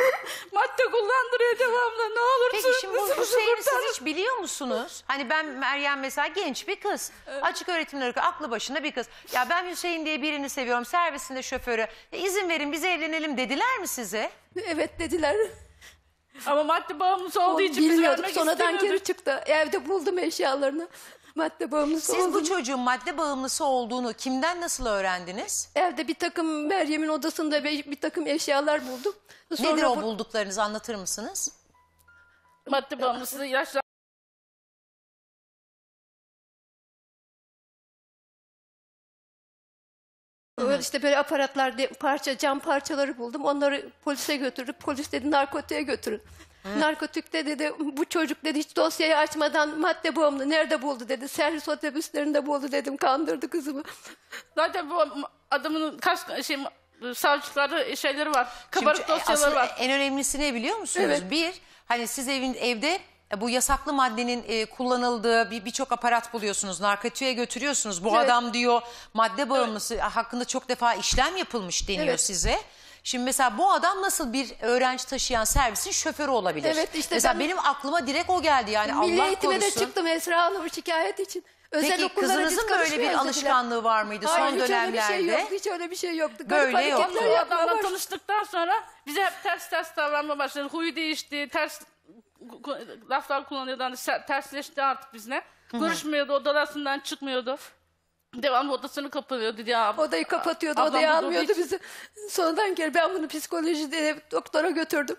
madde kullandırıyor devamlı. Ne olursunuz kızımızı kurtarın. Peki şimdi bu Hüseyin'i siz hiç biliyor musunuz? Hani ben Meryem mesela genç bir kız. Evet. Açık öğretimler aklı başında bir kız. Ya ben Hüseyin diye birini seviyorum. Servisinde şoförü. İzin verin biz evlenelim dediler mi size? Evet dediler. Ama madde bağımlısı olduğu için biz vermek istemiyorduk. Sonradan geri çıktı. Evde buldum eşyalarını. Madde bağımlısı siz olduğunu. Bu çocuğun madde bağımlısı olduğunu kimden nasıl öğrendiniz? Evde bir takım Meryem'in odasında bir takım eşyalar buldum. Sonra nedir o bulduklarınızı anlatır mısınız? Madde bağımlısı ilaçlar. İşte böyle aparatlar, cam parçaları buldum. Onları polise götürdük. Polis dedi narkotiğe götürün. Hı. Narkotikte dedi bu çocuk dedi hiç dosyayı açmadan madde bağımlı nerede buldu dedi. Servis otobüslerinde buldu dedim. Kandırdı kızımı. Zaten bu adamın kaç savcıları şeyleri var. Kabarık şimdi dosyaları var. En önemlisi ne biliyor musunuz? Evet. Bir, hani siz evde bu yasaklı maddenin kullanıldığı birçok aparat buluyorsunuz. Narkotiğe götürüyorsunuz. Bu evet. Adam diyor madde bağımlısı evet. Hakkında çok defa işlem yapılmış deniyor evet. Size. Şimdi mesela bu adam nasıl bir öğrenci taşıyan servisin şoförü olabilir? Evet işte mesela benim aklıma direkt o geldi yani Allah korusun. Milli eğitime de çıktım Esra Hanım şikayet için. Özel peki kızınızın böyle bir alışkanlığı var mıydı hayır, son dönemlerde? Hayır şey hiç öyle bir şey yoktu. Garip böyle yok. O adamla tanıştıktan sonra bize hep ters davranma başladı. Huyu değişti, ters laflar kullanıyordu. Hani tersleşti artık bizle. Görüşmüyordu, odalarından çıkmıyordu. Devamlı odasını kapatıyordu ya. Odayı kapatıyordu, odayı almıyordu bizi. Sonradan geri ben bunu psikolojide doktora götürdüm.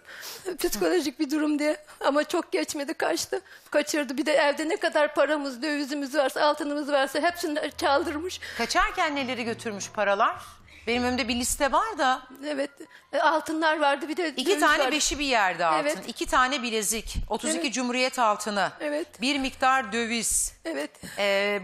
Psikolojik bir durum diye. Ama çok geçmedi, kaçtı. Kaçırdı. Bir de evde ne kadar paramız, dövizimiz varsa, altınımız varsa hepsini çaldırmış. Kaçarken neleri götürmüş paralar? Benim önümde bir liste var da. Evet. Altınlar vardı bir de. 2 tane vardı. 5'i bir yerde altın. Evet. 2 tane bilezik. 32 evet. Cumhuriyet altını. Evet. Bir miktar döviz. Evet.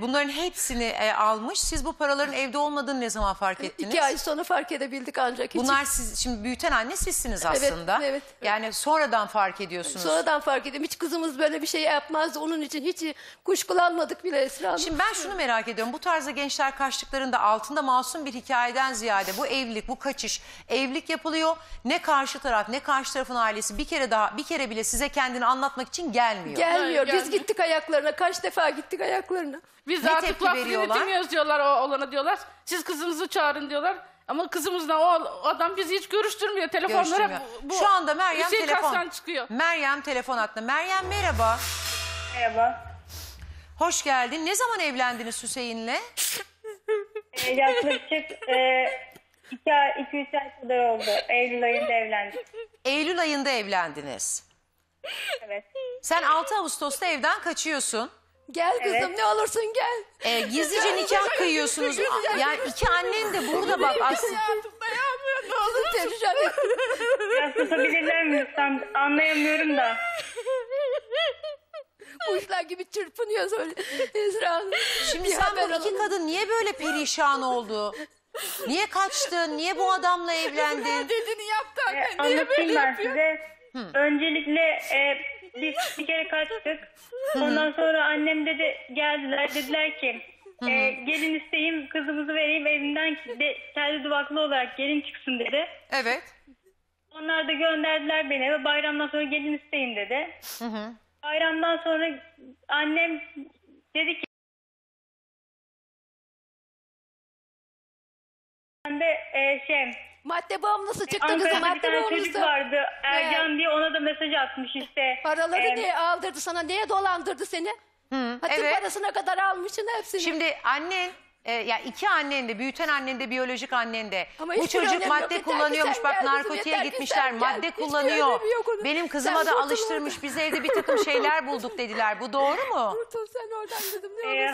Bunların hepsini almış. Siz bu paraların evde olmadığını ne zaman fark ettiniz? 2 ay sonra fark edebildik ancak. Bunlar hiç... siz şimdi büyüten anne sizsiniz aslında. Evet. Evet. Yani sonradan fark ediyorsunuz. Sonradan fark ediyorum. Hiç kızımız böyle bir şey yapmazdı. Onun için hiç kuşkulanmadık bile Esra Hanım. Şimdi ben şunu merak ediyorum. Bu tarzda gençler kaçtıklarında altında masum bir hikayeden ziyade bu evlilik, bu kaçış, evlilik yapılıyor. Ne karşı taraf, ne karşı tarafın ailesi bir kere bile size kendini anlatmak için gelmiyor. Gelmiyor. Biz gittik ayaklarına. Kaç defa gittik ayaklarına. Biz ne artık laf dinletiyoruz diyorlar olana diyorlar. Siz kızınızı çağırın diyorlar. Ama kızımızla o adam bizi hiç görüştürmüyor. Telefonlara şu anda Meryem Hüseyin telefon. Çıkıyor. Meryem telefon attı. Meryem merhaba. Merhaba. Hoş geldin. Ne zaman evlendiniz Hüseyin'le? Yaklaşık 2-3 ay kadar oldu. Eylül ayında evlendik. Eylül ayında evlendiniz. Evet. Sen 6 Ağustos'ta evden kaçıyorsun. Gel kızım evet. Ne olursun gel. Gizlice nikah kıyıyorsunuz. Yani 2 annen de burada bak aslında. Ne olur tercih et. Ya tutabilirler mi? Tam anlayamıyorum da. Kuşlar gibi çırpınıyor öyle Ezra Hanım. Şimdi ya sen bu 2 kadın niye böyle perişan oldu? Niye kaçtın? Niye bu adamla evlendin? Dediğini yaptı anne. Anlatayım ben size. Öncelikle biz bir kere kaçtık. Ondan sonra annem dedi geldiler. Dediler ki gelin isteyeyim kızımızı vereyim evinden kendi duvaklı olarak gelin çıksın dedi. Evet. Onlar da gönderdiler beni ve bayramdan sonra gelin isteyin dedi. Hı. Bayramdan sonra annem dedi ki ben de madde bağımlısı çıktı kızım. Ankara'da bir tane çocuk vardı Ercan diye ona da mesaj atmış işte. Paraları neye aldırdı sana neye dolandırdı seni? Hatim parasına kadar almışsın hepsini. Şimdi annen yani iki annen de, büyüten annen de, biyolojik annen de. Ama bu çocuk madde kullanıyormuş. Bak narkotiğe gitmişler. Madde kullanıyor. Benim kızıma da alıştırmış. Biz evde bir takım şeyler bulduk dediler. Bu doğru mu? Kurtul sen oradan dedim. Hayır.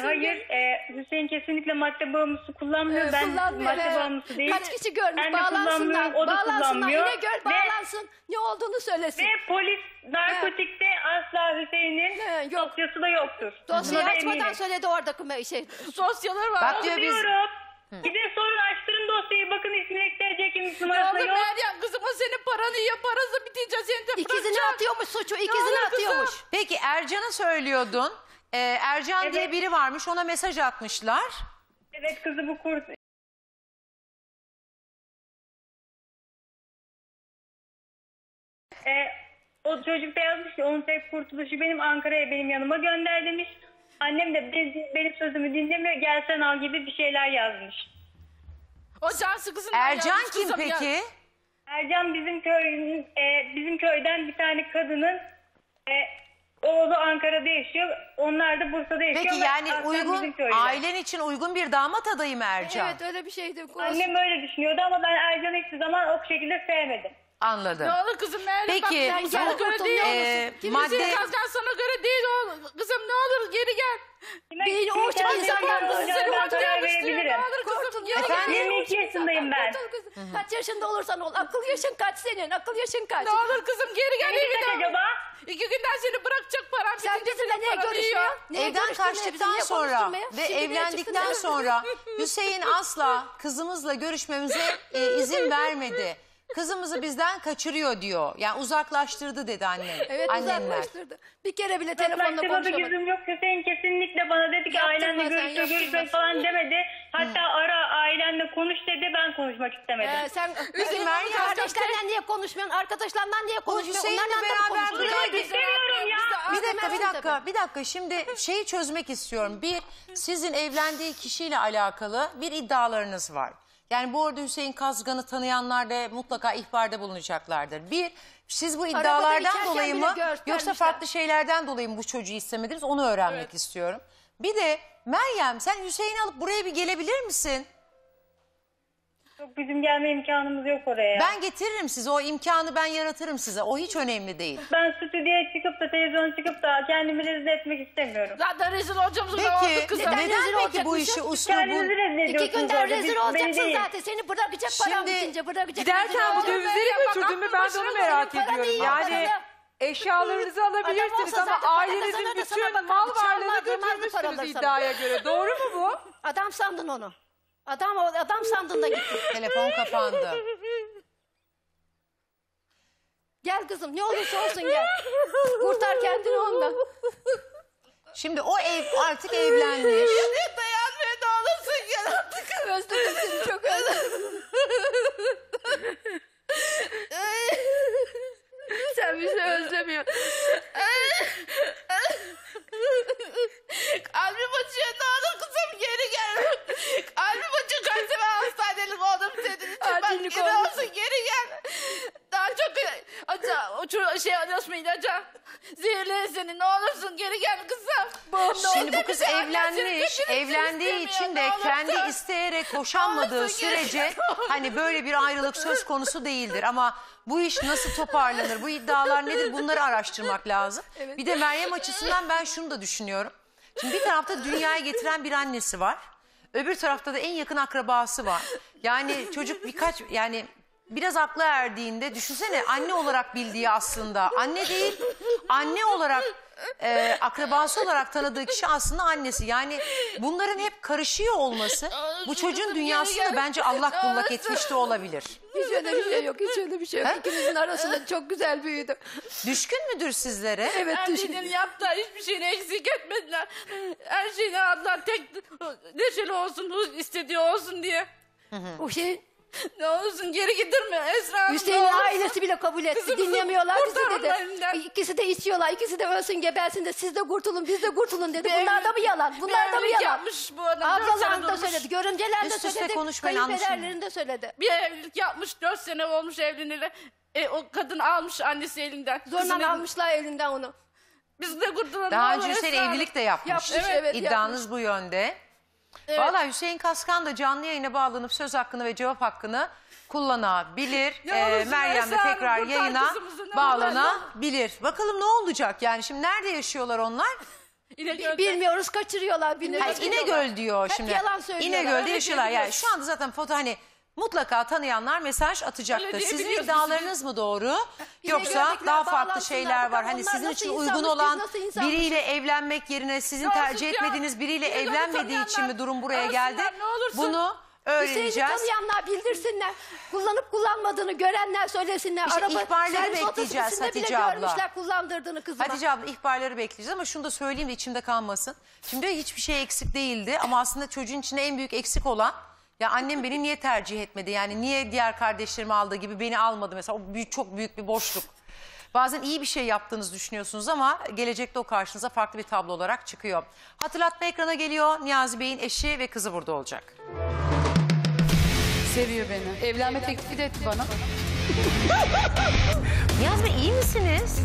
Hüseyin kesinlikle madde bağımlısı kullanmıyor. Ben madde bağımlısı değil. Kaç kişi görmüş? Bağlansınlar. O da kullanmıyor. İnegöl bağlansın. Ne olduğunu söylesin. Ve polis narkotikte asla Hüseyin'in dosyası da yoktur. Dosyayı açmadan söyledi orada şey. Dosyaları var. Bak diyor biz... Bir de sorun açtırın dosyayı. Bakın ismini eklenecek kimisi numarasına yok. Ne oldu Meryem kızım, o senin paranı ya, parası biteceğiz. İkizini atıyormuş suçu. İkizini atıyormuş. Kızım? Peki Ercan'ı söylüyordun. Ercan diye biri varmış. Ona mesaj atmışlar. Evet kızı bu kurs... o çocuk da yazmış ki onun tek kurtuluşu benim Ankara'ya, benim yanıma gönder demiş. Annem de benim sözümü dinlemiyor, gelsen al gibi bir şeyler yazmış. O cansı kızım. Ercan kim peki? Ya. Ercan bizim köyün, bizim köyden bir tane kadının oğlu Ankara'da yaşıyor. Onlar da Bursa'da yaşıyor. Peki yani uygun, ailen için uygun bir damat adayı mı Ercan? Evet öyle bir şeydi. Annem öyle düşünüyordu ama ben Ercan'ı hiçbir zaman o şekilde sevmedim. Anladım. Ne olur kızım Meryem, peki, bak sana göre değil. Kimisi kazan sana göre değil oğlum. Kızım ne olur geri gel. Değil o insanlar kızım seni hatırlamıştır. Ne olur kızım geri gel. 22 yaşındayım ben. Kaç yaşında olursan ol. Akıl yaşın kaç senin? Akıl yaşın kaç? Ne olur kızım geri gel evine. İki günden seni bırakacak param. Sen bizimle ne görüşüyor? Evden kaçtıktan sonra ve evlendikten sonra Hüseyin asla kızımızla görüşmemize izin vermedi. Kızımızı bizden kaçırıyor diyor. Yani uzaklaştırdı dedi annem. Evet uzaklaştırdı. Bir kere bile telefonla konuşamadı. Kızım yok Hüseyin kesinlikle bana dedi ki ailenle görüşme falan demedi. Hatta ara ailenle konuş dedi, ben konuşmak istemedim. Sen kardeşlerden niye konuşmuyorsun? Arkadaşlarından niye konuşmuyorsun? Hüseyin'le beraber buraya istemiyorum ya. Bir dakika şimdi şeyi çözmek istiyorum. Bir, sizin evlendiği kişiyle alakalı bir iddialarınız var. Yani bu arada Hüseyin Kaskan'ı tanıyanlar da mutlaka ihbarda bulunacaklardır. Bir, siz bu iddialardan dolayı mı yoksa farklı şeylerden dolayı mı bu çocuğu istemediniz, onu öğrenmek istiyorum. Bir de Meryem sen Hüseyin'i alıp buraya bir gelebilir misin? Yok bizim gelme imkanımız yok oraya. Ben getiririm size, o imkanı ben yaratırım size, o hiç önemli değil. Ben stüdyoya çıkıp da televizyon çıkıp da kendimi rezil etmek istemiyorum. Zaten rezil olacağımızı ben olduk kızım. Neden peki bu işi uslu bu? İki günden rezil olacaksın zaten, seni bırakacak param bitince bırakacak. Giderken bu dövizleri götürdün mü ben de onu merak ediyorum yani. Eşyalarınızı alabilirsiniz ama ailenizin bütün mal varlığını götürmüşsünüz iddiaya göre. Doğru mu bu? Adam sandın onu. Adam sandığında gitti. Telefon kapandı. Gel kızım ne olursa olsun gel. Kurtar kendini ondan. Şimdi o ev artık evlenmiş. Dayanmıyor ne olursun gel artık. Özledim seni çok özledim. Sen bizi özlemiyorsun. Kalbim açıyor ne olur kızım geri gel. Kalbim açıyor kaç sefer hastanelik oldum senin için. Bak geri olsun geri gel. Daha çok acı şey alışmayın acı. Zehirli seni ne olursun geri gel kızım. Şimdi bu kız evlenmiş. Evlendiği için de kendi isteyerek boşanmadığı sürece hani böyle bir ayrılık söz konusu değildir ama bu iş nasıl toparlanır? Bu iddialar nedir? Bunları araştırmak lazım. Evet. Bir de Meryem açısından ben şunu da düşünüyorum. Şimdi bir tarafta dünyaya getiren bir annesi var. Öbür tarafta da en yakın akrabası var. Yani çocuk biraz aklı erdiğinde düşünsene anne olarak bildiği aslında anne değil. Anne olarak akrabası olarak tanıdığı kişi aslında annesi. Yani bunların hep karışıyor olması bu çocuğun dünyasını bence allak bullak etmiş de olabilir. Hiç öyle bir şey yok. Hiç öyle bir şey yok. He? İkimizin arasında çok güzel büyüdü. Düşkün müdür sizlere? Evet düşkün. Annenin yaptığı hiçbir şeyini eksik etmediler. Her şeyini aldılar. Tek neşeli olsun, istediği olsun diye. O şey... Ne olsun geri gidirme Esra Hanım. Hüseyin'in ailesi bile kabul etti. Kızımızı dinlemiyorlar bizi dedi. İkisi de içiyorlar. İkisi de ölsün gebelsin de siz de kurtulun biz de kurtulun dedi. Bunlar da mı yalan? Bunlar da mı yalan? Yapmış bu adam. Ablalarını da söyledi. Görümceler de söyledi. Kayınpederlerini de söyledi. Bir evlilik yapmış 4 sene olmuş evleneli. O kadın almış annesi elinden. Zorla almışlar elinden onu. Biz de kurtulalım. Daha önce Hüseyin evlilik de yapmış. Evet, iddianız bu yönde. Evet. Valla Hüseyin Kaskan da canlı yayına bağlanıp söz hakkını ve cevap hakkını kullanabilir. Meryem de tekrar yayına bağlanabilir. Bakalım ne olacak yani, şimdi nerede yaşıyorlar onlar? Bilmiyoruz, kaçırıyorlar. İnegöl diyor hep şimdi. Yalan söylüyorlar. İnegöl'de yaşıyorlar. Yani şu anda zaten foto, hani mutlaka tanıyanlar mesaj atacaktır. Sizin iddialarınız mı doğru? Yoksa daha farklı şeyler var. Hani sizin için uygun olan biriyle evlenmek yerine sizin tercih etmediğiniz biriyle evlenmediği için mi durum buraya geldi? Bunu öğreneceğiz. Hüseyin'i tanıyanlar bildirsinler. Kullanıp kullanmadığını görenler söylesinler. İşte araba, ihbarları bekleyeceğiz Hatice abla. Görmüşler kullandırdığını kızıma. Hatice abla, ihbarları bekleyeceğiz ama şunu da söyleyeyim de içimde kalmasın. Şimdi hiçbir şey eksik değildi ama aslında çocuğun içinde en büyük eksik olan, ya annem beni niye tercih etmedi? Yani niye diğer kardeşlerimi aldığı gibi beni almadı mesela? O büyük, çok büyük bir boşluk. Bazen iyi bir şey yaptığınızı düşünüyorsunuz ama gelecekte o karşınıza farklı bir tablo olarak çıkıyor. Hatırlatma ekrana geliyor. Niyazi Bey'in eşi ve kızı burada olacak. Seviyor beni. Evlenme teklifi de etti bana. Niyazi Bey, iyi misiniz?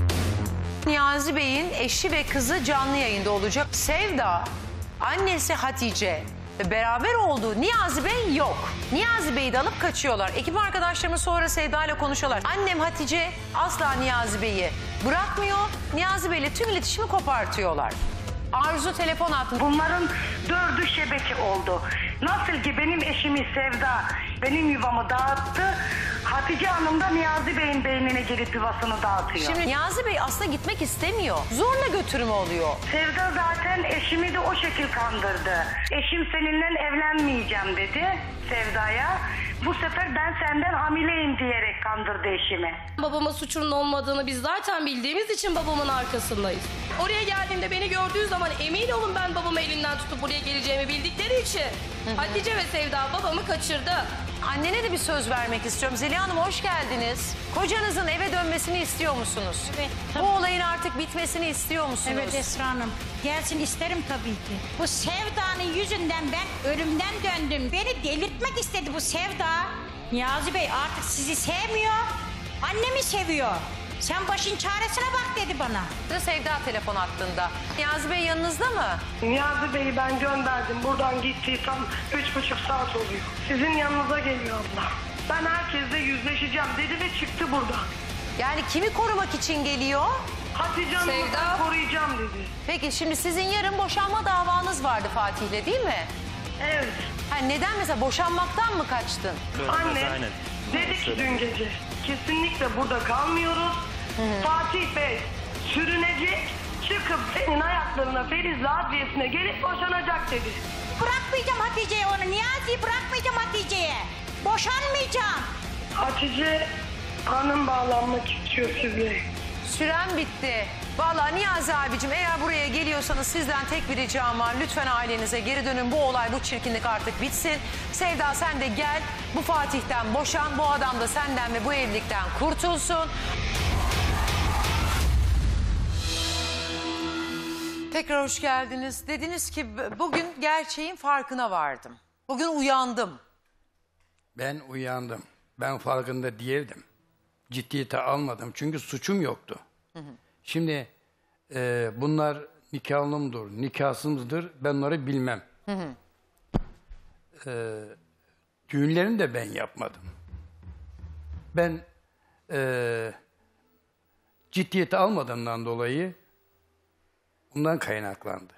Niyazi Bey'in eşi ve kızı canlı yayında olacak. Sevda, annesi Hatice ve beraber olduğu Niyazi Bey yok. Niyazi Bey'i de alıp kaçıyorlar. Ekip arkadaşlarımız sonra Sevda ile konuşuyorlar. Annem Hatice asla Niyazi Bey'i bırakmıyor. Niyazi Bey'le tüm iletişimi kopartıyorlar. Arzu telefon attı. Bunların dördü şebeke oldu. Nasıl ki benim eşimi Sevda benim yuvamı dağıttı, Hatice Hanım da Niyazi Bey'in beynine gelip yuvasını dağıtıyor. Şimdi Niyazi Bey aslında gitmek istemiyor. Zorla götürme oluyor. Sevda zaten eşimi de o şekil kandırdı. Eşim seninle evlenmeyeceğim dedi Sevda'ya. Bu sefer ben senden hamileyim diyerek kandırdı eşimi. Babama suçunun olmadığını biz zaten bildiğimiz için babamın arkasındayız. Oraya geldiğimde beni gördüğü zaman emin olun ben babamı elinden tutup buraya geleceğimi bildikleri için Hatice ve Sevda babamı kaçırdı. Annene de bir söz vermek istiyorum. Zeliha Hanım, hoş geldiniz. Kocanızın eve dönmesini istiyor musunuz? Evet. Tabii. Bu olayın artık bitmesini istiyor musunuz? Evet Esra Hanım. Gelsin isterim tabii ki. Bu Sevda'nın yüzünden ben ölümden döndüm. Beni delirtmek istedi bu Sevda. Niyazi Bey artık sizi sevmiyor. Annemi seviyor. Sen başın çaresine bak dedi bana. Sevda telefon attığında. Niyazi Bey yanınızda mı? Niyazi Bey'i ben gönderdim. Buradan gittiği tam 3,5 saat oluyor. Sizin yanınıza geliyor abla. Ben herkesle yüzleşeceğim dedi ve çıktı buradan. Yani kimi korumak için geliyor? Hatice Hanım'ı koruyacağım dedi. Peki şimdi sizin yarın boşanma davanız vardı Fatih'le değil mi? Evet. Yani neden mesela boşanmaktan mı kaçtın? Evet, anne dedi ki dün gece kesinlikle burada kalmıyoruz. Fatih Bey sürünecek, çıkıp senin ayaklarına Feriz'le adliyesine gelip boşanacak dedi. Bırakmayacağım Hatice'ye onu, Niyazi'yi bırakmayacağım Hatice'ye. Boşanmayacağım. Hatice Hanım bağlanmak istiyor size. Süren bitti. Valla Niyazi abicim, eğer buraya geliyorsanız sizden tek bir ricam var. Lütfen ailenize geri dönün. Bu olay, bu çirkinlik artık bitsin. Sevda sen de gel. Bu Fatih'ten boşan. Bu adam da senden ve bu evlilikten kurtulsun. Tekrar hoş geldiniz. Dediniz ki bugün gerçeğin farkına vardım. Bugün uyandım. Ben uyandım. Ben farkında değildim. Ciddiyete almadım. Çünkü suçum yoktu. Şimdi bunlar nikahlımdır, nikahsızdır. Ben onları bilmem. Düğünlerini de ben yapmadım. Ben ciddiyeti almadığımdan dolayı bundan kaynaklandı.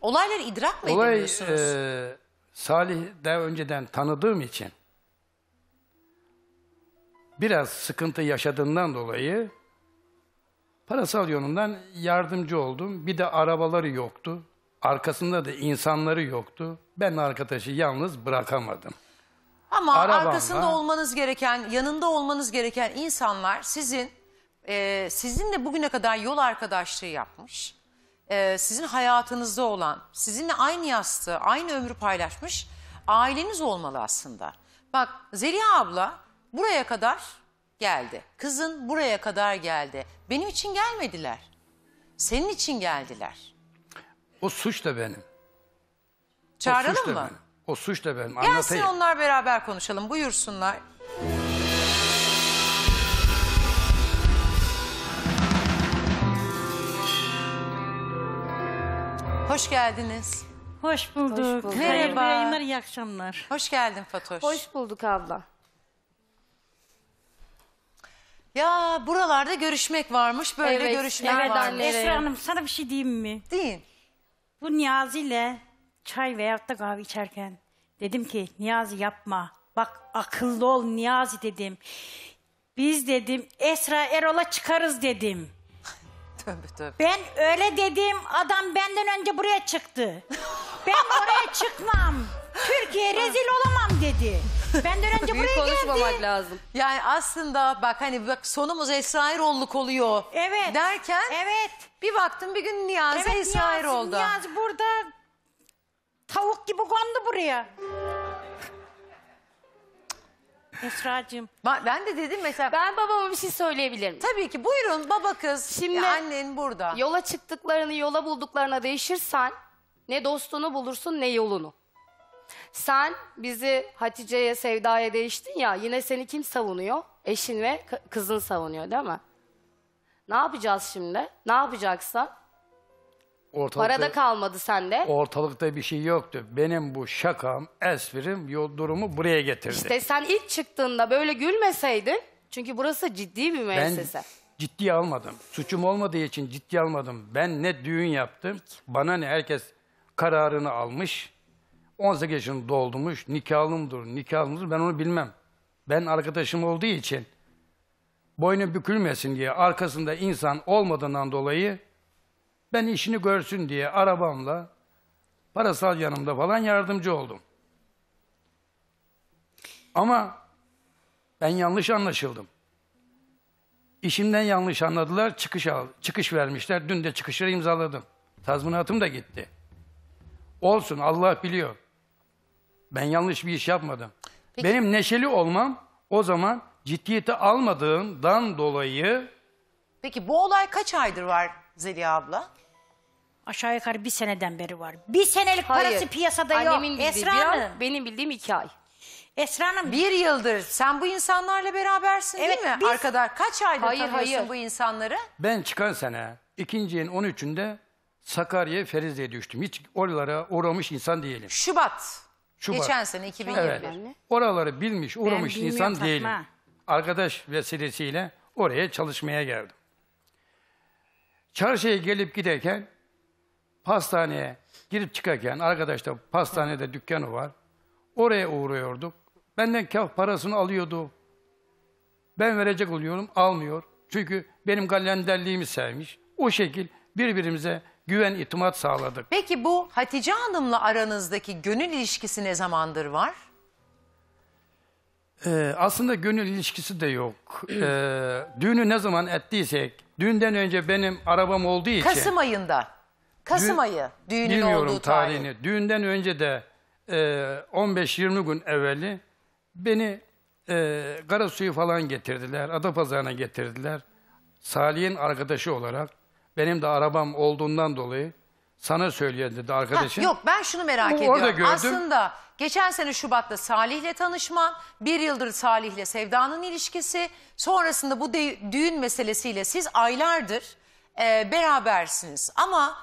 Olayları idrak mı edemiyorsunuz? Salih daha önceden tanıdığım için biraz sıkıntı yaşadığından dolayı parasal yönünden yardımcı oldum. Bir de arabaları yoktu. Arkasında da insanları yoktu. Ben arkadaşı yalnız bırakamadım. Ama arabamla, arkasında olmanız gereken, yanında olmanız gereken insanlar sizinle bugüne kadar yol arkadaşlığı yapmış. Sizin hayatınızda olan, sizinle aynı yastığı, aynı ömrü paylaşmış aileniz olmalı aslında. Bak Zeliha abla buraya kadar geldi. Kızın buraya kadar geldi. Benim için gelmediler. Senin için geldiler. O suç da benim. Çağıralım mı? O suç da benim. Anlatayım. Gelsin onlar, beraber konuşalım. Buyursunlar. Hoş geldiniz. Hoş bulduk. Hoş bulduk. Merhaba. Yayınlar, iyi akşamlar. Hoş geldin Fatoş. Hoş bulduk abla. Ya buralarda görüşmek varmış, böyle evet, görüşmek evet, varmış. Evet, Esra Hanım sana bir şey diyeyim mi? Diyeyim. Bu Niyazi ile çay veyahut da kahve içerken dedim ki Niyazi yapma. Bak akıllı ol Niyazi dedim. Biz dedim Esra Erol'a çıkarız dedim. Tövbe tövbe. Ben öyle dedim, adam benden önce buraya çıktı. Ben oraya çıkmam. Türkiye rezil olamam dedi. Benden önce buraya geldi. Konuşmamak lazım. Yani aslında bak hani bak sonumuz Esra Erol'luk oluyor. Evet. Derken evet. Bir baktım bir gün Niyazi evet, Esra Erol'da. Niyazi burada tavuk gibi kondu buraya. Esra'cığım. Ben de dedim mesela. Ben babama bir şey söyleyebilirim. Tabii ki buyurun baba kız. Şimdi annen burada. Yola çıktıklarını yola bulduklarına değişirsen ne dostunu bulursun ne yolunu. Sen bizi Hatice'ye, Sevda'ya değiştin ya, yine seni kim savunuyor? Eşin ve kızın savunuyor değil mi? Ne yapacağız şimdi? Ne yapacaksa? Ortalıkta, parada kalmadı sende. Ortalıkta bir şey yoktu. Benim bu şakam, esprim, yol durumu buraya getirdi. İşte sen ilk çıktığında böyle gülmeseydin, çünkü burası ciddi bir müessese. Ben ciddiye almadım. Suçum olmadığı için ciddiye almadım. Ben ne düğün yaptım, bana ne, herkes kararını almış. 18 yaşını doldurmuş, nikahlımdır, ben onu bilmem. Ben arkadaşım olduğu için boynu bükülmesin diye, arkasında insan olmadığından dolayı ben işini görsün diye arabamla, parasal yanımda falan yardımcı oldum. Ama ben yanlış anlaşıldım. İşimden yanlış anladılar, çıkış vermişler. Dün de çıkışları imzaladım. Tazminatım da gitti. Olsun, Allah biliyor. Ben yanlış bir iş yapmadım. Peki. Benim neşeli olmam o zaman ciddiyeti almadığımdan dolayı... Peki bu olay kaç aydır var Zeliha abla? Aşağı yukarı bir seneden beri var. Bir senelik hayır, parası piyasada annemin yok. Esra Hanım. Benim bildiğim 2 ay. Esra Hanım. 1 yıldır sen bu insanlarla berabersin evet, değil mi? Biz... Arkadaş kaç aydır hayır, tanıyorsun hayır. Bu insanları? Ben çıkan sene 2. ayın 13'ünde... Sakarya, Ferizli'ye düştüm. Hiç oralara uğramış insan değilim. Şubat. Geçen sene 2020. Evet. Oraları bilmiş, uğramış insan değilim. Ha. Arkadaş vesilesiyle oraya çalışmaya geldim. Çarşıya gelip giderken, pastaneye girip çıkarken, arkadaş da pastanede dükkanı var. Oraya uğruyorduk. Benden kaf parasını alıyordu. Ben verecek oluyorum, almıyor. Çünkü benim galenderliğimi sevmiş. O şekil birbirimize... Güven, itimat sağladık. Peki bu Hatice Hanım'la aranızdaki gönül ilişkisi ne zamandır var? Aslında gönül ilişkisi de yok. Düğünü ne zaman ettiysek, düğünden önce benim arabam olduğu için... Kasım ayında. Kasım ayı düğünün olduğu tarihini. Düğünden önce de 15-20 gün evveli beni Karasu'yu falan getirdiler. Adapazarı'na getirdiler. Salih'in arkadaşı olarak. Benim de arabam olduğundan dolayı sana söyledi dedi arkadaşım. Ha, yok ben şunu merak ediyorum. Aslında geçen sene Şubat'ta Salih'le tanışman, 1 yıldır Salih'le Sevda'nın ilişkisi, sonrasında bu düğün meselesiyle siz aylardır berabersiniz. Ama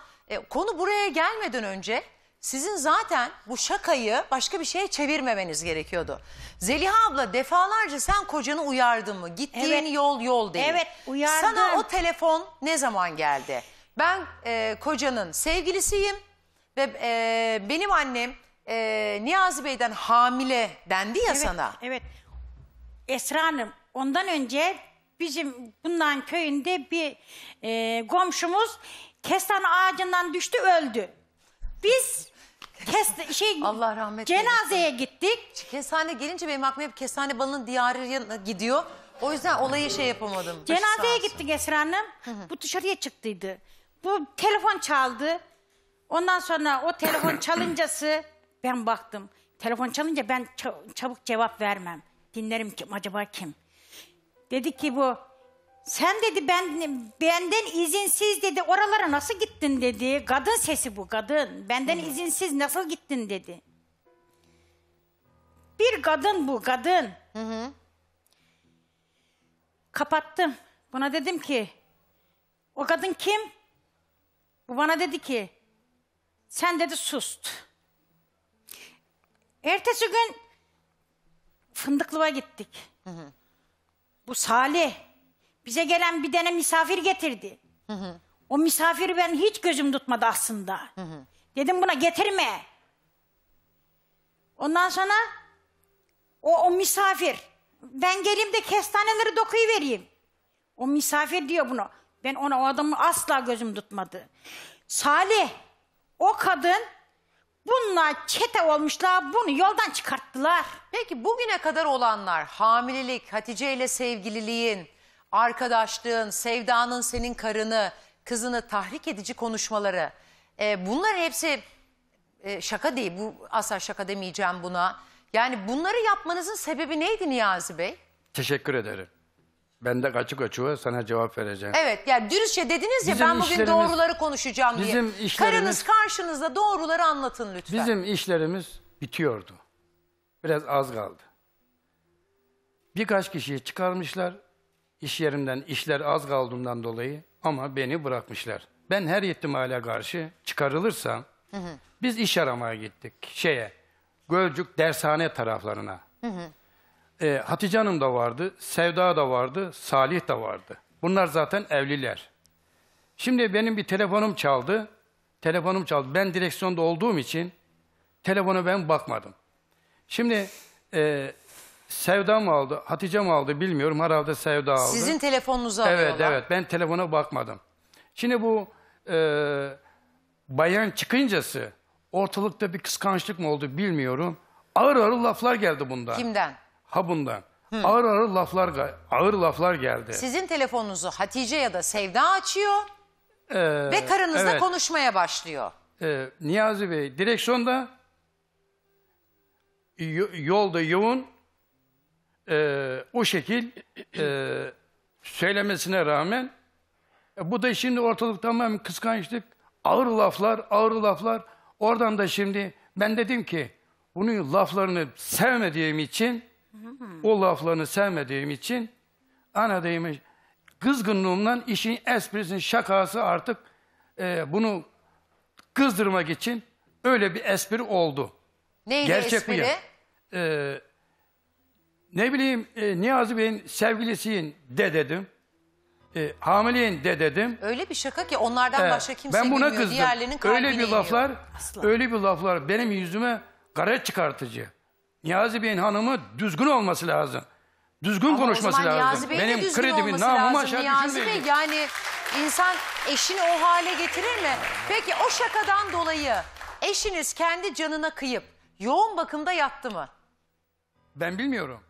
konu buraya gelmeden önce sizin zaten bu şakayı başka bir şeye çevirmemeniz gerekiyordu. Zeliha abla defalarca sen kocanı uyardın mı? Gittiğin evet, yol değil. Evet, uyardım. Sana o telefon ne zaman geldi? Ben kocanın sevgilisiyim ve benim annem Niyazi Bey'den hamile dendi ya evet, sana. Evet. Esra Hanım ondan önce bizim bundan köyünde bir komşumuz kestane ağacından düştü öldü. Biz Allah rahmet cenazeye eylesin. Gittik. Kestane gelince benim aklıma hep kestane balının diyarına gidiyor. O yüzden olayı şey yapamadım. Cenazeye gittik Esra Hanım. Bu dışarıya çıktıydı. Bu telefon çaldı. Ondan sonra o telefon çalıncası ben baktım. Telefon çalınca ben çabuk cevap vermem. Dinlerim kim acaba kim? Dedi ki bu sen dedi benden izinsiz dedi oralara nasıl gittin dedi. Kadın sesi bu kadın. Benden izinsiz nasıl gittin dedi. Bir kadın bu kadın. Kapattım. Buna dedim ki o kadın kim? Bu bana dedi ki sen dedi sust. Ertesi gün Fındıklı'ya gittik. Hı. Bu Salih bize gelen bir tane misafir getirdi. Hı. O misafiri ben hiç gözüm tutmadı aslında. Hı. Dedim buna getirme. Ondan sonra o misafir, ben geleyim de kestaneleri dokuyivereyim. O misafir diyor bunu. Ben ona, o adamı asla gözüm tutmadı. Salih, o kadın bununla çete olmuşlar, bunu yoldan çıkarttılar. Peki bugüne kadar olanlar, hamilelik, Hatice ile sevgililiğin, arkadaşlığın, Sevda'nın senin karını, kızını tahrik edici konuşmaları, bunların hepsi şaka değil. Bu asla şaka demeyeceğim buna. Yani bunları yapmanızın sebebi neydi Niyazi Bey? Teşekkür ederim. Ben de kaçı kaçıva sana cevap vereceğim. Evet, yani dürüstçe dediniz ya, ben bugün doğruları konuşacağım diye. Karınız karşınızda, doğruları anlatın lütfen. Bizim işlerimiz bitiyordu. Biraz az kaldı. Birkaç kişiyi çıkarmışlar. İş yerimden, işler az kaldığımdan dolayı, ama beni bırakmışlar. Ben her ihtimale karşı çıkarılırsam, hı-hı, biz iş aramaya gittik şeye, Gölcük dershane taraflarına. Hı-hı. Hatice Hanım da vardı, Sevda da vardı, Salih de vardı. Bunlar zaten evliler. Şimdi benim bir telefonum çaldı. Telefonum çaldı. Ben direksiyonda olduğum için telefona ben bakmadım. Şimdi Sevda mı aldı, Hatice mi aldı bilmiyorum. Herhalde Sevda aldı. Sizin telefonunuzu alıyorlar. Evet, evet. Ben telefona bakmadım. Şimdi bu bayan çıkıncası, ortalıkta bir kıskançlık mı oldu bilmiyorum. Ağır ağır laflar geldi bundan. Kimden? Ha bundan. Hı. Ağır laflar geldi. Sizin telefonunuzu Hatice ya da Sevda açıyor ve karınızla, evet, konuşmaya başlıyor. Niyazi Bey direksiyonda, yolda yoğun, o şekil söylemesine rağmen, bu da şimdi ortalık tamamen kıskançlık, ağır laflar. Oradan da şimdi ben dedim ki, bunun laflarını sevmediğim için, o laflarını sevmediğim için, anadayım, kızgınlığımdan işin esprisi, şakası artık bunu kızdırmak için öyle bir espri oldu. Neydi gerçek espri? Ne bileyim, Niyazi Bey'in sevgilisiyim de dedim. Hamileyim de dedim. Öyle bir şaka ki onlardan başka kimse ben buna bilmiyor. Diğerlerinin kalbine öyle bir laflar, asla. Öyle bir laflar benim yüzüme kara çıkartıcı. Niyazi Bey'in hanımı düzgün olması lazım. Düzgün ama konuşması lazım. Benim kredimi, namımı aşağı Niyazi Bey, yani insan eşini o hale getirir mi? Peki o şakadan dolayı eşiniz kendi canına kıyıp yoğun bakımda yattı mı? Ben bilmiyorum.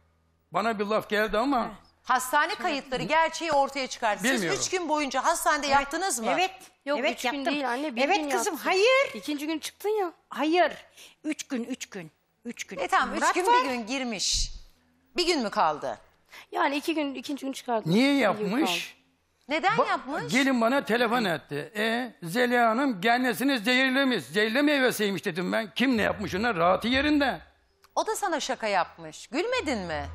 Bana bir laf geldi ama... Evet. Hastane kayıtları gerçeği ortaya çıkardı. Bilmiyorum. Siz 3 gün boyunca hastanede, evet, yattınız mı? Evet. Yok, evet, 3 gün değil anne. Evet kızım, yattım. Hayır. 2. gün çıktın ya. Hayır. 3 gün. Tamam, 3 gün var. Bir gün girmiş. Bir gün mü kaldı? Yani 2 gün, 2. gün çıkardı. Niye yapmış? Neden yapmış? Gelin bana telefon etti. Zeliha Hanım gelnesiniz zehirlemiş. Zehirli meyvesiymiş dedim ben. Kim ne yapmış ona? Rahatı yerinde. O da sana şaka yapmış. Gülmedin mi?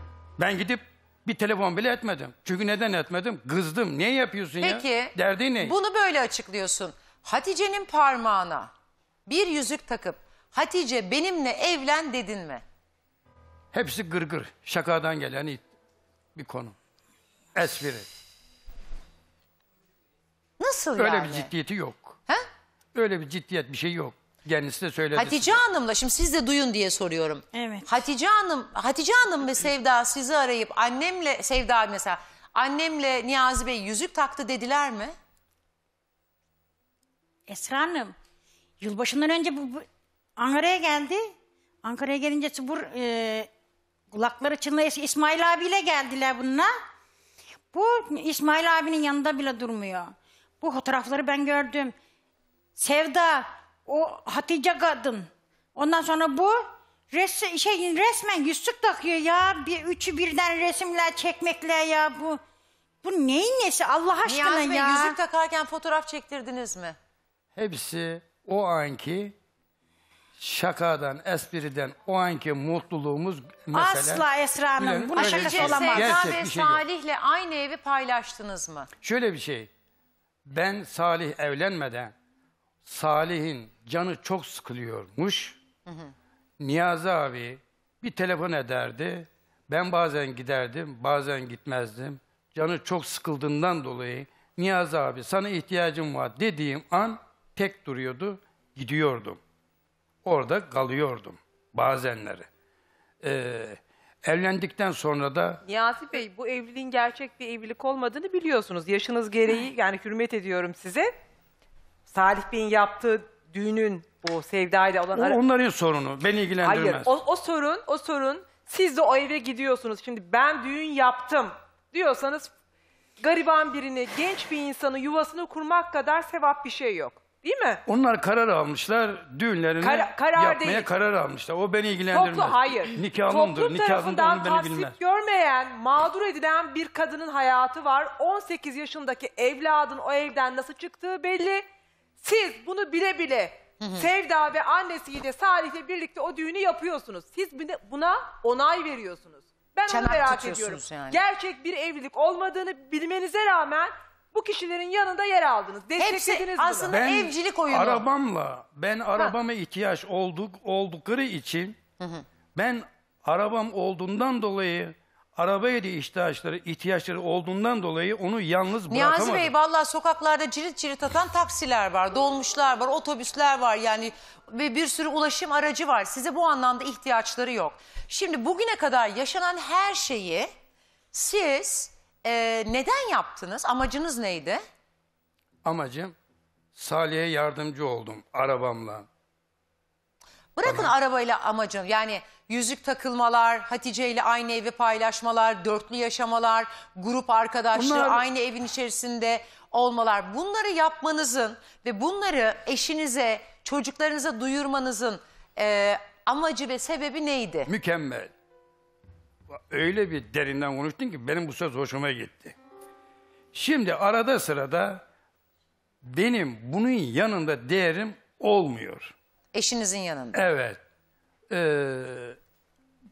Ben gidip bir telefon bile etmedim. Çünkü neden etmedim? Kızdım. Niye yapıyorsun ya? Peki. Derdi ne? Bunu böyle açıklıyorsun. Hatice'nin parmağına bir yüzük takıp Hatice benimle evlen dedin mi? Hepsi gırgır. Şakadan gelen bir konu. Espri. Nasıl öyle yani? Öyle bir ciddiyeti yok. He? Öyle bir ciddiyet, bir şey yok. Kendisi de söyledi. Hatice Hanım'la, şimdi siz de duyun diye soruyorum. Evet. Hatice Hanım ve Sevda sizi arayıp annemle, Sevda mesela, annemle Niyazi Bey yüzük taktı dediler mi? Esra Hanım, yılbaşından önce bu Ankara'ya geldi. Ankara'ya gelince bu kulakları çınlayışı İsmail abiyle geldiler bununla. Bu İsmail abinin yanında bile durmuyor. Bu fotoğrafları ben gördüm. Sevda, o Hatice kadın. Ondan sonra bu resmen yüzük takıyor ya. Bir üçü birden resimler çekmekle ya bu. Bu neyin nesi Allah aşkına ya? Niyazi Bey, yüzük takarken fotoğraf çektirdiniz mi? Hepsi o anki şakadan, espriden, o anki mutluluğumuz mesela... Asla Esra Hanım, buna şakası olamaz. Sevda ve Salih'le aynı evi paylaştınız mı? Şöyle bir şey, ben Salih evlenmeden, Salih'in canı çok sıkılıyormuş, Niyazi abi bir telefon ederdi. Ben bazen giderdim, bazen gitmezdim. Canı çok sıkıldığından dolayı Niyazi abi sana ihtiyacım var dediğim an tek duruyordu, gidiyordum. Orada kalıyordum bazenleri. Evlendikten sonra da... Niyazi Bey, bu evliliğin gerçek bir evlilik olmadığını biliyorsunuz. Yaşınız gereği, yani hürmet ediyorum size. Salih Bey'in yaptığı düğünün, bu Sevda'yla olan... Onların sorunu, beni ilgilendirmez. Hayır, o sorun, siz de o eve gidiyorsunuz. Şimdi ben düğün yaptım diyorsanız, gariban birini, genç bir insanı, yuvasını kurmak kadar sevap bir şey yok. Değil mi? Onlar karar almışlar, düğünlerini karar almışlar. O beni ilgilendirmez. Hayır. Nikahımdır. Toplum tarafından tasvip görmeyen, mağdur edilen bir kadının hayatı var. 18 yaşındaki evladın o evden nasıl çıktığı belli. Siz bunu bile bile Sevda ve annesiyle, Salih'le birlikte o düğünü yapıyorsunuz. Siz buna onay veriyorsunuz. Ben onu merak ediyorum. Yani. Gerçek bir evlilik olmadığını bilmenize rağmen... Bu kişilerin yanında yer aldınız. Desteklediniz. Hepsi aslında ben evcilik oyunu. Ben arabama ihtiyaç oldukları için ben arabam olduğundan dolayı arabaya da ihtiyaçları olduğundan dolayı onu yalnız bırakamadım. Niyazi Bey, vallahi sokaklarda cirit cirit atan taksiler var, dolmuşlar var, otobüsler var yani ve bir sürü ulaşım aracı var. Size bu anlamda ihtiyaçları yok. Şimdi bugüne kadar yaşanan her şeyi siz neden yaptınız? Amacınız neydi? Amacım, Salih'e yardımcı oldum arabamla. Bırakın arabayla amacım. Yani yüzük takılmalar, Hatice ile aynı evi paylaşmalar, dörtlü yaşamalar, grup arkadaşlığı, aynı evin içerisinde olmalar. Bunları yapmanızın ve bunları eşinize, çocuklarınıza duyurmanızın amacı ve sebebi neydi? Mükemmel. Öyle bir derinden konuştun ki benim bu söz hoşuma gitti. Şimdi arada sırada benim bunun yanında değerim olmuyor. Eşinizin yanında. Evet.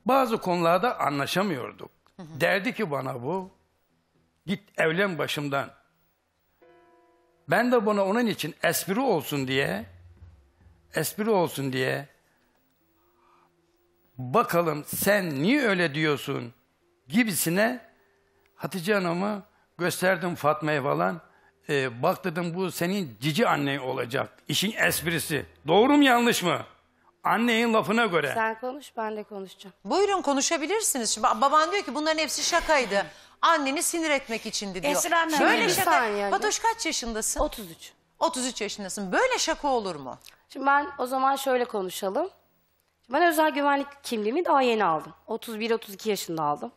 Bazı konularda anlaşamıyorduk. Derdi ki bana bu, git evlen başımdan. Ben de bana onun için espri olsun diye bakalım sen niye öyle diyorsun gibisine Hatice Hanım'ı gösterdim, Fatma'ya falan. Bak dedim, bu senin cici annen olacak. İşin esprisi. Doğru mu yanlış mı? Annenin lafına göre. Sen konuş, ben de konuşacağım. Buyurun, konuşabilirsiniz. Şimdi baban diyor ki bunların hepsi şakaydı. Anneni sinir etmek içindi diyor. Böyle şaka. Yani. Fatoş kaç yaşındasın? 33. 33 yaşındasın. Böyle şaka olur mu? Şimdi ben o zaman şöyle konuşalım. Ben özel güvenlik kimliğimi daha yeni aldım. 31-32 yaşında aldım.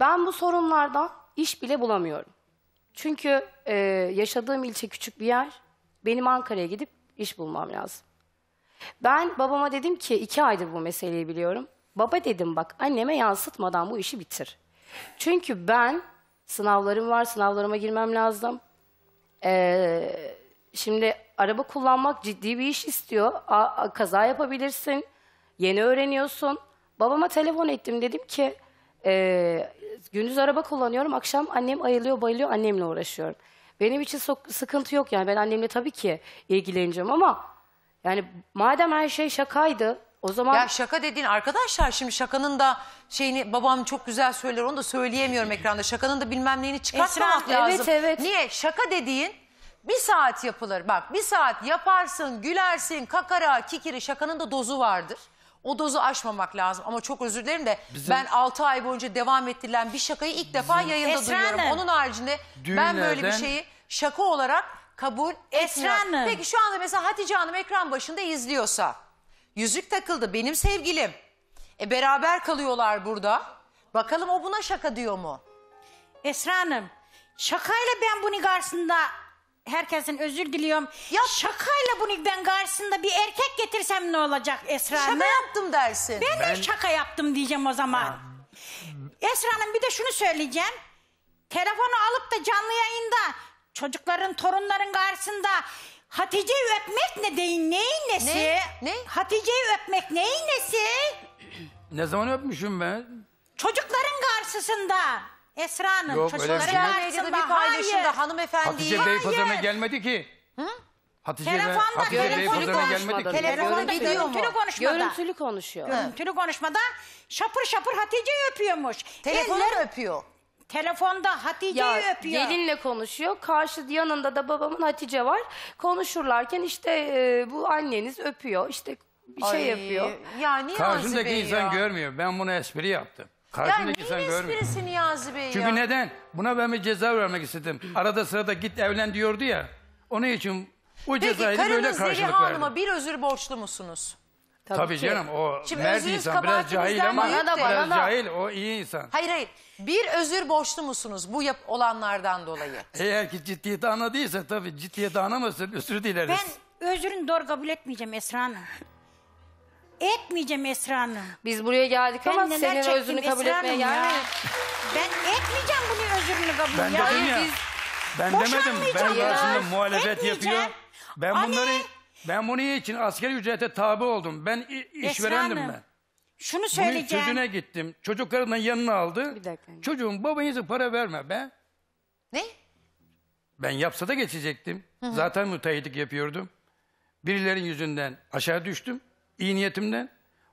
Ben bu sorunlardan iş bile bulamıyorum. Çünkü yaşadığım ilçe küçük bir yer. Benim Ankara'ya gidip iş bulmam lazım. Ben babama dedim ki 2 aydır bu meseleyi biliyorum. Baba dedim, bak anneme yansıtmadan bu işi bitir. Çünkü ben sınavlarım var, sınavlarıma girmem lazım. Şimdi... Araba kullanmak ciddi bir iş istiyor. Kaza yapabilirsin. Yeni öğreniyorsun. Babama telefon ettim. Dedim ki gündüz araba kullanıyorum. Akşam annem ayılıyor, bayılıyor. Annemle uğraşıyorum. Benim için sıkıntı yok. Yani ben annemle tabii ki ilgileneceğim ama yani madem her şey şakaydı o zaman... Ya şaka dediğin arkadaşlar, şimdi şakanın da şeyini babam çok güzel söyler. Onu da söyleyemiyorum ekranda. Şakanın da bilmem neyini çıkartmamak lazım. Evet, evet. Niye? Şaka dediğin 1 saat yapılır. Bak 1 saat yaparsın, gülersin, kakara, kikiri. Şakanın da dozu vardır. O dozu aşmamak lazım. Ama çok özür dilerim de ben 6 ay boyunca devam ettirilen bir şakayı ilk defa yayında duyuyorum. Onun haricinde ben böyle bir şeyi şaka olarak kabul etmiyorum. Peki şu anda mesela Hatice Hanım ekran başında izliyorsa, yüzük takıldı benim sevgilim. Beraber kalıyorlar burada. Bakalım o buna şaka diyor mu? Esra Hanım, şakayla ben bunun karşısında... Herkesin özür diliyorum. Ya şakayla bunu ben karşısında bir erkek getirsem ne olacak Esra Hanım? Şaka yaptım dersin. Ben de şaka yaptım diyeceğim o zaman. Ha. Esra Hanım bir de şunu söyleyeceğim. Telefonu alıp da canlı yayında çocukların, torunların karşısında Hatice'yi öpmek ne deyin? Neyin nesi? Ne? Hatice'yi öpmek neyin nesi? Ne zaman öpmüşüm ben? Çocukların karşısında. Esra Hanım, çocuklara karşısında, hayır. Hanımefendi. Hatice Beypazarı'na gelmedi ki. Hı? Hatice Beypazarı'na gelmedik. Görüntülü konuşuyor. Görüntülü konuşmada şapır şapır Hatice'yi öpüyormuş. Telefonla öpüyor. Telefonda Hatice'yi öpüyor. Gelinle konuşuyor. Karşı yanında da babamın Hatice var. Konuşurlarken işte bu anneniz öpüyor. İşte bir şey yapıyor. Ya Niyazi Bey ya. Karşındaki insan görmüyor. Ben bunu espri yaptım. Karşındaki insan görmüyor. Ya neyin esprisi Niyazi Bey ya? Çünkü neden? Buna ben bir ceza vermek istedim. Arada sırada git evlen diyordu ya. Onun için o cezayı böyle karşılık verdim. Peki karınız Zeliha Hanım'a bir özür borçlu musunuz? Tabii canım o mert insan biraz cahil ama biraz cahil o iyi insan. Hayır hayır bir özür borçlu musunuz bu olanlardan dolayı? Eğer ki ciddiyeti anladıysa tabii ciddiyeti anlamasın özür dileriz. Ben özrünü doğru kabul etmeyeceğim Esra Hanım. Etmeyeceğim Esra Hanım. Biz buraya geldik ben ama senin özrünü kabul etmeye gelmedik. Ben etmeyeceğim bunun özrünü kabul etmeye. Ben dedim ya ben demedim ben karşımda muhalefet yapıyor. Ben bunları... Ben bunu için asgari ücrete tabi oldum. Ben işverendim ben. Şunu söyleyeceğim. Bunun sözüne gittim. Çocuklarımın yanına aldı. Bir dakika. Çocuğum babanıza para verme be. Ne? Ben yapsa da geçecektim. Hı-hı. Zaten müteahhitlik yapıyordum. Birilerin yüzünden aşağı düştüm. İyi niyetimden.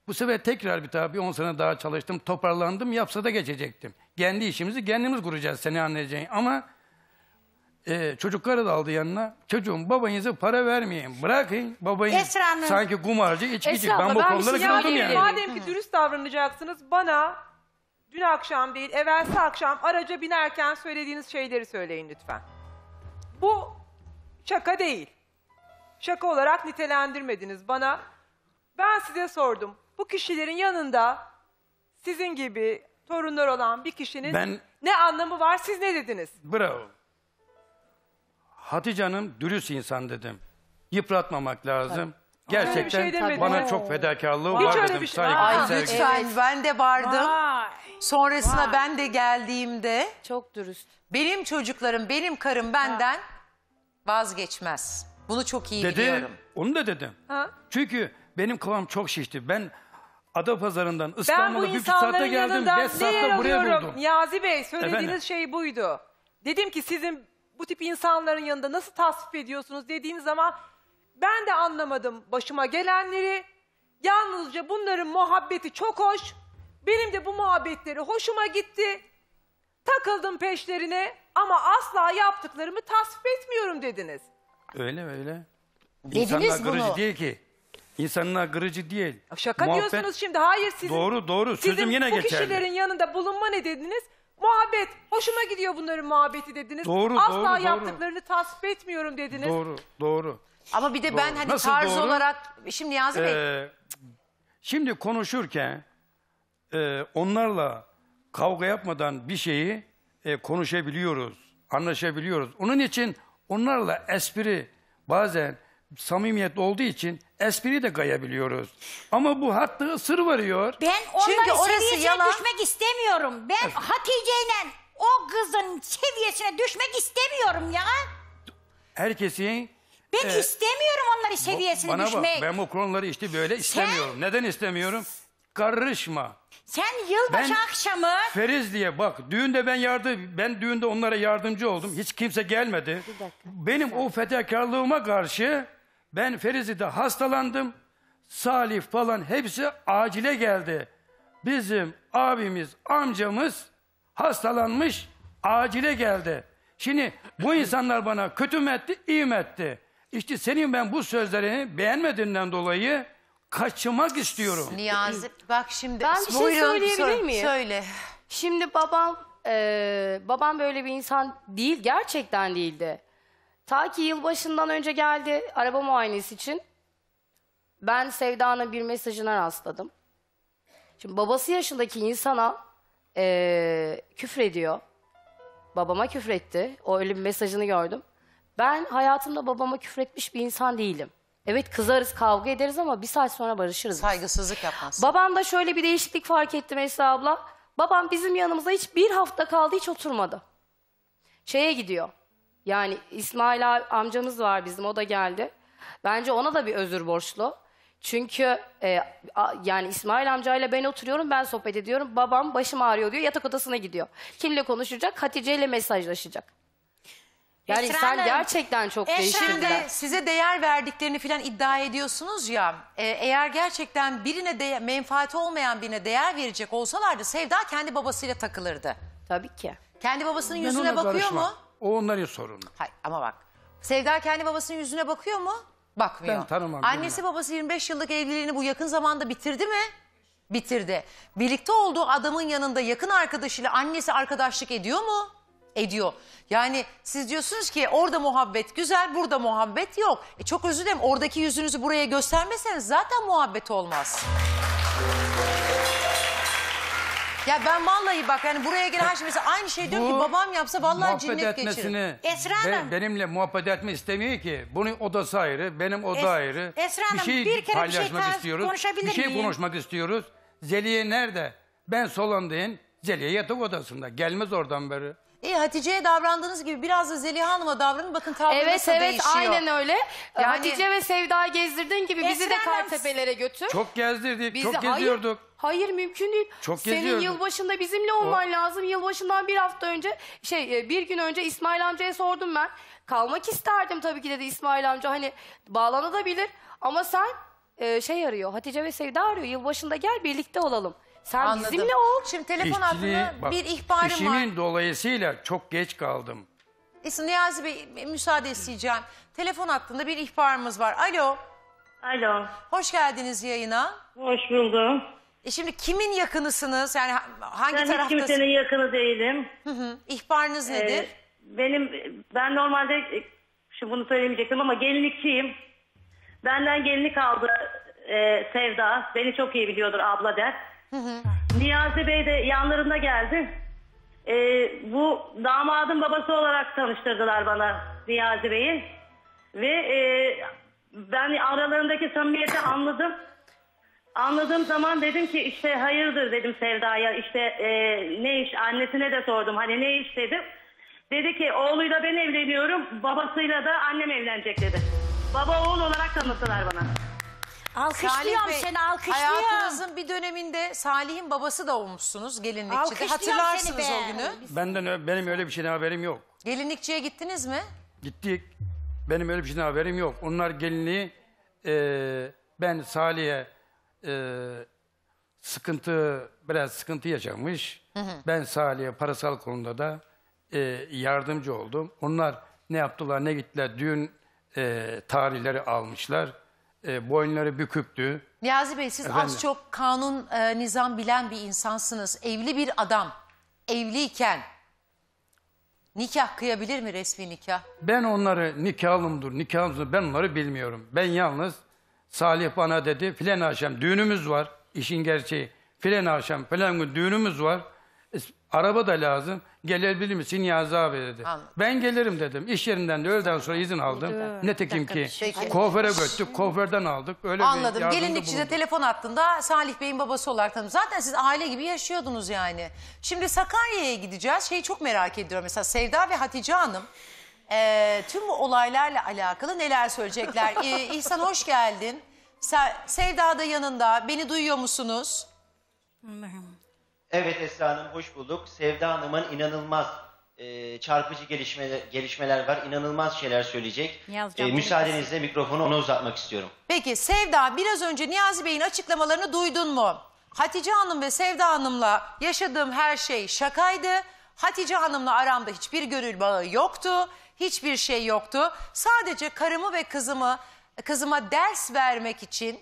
Bu sefer tekrar bir tabi 10 sene daha çalıştım. Toparlandım. Yapsa da geçecektim. Kendi işimizi kendimiz kuracağız seni anlayacağın. Ama... çocukları da aldı yanına. Çocuğum babanıza para vermeyin. Bırakın babanız sanki kumarcı içkici. Ben bu konulara kırıldım yani. Madem ki dürüst davranacaksınız bana dün akşam değil evvelsi akşam araca binerken söylediğiniz şeyleri söyleyin lütfen. Bu şaka değil. Şaka olarak nitelendirmediniz bana. Ben size sordum. Bu kişilerin yanında sizin gibi torunlar olan bir kişinin ne anlamı var? Siz ne dediniz? Bravo. Hatice Hanım dürüst insan dedim. Yıpratmamak lazım. Tabii. Gerçekten şey bana ya. Çok fedakarlığı hiç var dedim. Şey. Ay lütfen ben de vardım. Vay. Sonrasına vay. Ben de geldiğimde çok dürüst. Benim çocuklarım, benim karım benden vazgeçmez. Bunu çok iyi dedim, biliyorum. Onu da dedim. Ha? Çünkü benim kıvam çok şişti. Ben Adapazarı'ndan İstanbul'a bir saatte geldim. 5 saatte buraya buldum. Niyazi Bey söylediğiniz şey buydu. Dedim ki sizin bu tip insanların yanında nasıl tasvip ediyorsunuz dediğiniz zaman ben de anlamadım başıma gelenleri. Yalnızca bunların muhabbeti çok hoş. Benim de bu muhabbetleri hoşuma gitti. Takıldım peşlerine ama asla yaptıklarımı tasvip etmiyorum dediniz. Öyle öyle. İnsanlar kırıcı değil ki. İnsanlar kırıcı değil. Şaka muhabbet... diyorsunuz şimdi. Hayır sizin, doğru. Sözüm sizin yine bu geçerli. Kişilerin yanında bulunma ne dediniz? Muhabbet, hoşuma gidiyor bunların muhabbeti dediniz. Doğru, asla yaptıklarını tasvip etmiyorum dediniz. Doğru. Ama bir de ben hani nasıl tarz olarak... Şimdi Niyazi Bey... Şimdi konuşurken onlarla kavga yapmadan bir şeyi konuşabiliyoruz, anlaşabiliyoruz. Onun için onlarla espri bazen samimiyet olduğu için espri de kayabiliyoruz. Ama bu hattı sırvarıyor. Ben onların seviyesine düşmek istemiyorum. Ben Hatice'yle o kızın seviyesine düşmek istemiyorum ya. Herkesi... Ben istemiyorum onların seviyesine düşmek. Bak, ben bu konuları işte böyle istemiyorum. Neden istemiyorum? Karışma. Sen yılbaşı akşamı... Feriz diye bak düğünde ben düğünde onlara yardımcı oldum. Hiç kimse gelmedi. Benim o fedakarlığıma karşı... Ben Ferizi'de hastalandım. Salih falan hepsi acile geldi. Bizim abimiz, amcamız hastalanmış, acile geldi. Şimdi bu insanlar bana kötü mü etti, iyi mi etti? İşte senin ben bu sözlerini beğenmediğinden dolayı kaçmak istiyorum. Niyazi bak şimdi. Ben bir şey söyleyebilir miyim? Söyle. Şimdi babam böyle bir insan değil, gerçekten değildi. Ta ki yılbaşından önce geldi araba muayenesi için. Ben Sevda'nın bir mesajına rastladım. Şimdi babası yaşındaki insana küfrediyor. Babama küfretti. O öyle bir mesajını gördüm. Ben hayatımda babama küfretmiş bir insan değilim. Evet kızarız, kavga ederiz ama bir saat sonra barışırız. Saygısızlık yapmaz. Babamda şöyle bir değişiklik fark ettim Esra abla. Babam bizim yanımıza hiç bir hafta kaldı, hiç oturmadı. Şeye gidiyor. Yani İsmail amcamız var bizim, o da geldi. Bence ona da bir özür borçlu. Çünkü yani İsmail amcayla ben oturuyorum, ben sohbet ediyorum. Babam başım ağrıyor diyor, yatak odasına gidiyor. Kimle konuşacak? Hatice ile mesajlaşacak. Yani sen gerçekten çok değiştirdiler. Şimdi size değer verdiklerini falan iddia ediyorsunuz ya. Eğer gerçekten birine menfaati olmayan birine değer verecek olsalardı Sevda kendi babasıyla takılırdı. Tabii ki. Kendi babasının yüzüne bakıyor mu? O onların sorunu. Hayır ama bak. Sevda kendi babasının yüzüne bakıyor mu? Bakmıyor. Ben tanımam. Annesi babası 25 yıllık evliliğini bu yakın zamanda bitirdi mi? Bitirdi. Birlikte olduğu adamın yanında yakın arkadaşıyla annesi arkadaşlık ediyor mu? Ediyor. Yani siz diyorsunuz ki orada muhabbet güzel, burada muhabbet yok. Çok özür dilerim, oradaki yüzünüzü buraya göstermeseniz zaten muhabbet olmaz. Ya ben vallahi bak yani buraya gelen her şey mesela aynı şey diyorum ki babam yapsa vallahi cinnet geçirir. Esra Hanım. Benimle muhabbet etme istemiyor ki. Bunun odası ayrı, benim oda ayrı. Esra Hanım bir kere bir şey konuşmak istiyoruz. Zeliha nerede? Ben salondayım. Zeliha yatak odasında. Gelmez oradan beri. Hatice'ye davrandığınız gibi biraz da Zeliha Hanım'a davranın. Bakın tavrınız değişiyor. Evet aynen öyle. Yani... Hatice ve Sevda'yı gezdirdiğin gibi bizi de Kartepe'lere götür. Çok gezdirdik, çok geziyorduk. Hayır mümkün değil. Çok senin yılbaşında bizimle olman lazım. Yılbaşından bir hafta önce, bir gün önce İsmail amcaya sordum ben. Kalmak isterdim tabii ki dedi İsmail amca. Hani bağlanabilir ama sen arıyor, Hatice ve Sevda arıyor. Yılbaşında gel birlikte olalım. Sen anladım. Bizimle ol. Şimdi telefon hattında bir ihbarım var. İşimin dolayısıyla çok geç kaldım. Niyazi Bey müsaade isteyeceğim. Telefon hattında bir ihbarımız var. Alo. Alo. Hoş geldiniz yayına. Hoş buldum. Şimdi kimin yakınısınız? Yani hangi taraftasınız? Ben hiç kimsenin yakını değilim. Hı hı. İhbarınız nedir? Ben normalde şimdi bunu söylemeyecektim ama gelinlikçiyim. Benden gelinlik aldı Sevda. Beni çok iyi biliyordur abla der. Hı hı. Niyazi Bey de yanlarında geldi. Bu damadın babası olarak tanıştırdılar bana Niyazi Bey'i. Ve ben aralarındaki samimiyeti anladım. Anladığım zaman dedim ki işte hayırdır dedim Sevda'ya. İşte ne iş, annesine de sordum hani ne iş dedim. Dedi ki oğluyla ben evleniyorum, babasıyla da annem evlenecek dedi. Baba oğul olarak tanıttılar bana. Alkışlıyorum seni, alkışlıyorum. Hayatınızın bir döneminde Salih'in babası da olmuşsunuz gelinlikçide. Hatırlarsınız o günü. Benim öyle bir şeyden haberim yok. Gelinlikçiye gittiniz mi? Gittik. Benim öyle bir şeyden haberim yok. Onlar gelinliği ben Salih'e biraz sıkıntı yaşamış. Hı hı. Ben Salih'e parasal konuda da yardımcı oldum. Onlar ne yaptılar ne gittiler düğün tarihleri almışlar. Boynları büküktü. Niyazi Bey siz az çok kanun nizam bilen bir insansınız. Evli bir adam evliyken nikah kıyabilir mi, resmi nikah? Ben onları nikahımdır ben onları bilmiyorum. Ben yalnız Salih bana dedi filan akşam düğünümüz var. İşin gerçeği filan akşam filan gün düğünümüz var. Araba da lazım. Gelebilir misin Niyazi abi dedi. Anladım. Ben gelirim dedim. İş yerinden de öğleden sonra izin aldım. Nitekim ki kuaföre götürdük. Kuaförden aldık. Öyle anladım. Gelinlikçide telefon attığında Salih Bey'in babası olarak tanıdım. Zaten siz aile gibi yaşıyordunuz yani. Şimdi Sakarya'ya gideceğiz. Çok merak ediyorum. Mesela Sevda ve Hatice Hanım tüm bu olaylarla alakalı neler söyleyecekler? İhsan hoş geldin. Sevda da yanında. Beni duyuyor musunuz? Allah'ım. Evet Esra Hanım hoş bulduk. Sevda Hanım'ın inanılmaz çarpıcı gelişmeler var. İnanılmaz şeyler söyleyecek. Müsaadenizle mikrofonu ona uzatmak istiyorum. Peki Sevda biraz önce Niyazi Bey'in açıklamalarını duydun mu? Hatice Hanım ve Sevda Hanım'la yaşadığım her şey şakaydı. Hatice Hanım'la aramda hiçbir gönül bağı yoktu. Hiçbir şey yoktu. Sadece karımı ve kızıma ders vermek için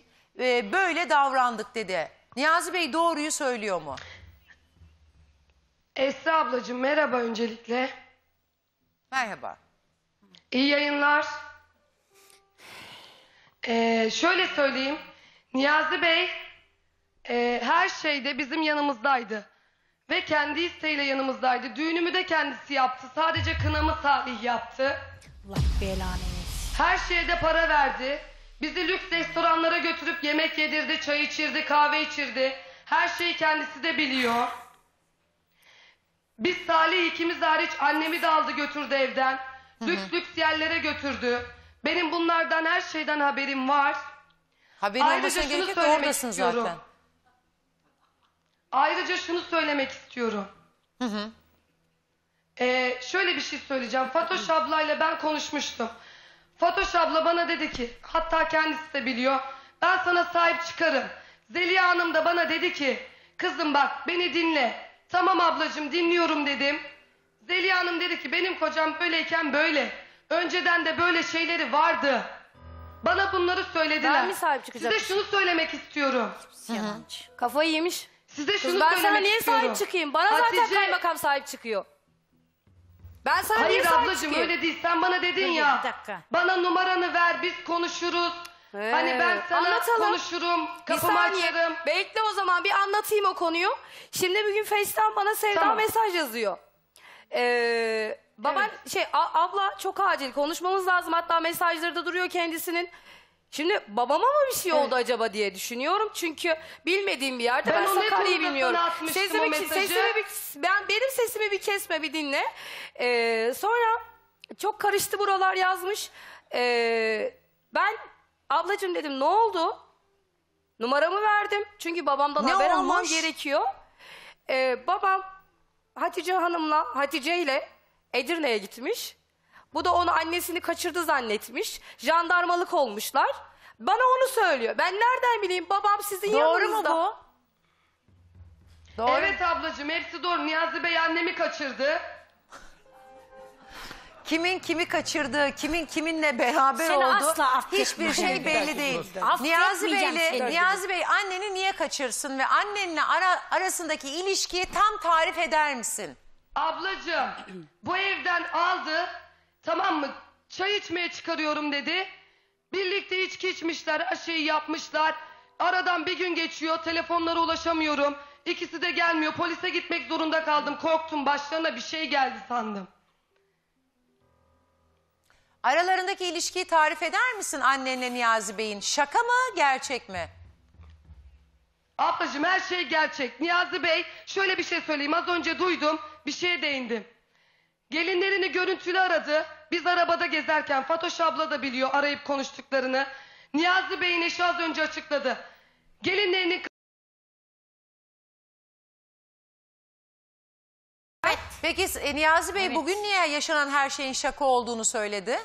böyle davrandık dedi. Niyazi Bey doğruyu söylüyor mu? Esra ablacığım merhaba öncelikle. Merhaba. İyi yayınlar. Şöyle söyleyeyim. Niyazi Bey her şeyde bizim yanımızdaydı. Ve kendi isteğiyle yanımızdaydı. Düğünümü de kendisi yaptı. Sadece kınamı Salih yaptı. Allah belanı. Her şeye de para verdi. Bizi lüks restoranlara götürüp yemek yedirdi, çay içirdi, kahve içirdi. Her şeyi kendisi de biliyor. Biz Salih ikimiz hariç annemi de aldı götürdü evden. Hı hı. Lüks yerlere götürdü. Benim bunlardan her şeyden haberim var. Ayrıca şunu söylemek istiyorum. Zaten. Ayrıca şunu söylemek istiyorum. Hı hı. Şöyle bir şey söyleyeceğim. Fatoş ablayla ben konuşmuştum. Fatoş abla bana dedi ki, hatta kendisi de biliyor, ben sana sahip çıkarım. Zeliha Hanım da bana dedi ki, kızım bak beni dinle. Tamam ablacığım dinliyorum dedim. Zeliha Hanım dedi ki, benim kocam böyleyken böyle. Önceden de böyle şeyleri vardı. Bana bunları söylediler. Ben mi sahip çıkacağım? Size şunu söylemek istiyorum. Kafayı yemiş. Size şunu söylemek istiyorum. Ben sana niye sahip çıkayım? Bana Hatice... zaten kaymakam sahip çıkıyor. Ben sana hayır ablacığım öyle değil. Sen bana dedin hayır, ya. Bana numaranı ver, biz konuşuruz. Hani ben sana anlatalım, konuşurum, kapımı açarım. Bekle o zaman bir anlatayım o konuyu. Şimdi bir gün Face'ten bana Sevda mesaj yazıyor. Baban abla çok acil konuşmamız lazım. Hatta mesajları da duruyor kendisinin. Şimdi babama mı bir şey oldu acaba diye düşünüyorum. Çünkü bilmediğim bir yerde ben Sakarya'yı bilmiyorum. Benim sesimi bir kesme bir dinle. Sonra çok karıştı buralar yazmış. Ben ablacığım dedim ne oldu? Numaramı verdim. Çünkü babamdan ne haber olmuş? Almam gerekiyor. Babam Hatice ile Edirne'ye gitmiş. Bu da onu annesini kaçırdı zannetmiş. Jandarmalık olmuşlar. Bana onu söylüyor. Ben nereden bileyim babam sizin yanınızda. Doğru mu bu? Doğru. Evet ablacığım hepsi doğru. Niyazi Bey annemi kaçırdı. Kimin kimi kaçırdığı, kimin kiminle beraber oldu hiçbir şey belli değil. Niyazi Bey anneni niye kaçırsın ve annenle arasındaki ilişkiyi tam tarif eder misin? Ablacığım bu evden aldı. Tamam mı? Çay içmeye çıkarıyorum dedi. Birlikte içki içmişler, aşıyı yapmışlar. Aradan bir gün geçiyor, telefonlara ulaşamıyorum. İkisi de gelmiyor, polise gitmek zorunda kaldım. Korktum, başlarına bir şey geldi sandım. Aralarındaki ilişkiyi tarif eder misin annenle Niyazi Bey'in? Şaka mı, gerçek mi? Ablacığım her şey gerçek. Niyazi Bey, şöyle bir şey söyleyeyim. Az önce duydum, bir şeye değindim. Gelinlerini görüntülü aradı. Biz arabada gezerken Fatoş abla da biliyor arayıp konuştuklarını. Niyazi Bey'in eşi az önce açıkladı. Gelinlerinin... Evet. Peki Niyazi Bey bugün niye yaşanan her şeyin şaka olduğunu söyledi?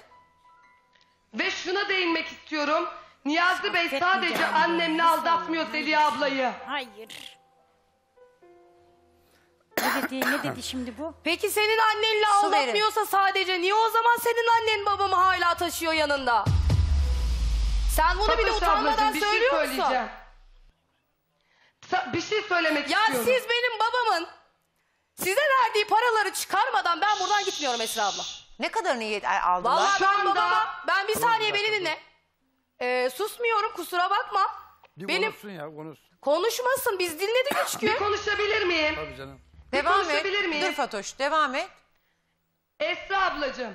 Ve şuna değinmek istiyorum. Niyazi Bey sadece annemle aldatmıyor Zeliha ablayı. Hayır. Ne dedi şimdi bu? Peki senin annenle aldatmıyorsa sadece niye o zaman senin annen babamı hala taşıyor yanında? Sen bunu bile utanmadan söylüyor musun? Bir şey söylemek istiyorum. Ya siz benim babamın size verdiği paraları çıkarmadan ben buradan gitmiyorum Esra abla. Ne kadar niye aldılar? Vallahi ben babama, ben bir saniye beni dinle. Susmuyorum kusura bakma. Benim konuşmasın biz dinledik üç gün. Bir konuşabilir miyim? Tabii canım. Devam et. Dur Fatoş, devam et. Esra ablacığım,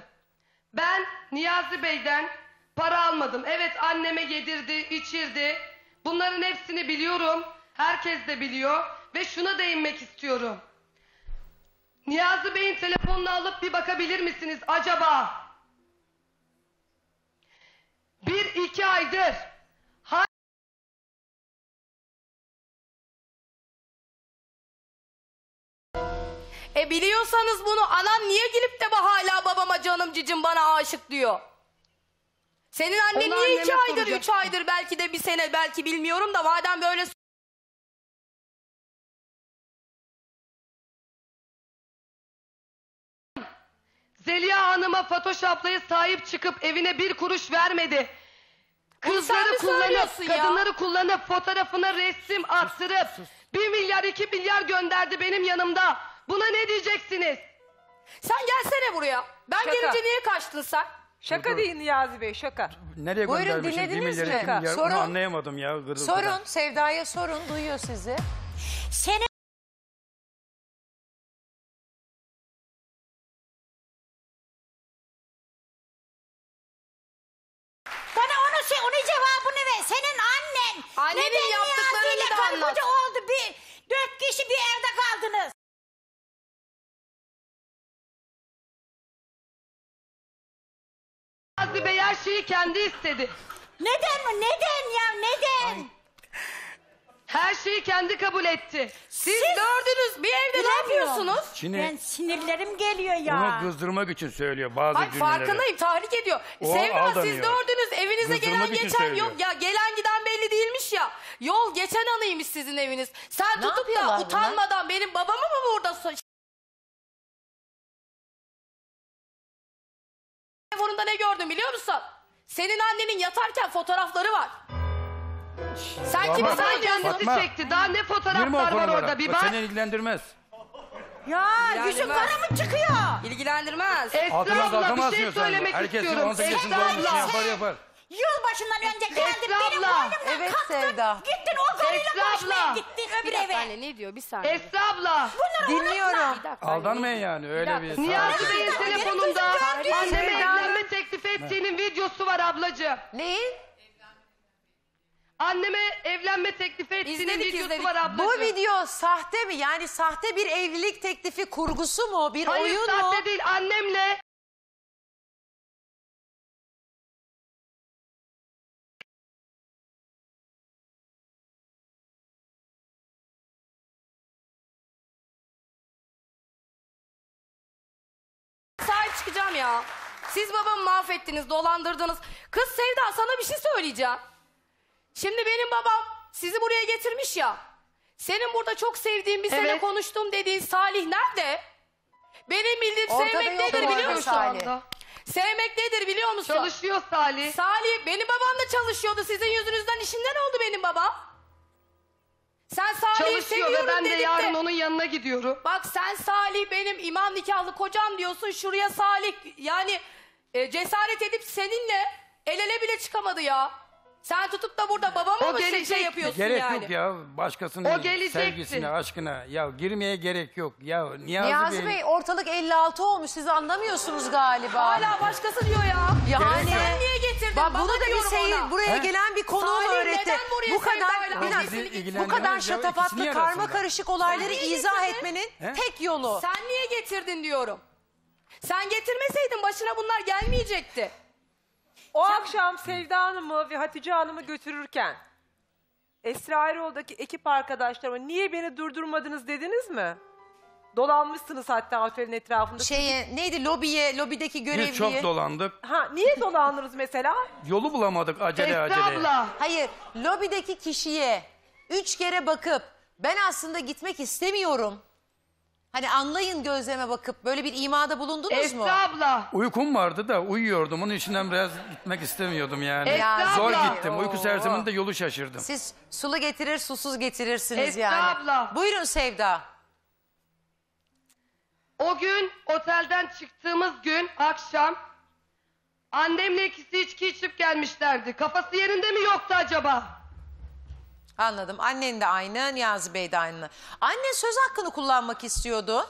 ben Niyazi Bey'den para almadım. Evet anneme yedirdi, içirdi. Bunların hepsini biliyorum. Herkes de biliyor. Ve şuna değinmek istiyorum. Niyazi Bey'in telefonunu alıp bir bakabilir misiniz acaba? 1-2 aydır. Biliyorsanız bunu anan niye gelip de hala babama canım cicim bana aşık diyor. Senin annen onu niye 2 aydır 3 aydır belki de 1 sene belki bilmiyorum da madem böyle Zeliha Hanım'a Fatoş ablaya sahip çıkıp evine bir kuruş vermedi. Kızları kullanıp, kadınları kullanıp fotoğrafına resim attırıp 1 milyar 2 milyar gönderdi benim yanımda. Buna ne diyeceksiniz? Sen gelsene buraya. Ben gelince niye kaçtın sen? Şaka değil Niyazi Bey, şaka. Nereye göndermişim? Buyurun dinlediniz mi? Sorun. Anlayamadım ya. Sorun, Sevda'ya sorun. Duyuyor sizi. Senin... Sana onun cevabını ver. Senin annen... Annenin yaptıklarını da anlat. Neden Niyazi ile karı koca oldu? 4 kişi bir evde kaldınız. Niyazi Bey her şeyi kendi istedi. Neden ya? Ay. Her şeyi kendi kabul etti. Siz dördünüz bir evde ne yapıyorsunuz? yapıyorsunuz? Ben sinirlerim geliyor ya. Onu kızdırmak için söylüyor bazı cümleleri. Bak farkındayım, tahrik ediyor. Sevda, siz gördünüz evinize gelen geçen yok ya, gelen giden belli değilmiş ya. Yol geçen anıymış sizin eviniz. Sen tutup da utanmadan benim babamı mı burada telefonunda ne gördün biliyor musun? Senin annenin yatarken fotoğrafları var. Sen kimi sen çekti? Daha ne fotoğraflar var orada bir bak. Seni ilgilendirmez. Ya gücün kara mı çıkıyor? İlgilendirmez. Esra abla bir şey söylemek istiyorum. Esra abla. Yılbaşından önce geldim benim boynumdan evet, kalktın. Sevda. Gittin o gorilla koşmaya gittin öbür eve. Anne ne diyor bir saniye. Esra abla. Dinliyorum. Aldanmayın yani öyle bir. Niyazi Bey'in telefonunda anneme evlenme teklif ettiğinin videosu var ablacığım. Neyin? Anneme evlenme teklifi ettiğinin videosu var ablacığım. Bu video sahte mi? Yani sahte bir evlilik teklifi kurgusu mu? Bir oyun mu? Hayır sahte değil, annemle. Sahip çıkacağım ya. Siz babamı mahvettiniz, dolandırdınız. Kız Sevda sana bir şey söyleyeceğim. Şimdi benim babam sizi buraya getirmiş ya. Senin burada çok sevdiğim bir sene konuştum dediğin Salih nerede? Benim bildiğim sevmek nedir biliyor musun? Sevmek nedir biliyor musun? Çalışıyor Salih. Salih benim babam da çalışıyordu. Sizin yüzünüzden işinden oldu benim babam. Sen Salih'i seviyorum dedin de. Çalışıyor ve ben de yarın onun yanına gidiyorum. Bak sen Salih benim imam nikahlı kocam diyorsun. Şuraya Salih yani cesaret edip seninle el ele bile çıkamadı ya. Sen tutup da burada babamı mı şey yapıyorsun gerek yani? Gerek yok ya başkasının sevgisine, aşkına. Ya girmeye gerek yok. Ya Niyazi Bey ortalık 56 olmuş. Siz anlamıyorsunuz galiba. Hala başkası diyor ya. Yani sen niye getirdin? Bak, bunu da bir seyir, buraya gelen bir konuğum öğretti. Bu kadar şatafatlı, karma karışık olayları izah etmenin tek yolu. Sen niye getirdin diyorum. Sen getirmeseydin başına bunlar gelmeyecekti. O akşam Sevda Hanım'ı ve Hatice Hanım'ı götürürken Esra Erol'daki ekip arkadaşlarıma niye beni durdurmadınız dediniz mi? Dolanmışsınız hatta otelin etrafında. Neydi lobiye, lobideki görevliye. Çok dolandık. Ha, niye dolandınız mesela? Yolu bulamadık acele. Esra abla. Hayır, lobideki kişiye 3 kere bakıp ben aslında gitmek istemiyorum. Hani anlayın gözleme bakıp böyle bir imada bulundunuz mu? Esra abla. Uykum vardı da uyuyordum. Onun içinden biraz gitmek istemiyordum yani. Esra zor abla. Gittim. Uyku serseminde yolu şaşırdım. Siz sulu getirir susuz getirirsiniz Esra yani. Esra abla. Buyurun Sevda. O gün otelden çıktığımız gün akşam annemle ikisi içki içip gelmişlerdi. Kafası yerinde mi yoktu acaba? Anladım. Annen de aynı, Niyazi Bey de aynı. Anne söz hakkını kullanmak istiyordu.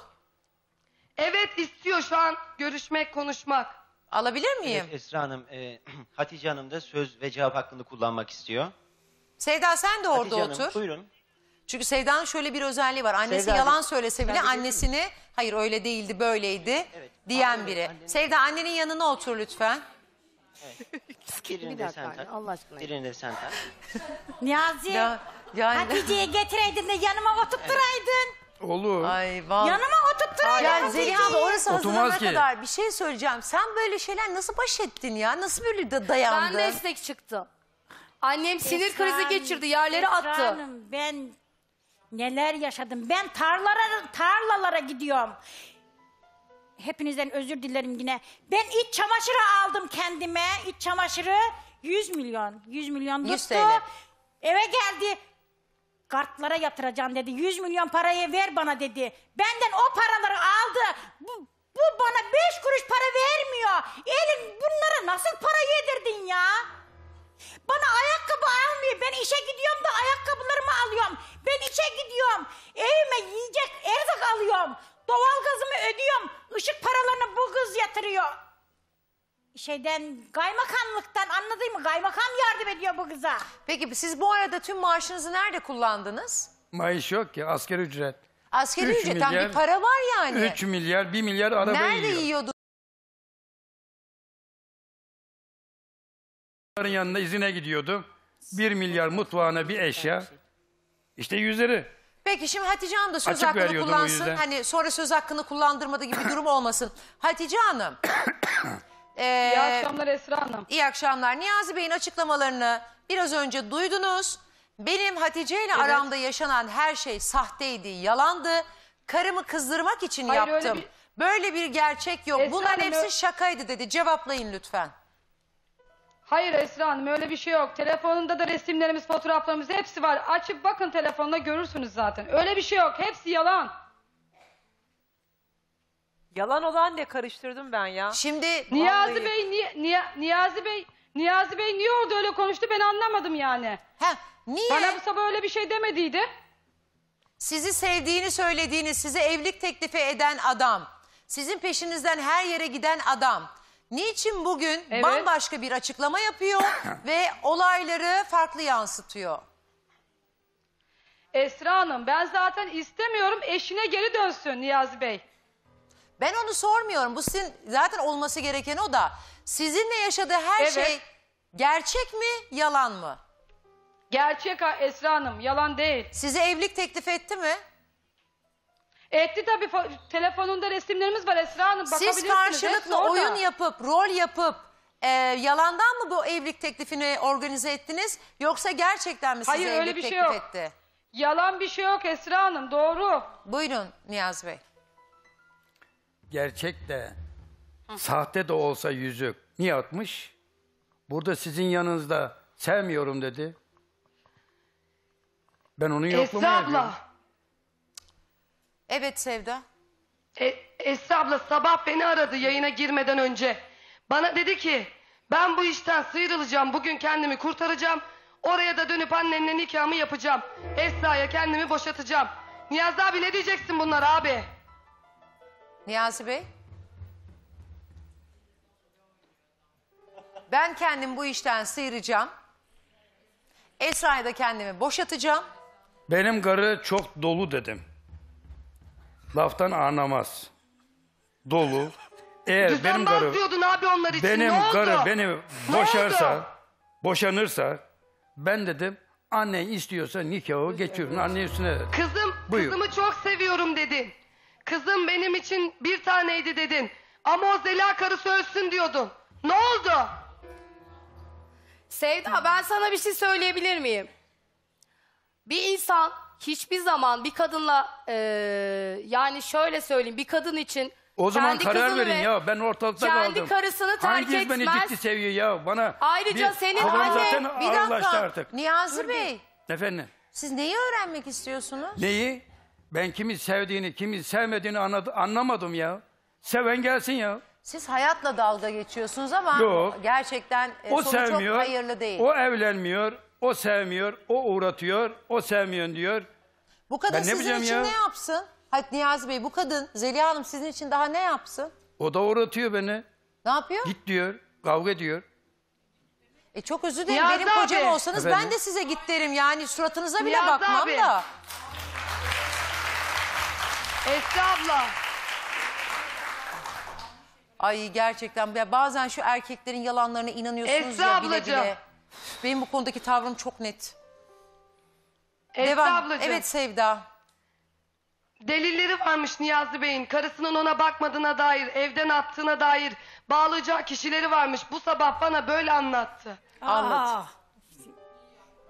Evet istiyor şu an görüşmek, konuşmak. Alabilir miyim? Evet, Esra Hanım, Hatice Hanım da söz ve cevap hakkını kullanmak istiyor. Sevda sen de orada Hatice otur. Hanım, buyurun. Çünkü Sevda'nın şöyle bir özelliği var. Annesi Sevda yalan söylese bile annesini hayır öyle değildi böyleydi diyen biri. Sevda annenin yanına otur lütfen. Evet. Birini de sen tak. Allah aşkına. Birini de sen tak. Niyazi, Hatice'yi getireydin de yanıma oturtturaydın. Olur. Ay vallahi. Yanıma oturtturaydın. Yani Zeliha abla orası hazırlanana kadar bir şey söyleyeceğim. Sen böyle şeyler nasıl baş ettin ya? Nasıl böyle dayandın? Ben destek çıktım. Annem sinir krizi geçirdi, yerleri attı. Hanım, ben neler yaşadım. Ben tarlalara gidiyorum. Hepinizden özür dilerim yine. Ben iç çamaşırı aldım kendime. İç çamaşırı 100 milyon. 100 milyon tuttu. Eve geldi. Kartlara yatıracağım dedi. 100 milyon parayı ver bana dedi. Benden o paraları aldı. Bu bana 5 kuruş para vermiyor. Elin bunlara nasıl para yedirdin ya? Bana ayakkabı almıyor. Ben işe gidiyorum da ayakkabılarımı alıyorum. Ben işe gidiyorum. Evime yiyecek erzak alıyorum. Doğalgazımı ödüyorum. Işık paralarını bu kız yatırıyor. Kaymakamlıktan anladın mı? Kaymakam yardım ediyor bu kıza. Peki siz bu arada tüm maaşınızı nerede kullandınız? Maaş yok ki asgari ücret. Asgari ücretten bir para var yani. 3 milyar 1 milyar araba yiyor. Nerede yiyordu? Yanına izine gidiyordu. 1 milyar mutfağına bir eşya. İşte 100 lira. Peki şimdi Hatice Hanım da söz açık hakkını kullansın. Hani sonra söz hakkını kullandırmada gibi bir durum olmasın. Hatice Hanım. İyi akşamlar Esra Hanım. İyi akşamlar. Niyazi Bey'in açıklamalarını biraz önce duydunuz. Benim Hatice ile aramda yaşanan her şey sahteydi, yalandı. Karımı kızdırmak için yaptım. Böyle bir gerçek yok. Esra Bunların hepsi şakaydı dedi. Cevaplayın lütfen. Hayır Esra Hanım, öyle bir şey yok. Telefonunda da resimlerimiz, fotoğraflarımız hepsi var. Açıp bakın telefonda görürsünüz zaten. Öyle bir şey yok. Hepsi yalan. Yalan olan ne, karıştırdım ben ya. Şimdi Niyazi vallahi... Bey Niyazi Bey niye orada öyle konuştu ben anlamadım yani. Heh, niye? Bana bu sabah öyle bir şey demediydi. Sizi sevdiğini söylediğiniz, size evlilik teklifi eden adam, sizin peşinizden her yere giden adam niçin bugün bambaşka bir açıklama yapıyor ve olayları farklı yansıtıyor? Esra Hanım, ben zaten istemiyorum, eşine geri dönsün Niyazi Bey. Ben onu sormuyorum. Bu sizin zaten olması gereken o da. Sizinle yaşadığı her şey gerçek mi, yalan mı? Gerçek Esra Hanım, yalan değil. Size evlilik teklif etti mi? Etti tabii. Telefonunda resimlerimiz var Esra Hanım. Siz karşılıklı oyun yapıp, rol yapıp yalandan mı bu evlilik teklifini organize ettiniz? Yoksa gerçekten mi size evlilik teklif etti? Hayır, öyle bir şey yok. Yalan bir şey yok Esra Hanım, doğru. Buyurun Niyazi Bey. Gerçek de, sahte de olsa yüzük niye atmış? Burada sizin yanınızda sevmiyorum dedi. Ben onu yoklamaya ediyorum. Evet Sevda. Esra abla sabah beni aradı yayına girmeden önce. Bana dedi ki ben bu işten sıyrılacağım, bugün kendimi kurtaracağım. Oraya da dönüp annemle nikahımı yapacağım. Esra'ya kendimi boşatacağım. Niyazi abi ne diyeceksin bunlara abi? Niyazi Bey. Ben kendimi bu işten sıyıracağım. Esra'ya da kendimi boşatacağım. Benim karı çok dolu dedim. Laftan anlamaz. Dolu. Eğer benim karı beni boşarsa, boşanırsa ben dedim anne istiyorsa nikahı geçiyorum. Anne üstüne dedim. Kızım, kızımı çok seviyorum dedin. Kızım benim için bir taneydi dedin. Ama o Zeliha karısı ölsün diyordun. Ne oldu? Sevda, ben sana bir şey söyleyebilir miyim? Bir insan hiçbir zaman bir kadınla yani şöyle söyleyeyim, bir kadın için o zaman karar verin ya, ben ortalıkta kaldım. Kendi karısını terk etmez. Hanginiz beni ciddi seviyor ya? Bana ayrıca senin annen bir dakika artık. Niyazi Bey. Efendim. Siz neyi öğrenmek istiyorsunuz? Neyi? Ben kimin sevdiğini, kimin sevmediğini anlamadım ya. Seven gelsin ya. Siz hayatla dalga geçiyorsunuz ama gerçekten sonu çok hayırlı değil. O evlenmiyor, o sevmiyor, o uğratıyor, o sevmiyor diyor. Bu kadın sizin için ne yapsın? Hadi Niyazi Bey, bu kadın Zeliha Hanım sizin için daha ne yapsın? O da uğratıyor beni. Ne yapıyor? Git diyor, kavga ediyor. Çok özür dilerim, benim kocam olsanız ben de size git derim. Yani suratınıza bile bakmam da. Esra abla. Ay gerçekten ya, bazen şu erkeklerin yalanlarına inanıyorsunuz Esra ya bile bile. Benim bu konudaki tavrım çok net. Esra ablacığım. Evet Sevda. Delilleri varmış Niyazi Bey'in. Karısının ona bakmadığına dair, evden attığına dair bağlayacağı kişileri varmış. Bu sabah bana böyle anlattı. Anlat.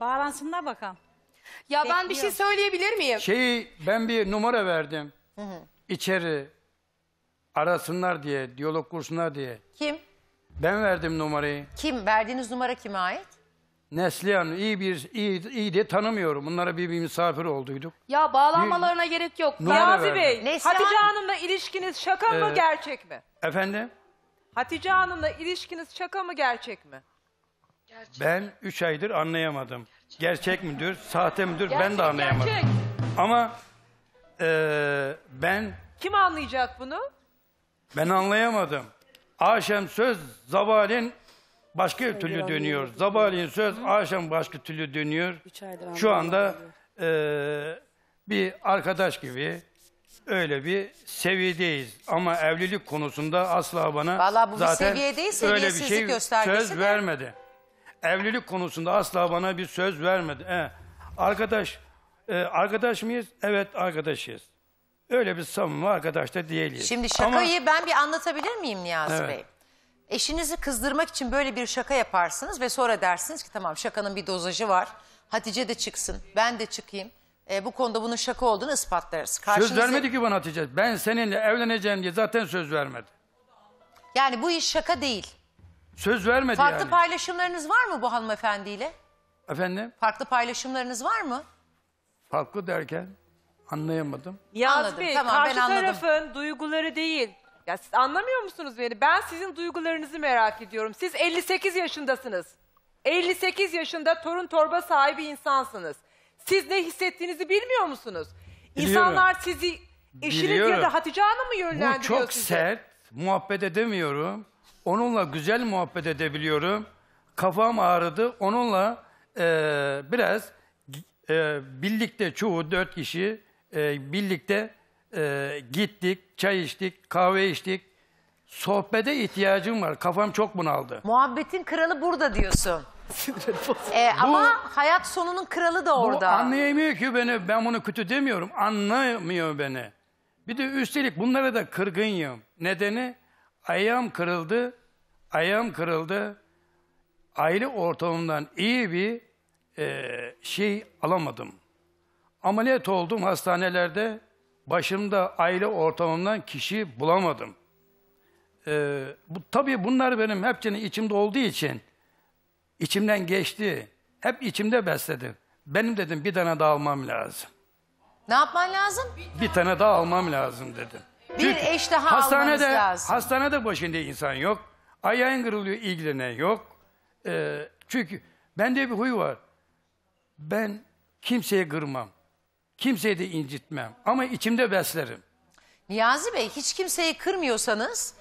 Bağlansınlar bakalım. Ya ben bir şey söyleyebilir miyim? Ben bir numara verdim. İçeri arasınlar diye, diyalog kursunlar diye. Kim? Ben verdim numarayı. Kim? Verdiğiniz numara kime ait? Neslihan, iyi de tanımıyorum. Bunlara bir misafir olduyduk. Ya bağlanmalarına gerek yok. Niyazi Bey, Hatice Hanım'la ilişkiniz şaka mı, gerçek mi? Efendim? Hatice Hanım'la ilişkiniz şaka mı, gerçek mi? Gerçek. Ben 3 aydır anlayamadım. Gerçek midir, sahte midir ben de anlayamadım. Gerçek. Ama ben... Kim anlayacak bunu? Ben anlayamadım. Akşam söz, zavalin başka türlü dönüyor. Zavalin söz, akşam başka türlü dönüyor. Şu anda bir arkadaş gibi öyle bir seviyedeyiz. Ama evlilik konusunda asla bana zaten öyle bir şey söz vermedi. Evlilik konusunda asla bana bir söz vermedi. Arkadaş arkadaş mıyız? Evet, arkadaşıyız. Öyle bir samimi arkadaş da değiliz. Şimdi şakayı ben bir anlatabilir miyim Niyazi Bey? Eşinizi kızdırmak için böyle bir şaka yaparsınız ve sonra dersiniz ki tamam, şakanın bir dozajı var. Hatice de çıksın, ben de çıkayım. Bu konuda bunun şaka olduğunu ispatlarız. Söz vermedi ki bana Hatice. Ben seninle evleneceğim diye zaten söz vermedi. Yani bu iş şaka değil. Söz vermedi. Farklı paylaşımlarınız var mı bu hanımefendiyle? Efendim? Farklı paylaşımlarınız var mı? Farklı derken anlayamadım. Niyazi Bey, tamam, karşı tarafın duyguları değil. Ya siz anlamıyor musunuz beni? Ben sizin duygularınızı merak ediyorum. Siz 58 yaşındasınız. 58 yaşında torun torba sahibi insansınız. Siz ne hissettiğinizi bilmiyor musunuz? İnsanlar sizi eşiniz ya da Hatice Hanım mı yönlendiriyor? Bu çok sert. Muhabbet edemiyorum. Onunla güzel muhabbet edebiliyorum. Kafam ağrıdı. Onunla biraz birlikte çoğu 4 kişi birlikte gittik, çay içtik, kahve içtik. Sohbete ihtiyacım var. Kafam çok bunaldı. Muhabbetin kralı burada diyorsun. Ama hayat sonunun kralı da orada. Anlayamıyor ki beni. Ben bunu kötü demiyorum. Anlamıyor beni. Bir de üstelik bunlara da kırgınım. Nedeni ayağım kırıldı. Ayağım kırıldı. Aile ortamından iyi bir şey alamadım. Ameliyat oldum hastanelerde. Başımda aile ortamından kişi bulamadım. Tabii bunlar benim hepsinin içimde olduğu için içimden geçti. Hep içimde besledim. Benim dedim bir tane daha almam lazım. Ne yapman lazım? Bir tane daha almam lazım dedim. Bir eş daha hastanede, almanız lazım. Hastanede başında insan yok. Ayağın kırılıyor, ilgilenen yok. Çünkü bende bir huy var. Ben kimseye kırmam. Kimseyi de incitmem. Ama içimde beslerim. Niyazi Bey, hiç kimseyi kırmıyorsanız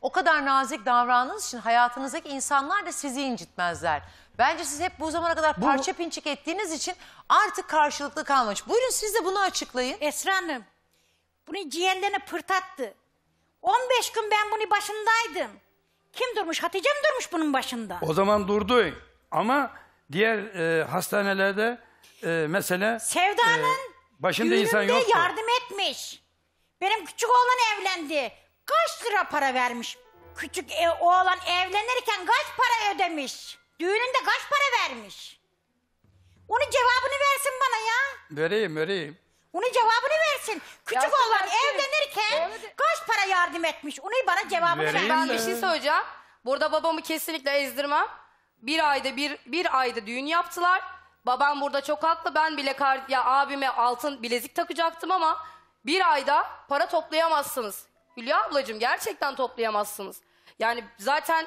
o kadar nazik davrandığınız için hayatınızdaki insanlar da sizi incitmezler. Bence siz hep bu zamana kadar parça pinçik ettiğiniz için artık karşılıklı kalmamış. Buyurun siz de bunu açıklayın. Esra Hanım, bunu ciğerlerine pırtattı. 15 gün ben bunun başındaydım. Kim durmuş? Hatice mi durmuş bunun başında? O zaman durdu. Ama diğer hastanelerde mesela Sevda'nın başında insan yoktu. Yardım etmiş. Benim küçük oğlan evlendi. Kaç lira para vermiş? Küçük oğlan evlenirken kaç para ödemiş? Düğününde kaç para vermiş? Onun cevabını versin bana ya. Vereyim. Onun cevabını versin. Küçük oğlan evlenirken kaç para yardım etmiş? Onun bana cevabını versin. Ben bir şey söyleyeceğim. Burada babamı kesinlikle ezdirmem. Bir ayda düğün yaptılar. Babam burada çok haklı. Ben bile abime altın bilezik takacaktım ama bir ayda para toplayamazsınız. Hülya ablacığım, gerçekten toplayamazsınız. Yani zaten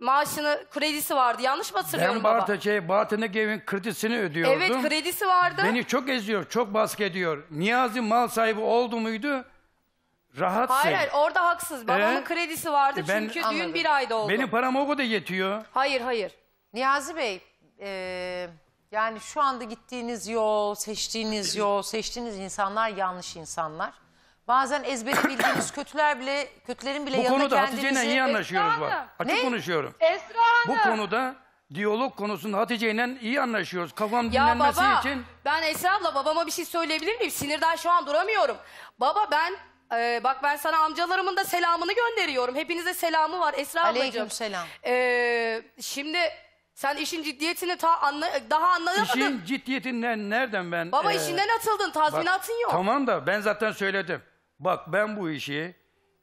maaşını, kredisi vardı. Yanlış mı hatırlıyorum baba? Ben Bartek evin kredisini ödüyordum. Evet, kredisi vardı. Beni çok eziyor, çok baskı ediyor. Niyazi mal sahibi oldu muydu? Rahatsın. Hayır, orada haksız. Babamın kredisi vardı çünkü düğün bir ayda oldu. Benim param o kadar yetiyor. Hayır. Niyazi Bey, yani şu anda gittiğiniz yol, seçtiğiniz insanlar yanlış insanlar. Bazen ezbere bildiğiniz kötülerin bile yanına kendinizi... Bu konuda Hatice'yle iyi anlaşıyoruz bak. Açık konuşuyorum. Esra Hanım. Bu konuda diyalog konusunda Hatice'yle iyi anlaşıyoruz. Kafam dinlenmesi için... Ya baba, ben Esra abla babama bir şey söyleyebilir miyim? Sinirden şu an duramıyorum. Baba ben sana amcalarımın da selamını gönderiyorum. Hepinize selamı var Esra ablacığım. Aleykümselam. Şimdi sen işin ciddiyetini daha anlayamadın. İşin ciddiyetinden nereden ben... Baba işinden atıldın, tazminatın yok. Tamam da ben zaten söyledim. Bak ben bu işi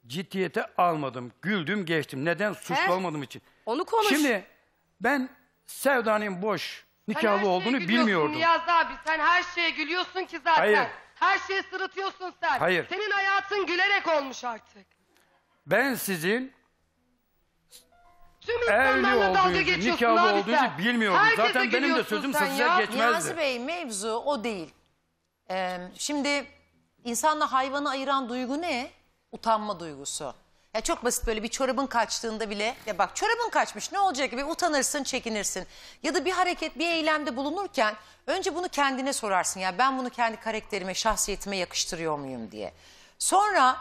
ciddiyete almadım. Güldüm geçtim. Neden? Suçlu olmadığım için. Onu konuş. Şimdi ben Sevda'nın boş nikahlı olduğunu bilmiyordum. Niyaz abi sen her şeye gülüyorsun ki zaten. Hayır. Her şeye sırıtıyorsun sen. Hayır. Senin hayatın gülerek olmuş artık. Ben sizin tüm insanlarla dalga geçiyorsun nikahlı olduğunuzu bilmiyordum. Herkese zaten benim de sözüm size geçmezdi. Niyazi Bey mevzu o değil. Şimdi... İnsanla hayvanı ayıran duygu ne? Utanma duygusu. Ya çok basit, böyle bir çorabın kaçtığında bile ya bak çorabın kaçmış ne olacak gibi utanırsın, çekinirsin. Ya da bir hareket, bir eylemde bulunurken önce bunu kendine sorarsın. Ya ben bunu kendi karakterime, şahsiyetime yakıştırıyor muyum diye. Sonra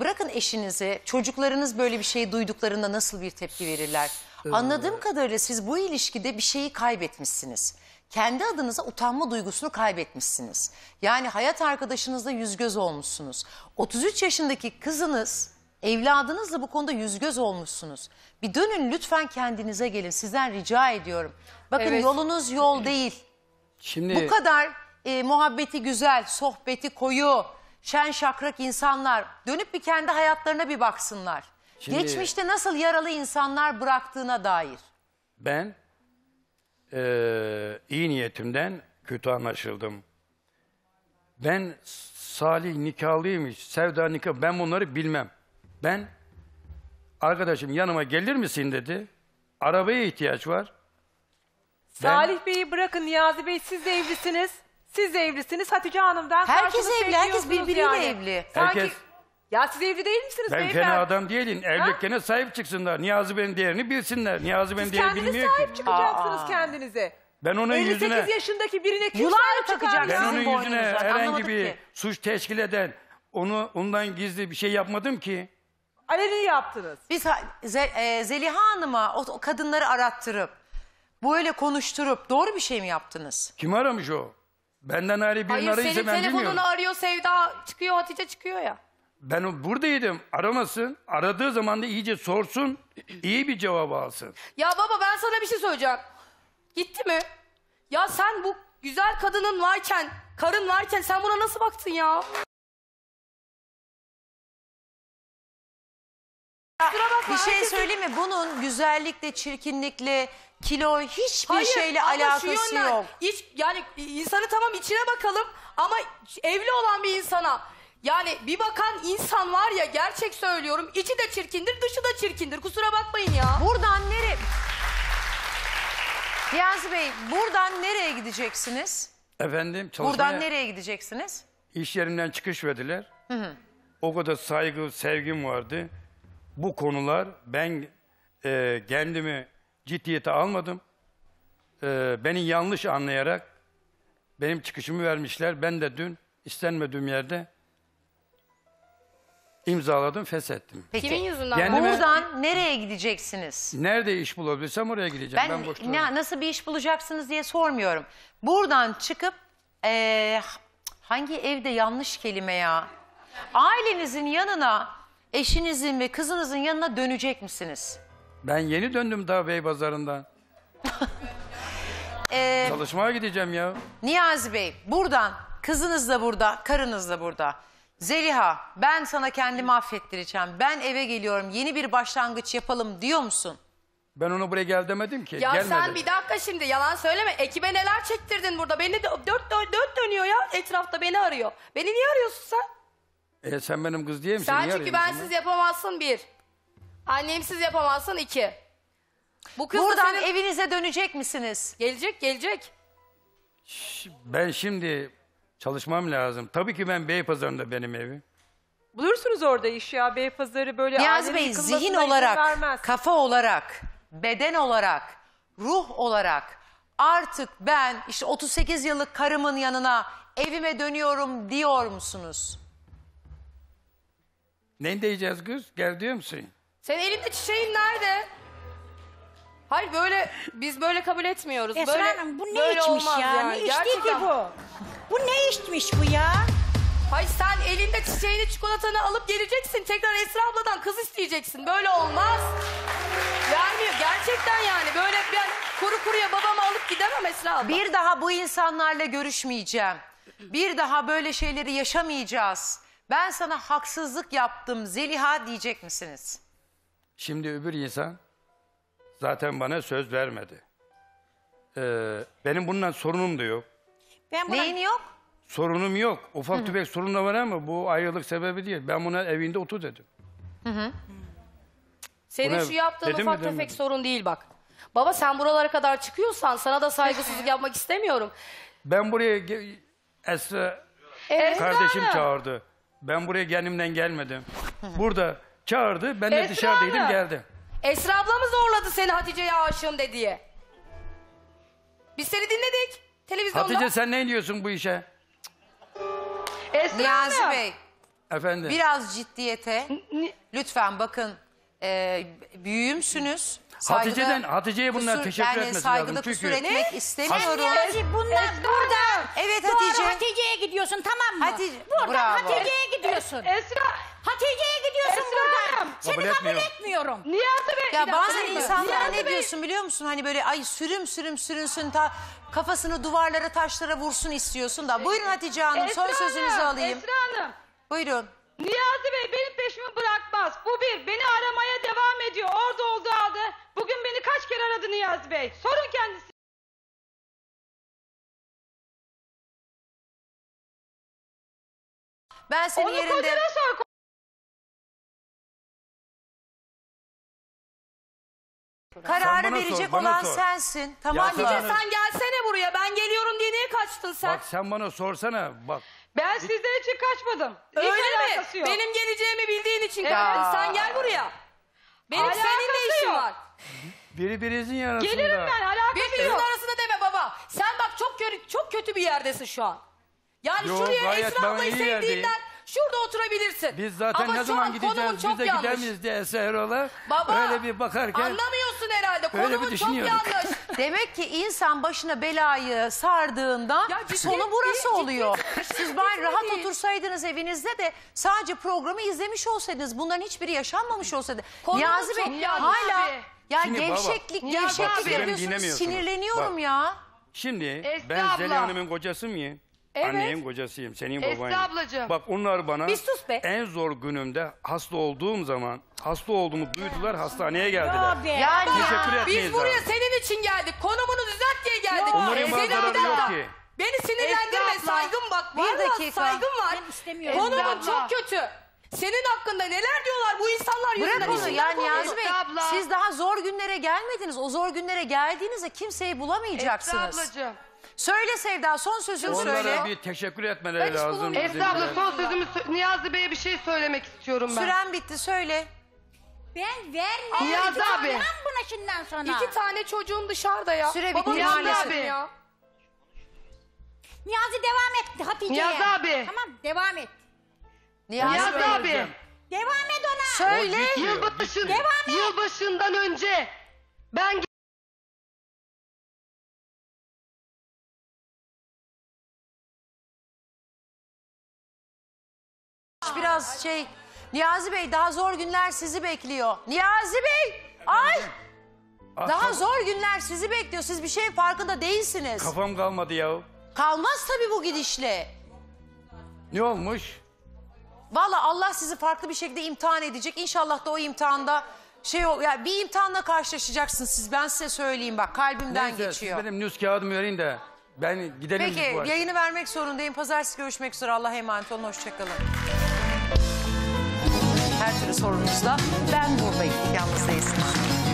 bırakın eşinizi, çocuklarınız böyle bir şeyi duyduklarında nasıl bir tepki verirler. Anladığım kadarıyla siz bu ilişkide bir şeyi kaybetmişsiniz. kendi adınıza utanma duygusunu kaybetmişsiniz. Yani hayat arkadaşınızla yüz göz olmuşsunuz. 33 yaşındaki kızınız, evladınızla bu konuda yüz göz olmuşsunuz. Bir dönün lütfen, kendinize gelin. Sizden rica ediyorum. Bakın evet, yolunuz yol değil. Şimdi... Bu kadar muhabbeti güzel, sohbeti koyu, şen şakrak insanlar dönüp bir kendi hayatlarına bir baksınlar. Şimdi... Geçmişte nasıl yaralı insanlar bıraktığına dair. Ben iyi niyetimden kötü anlaşıldım. Ben Salih nikahlıymış, Sevda nikahlı, ben bunları bilmem. Ben, arkadaşım yanıma gelir misin dedi. Arabaya ihtiyaç var. Salih Bey'i bırakın Niyazi Bey, siz de evlisiniz. Siz de evlisiniz. Hatice Hanım'dan herkes evli, herkes birbiriyle yani evli. Sanki... Herkes... Ya siz evli değil misiniz? Ben fena adam değilim. Evliliklerine sahip çıksınlar. Niyazi Bey'in değerini bilsinler. Niyazi Bey'in değerini bilmiyor ki. Siz kendiniz sahip çıkacaksınız kendinize. Ben onun 58 yüzüne... 58 yaşındaki birine kim sahip çıkacak? Ben onun yüzüne herhangi bir suç teşkil eden, ondan gizli bir şey yapmadım ki. Aleni yaptınız. Biz Zeliha Hanım'a o kadınları arattırıp, böyle konuşturup doğru bir şey mi yaptınız? Kim aramış o? Benden ayrı birini arayınca ben bilmiyorum. Telefonunu arıyor, Sevda çıkıyor, Hatice çıkıyor ya. Ben buradaydım, aramasın. Aradığı zaman da iyice sorsun, iyi bir cevap alsın. Ya baba, ben sana bir şey söyleyeceğim. Gitti mi? Ya sen bu güzel kadının varken, karın varken sen buna nasıl baktın ya? Bir şey söyleyeyim mi? Bunun güzellikle, çirkinlikle, kilo hiçbir şeyle alakası yok. Yani insanı tamam içine bakalım ama evli olan bir insana yani bir bakan insan var ya, gerçek söylüyorum, içi de çirkindir, dışı da çirkindir. Kusura bakmayın ya. Buradan nereye? Niyazi Bey, buradan nereye gideceksiniz? Efendim, çalışmaya... Buradan nereye gideceksiniz? İş yerimden çıkış verdiler. Hı. O kadar saygı, sevgim vardı. Bu konular, ben kendimi ciddiyete almadım. Beni yanlış anlayarak benim çıkışımı vermişler. Ben de dün istenmediğim yerde imzaladım, feshettim. Peki. Kimin yüzünden? Kendime, buradan nereye gideceksiniz? Nerede iş bulabilirsem oraya gideceğim. Ben boş durayım. Nasıl bir iş bulacaksınız diye sormuyorum. Buradan çıkıp hangi evde yanlış kelime ya? Ailenizin yanına... Eşinizin ve kızınızın yanına dönecek misiniz? Ben yeni döndüm daha Beypazarı'ndan. Çalışmaya gideceğim ya. Niyazi Bey, buradan kızınız da burada, karınız da burada. Zeliha, ben sana kendimi affettireceğim. Ben eve geliyorum, yeni bir başlangıç yapalım diyor musun? Ben onu buraya gel demedim ki. Ya gelmedi. Sen bir dakika şimdi, yalan söyleme. Ekibe neler çektirdin burada? Beni dört dönüyor ya, etrafta beni arıyor. Beni niye arıyorsun sen? Sen benim kız diye misin? Sen çünkü bensiz yapamazsın bir. Annemsiz yapamazsın iki. Bu kız buradan senin... evinize dönecek misiniz? Gelecek, gelecek. Ben şimdi çalışmam lazım. Tabii ki ben Beypazarı'nda benim evim. Bulursunuz orada iş ya. Beypazarı böyle... Niyazi Bey, zihin olarak, kafa olarak, beden olarak, ruh olarak artık ben işte 38 yıllık karımın yanına evime dönüyorum diyor musunuz? Ne diyeceğiz kız? Gel diyor musun? Senin elinde çiçeğin nerede? Hayır böyle, biz böyle kabul etmiyoruz. Esra Hanım, bu ne içmiş ya? Yani. Ne içti ki bu? Bu ne içmiş bu ya? Hayır sen elinde çiçeğini, çikolatanı alıp geleceksin. Tekrar Esra abladan kız isteyeceksin. Böyle olmaz. Vermiyor gerçekten yani. Böyle ben kuru kuruya babamı alıp gidemem Esra abla. Bir daha bu insanlarla görüşmeyeceğim. Bir daha böyle şeyleri yaşamayacağız. Ben sana haksızlık yaptım Zeliha diyecek misiniz? Şimdi öbür insan zaten bana söz vermedi. Benim bundan sorunum da yok. Neyin yok? Sorunum yok. Ufak tüfek sorun da var ama bu ayrılık sebebi değil. Ben buna evinde otur dedim. Hı. Senin şu yaptığın ufak tüfek sorun değil bak. Baba sen buralara kadar çıkıyorsan sana da saygısızlık yapmak istemiyorum. Ben buraya kardeşim çağırdı. Ben buraya kendimden gelmedim. Burada çağırdı, ben de Esra dışarıdaydım abla. Geldi. Esra abla mı zorladı seni Hatice'ye aşığım de diye? Biz seni dinledik televizyonda. Hatice sen ne diyorsun bu işe? Esra Niyazi Bey. Efendim. Biraz ciddiyete. Lütfen bakın büyüğümsünüz. Hatice'ye bunlar teşekkür etmesi lazım. Saygıda kusur etmek istemiyorum. Sen Niyazi buradan evet, Hatice. Hatice'ye gidiyorsun, tamam mı? Hatice. Buradan Hatice'ye gidiyorsun. Esra. Hatice'ye gidiyorsun buradan. Seni kabul etmiyorum. Niyazi Bey. Ya bazen insanlara ne diyorsun biliyor musun? Hani böyle ay sürünsün ta kafasını duvarlara taşlara vursun istiyorsun da. Buyurun Hatice Hanım, son sözünüzü alayım. Esra Hanım. Buyurun. Niyazi Bey benim peşimi bırakmaz. Bu bir. Beni aramaya devam ediyor. Orada olduğu halde. Bugün beni kaç kere aradı Niyazi Bey? Sorun kendisi. Ben senin yerinde... Onu kocana sor. Kararı verecek olan sensin. Tamam. Hatice sen gelsene buraya. Ben geliyorum diye niye kaçtın sen? Bak sen bana sorsana. Bak. Ben sizden için kaçmadım. Öyle mi? Benim geleceğimi bildiğin için kaçtın. Sen gel buraya. Benim seninle işim var. Birbirinizin arasında. Gelirim ben. Alakası yok. Birbirinizin arasında deme baba. Sen bak çok kötü bir yerdesin şu an. Yani şuraya Esra ablayı sevdiğinden şurada oturabilirsin. Biz zaten ama ne zaman gideceğiz? Biz de gider miyiz diye Esra Erol'a öyle bir bakarken. Anlamıyorsun herhalde. Konumun çok yanlış. Demek ki insan başına belayı sardığında sonu burası oluyor. Siz bari rahat otursaydınız evinizde de sadece programı izlemiş olsaydınız. Bunların hiçbiri yaşanmamış olsaydı. Niyazi Bey hala ya gevşeklik yapıyorsunuz. Sinirleniyorum ya. Şimdi ben Zeliha Hanım'ın kocasıyım ya. Evet. Annenin kocasıyım, senin babanın. Esra ablacığım. Bak onlar bana en zor günümde hasta olduğum zaman, hasta olduğumu duydular, hastaneye geldiler. Yani biz buraya senin için geldik, konumunu düzelt diye geldik. Onların bazıları yok ki. Beni sinirlendirme, saygım bak. Valla saygım var. Konumun çok kötü. Senin hakkında neler diyorlar bu insanlar yüzünden. Bırak onu ya Niyazi Bey. Siz daha zor günlere gelmediniz. O zor günlere geldiğinizde kimseyi bulamayacaksınız. Esra ablacığım. Söyle Sevda, son sözünü söyle. Onlara bir teşekkür etmeleri lazım. Esra abla son sözümü, Niyazi Bey'e bir şey söylemek istiyorum ben. Süren bitti, söyle. Ben vermem. Niyazi abi. Ben buna şimdiden sonra. 2 tane çocuğun dışarıda ya. Süre bitti Niyazi abi. Ya. Niyazi devam et Hatice'ye. Niyazi abi. Tamam, devam et. Niyazi abi. Devam et ona. Söyle. Yılbaşından önce ben... Biraz Niyazi Bey daha zor günler sizi bekliyor. Niyazi Bey! Ay! Daha zor günler sizi bekliyor. Siz bir şeyin farkında değilsiniz. Kafam kalmadı yahu. Kalmaz tabii bu gidişle. Ne olmuş? Vallahi Allah sizi farklı bir şekilde imtihan edecek. İnşallah da o imtihanda yani bir imtihanla karşılaşacaksınız siz. Ben size söyleyeyim bak kalbimden geçiyor. Benim nüs kağıdımı verin de ben gidelim. Peki yayını vermek zorundayım. Pazartesi görüşmek üzere. Allah'a emanet olun. Hoşçakalın. Her türlü sorunuzda ben buradayım. Yalnız değilsiniz.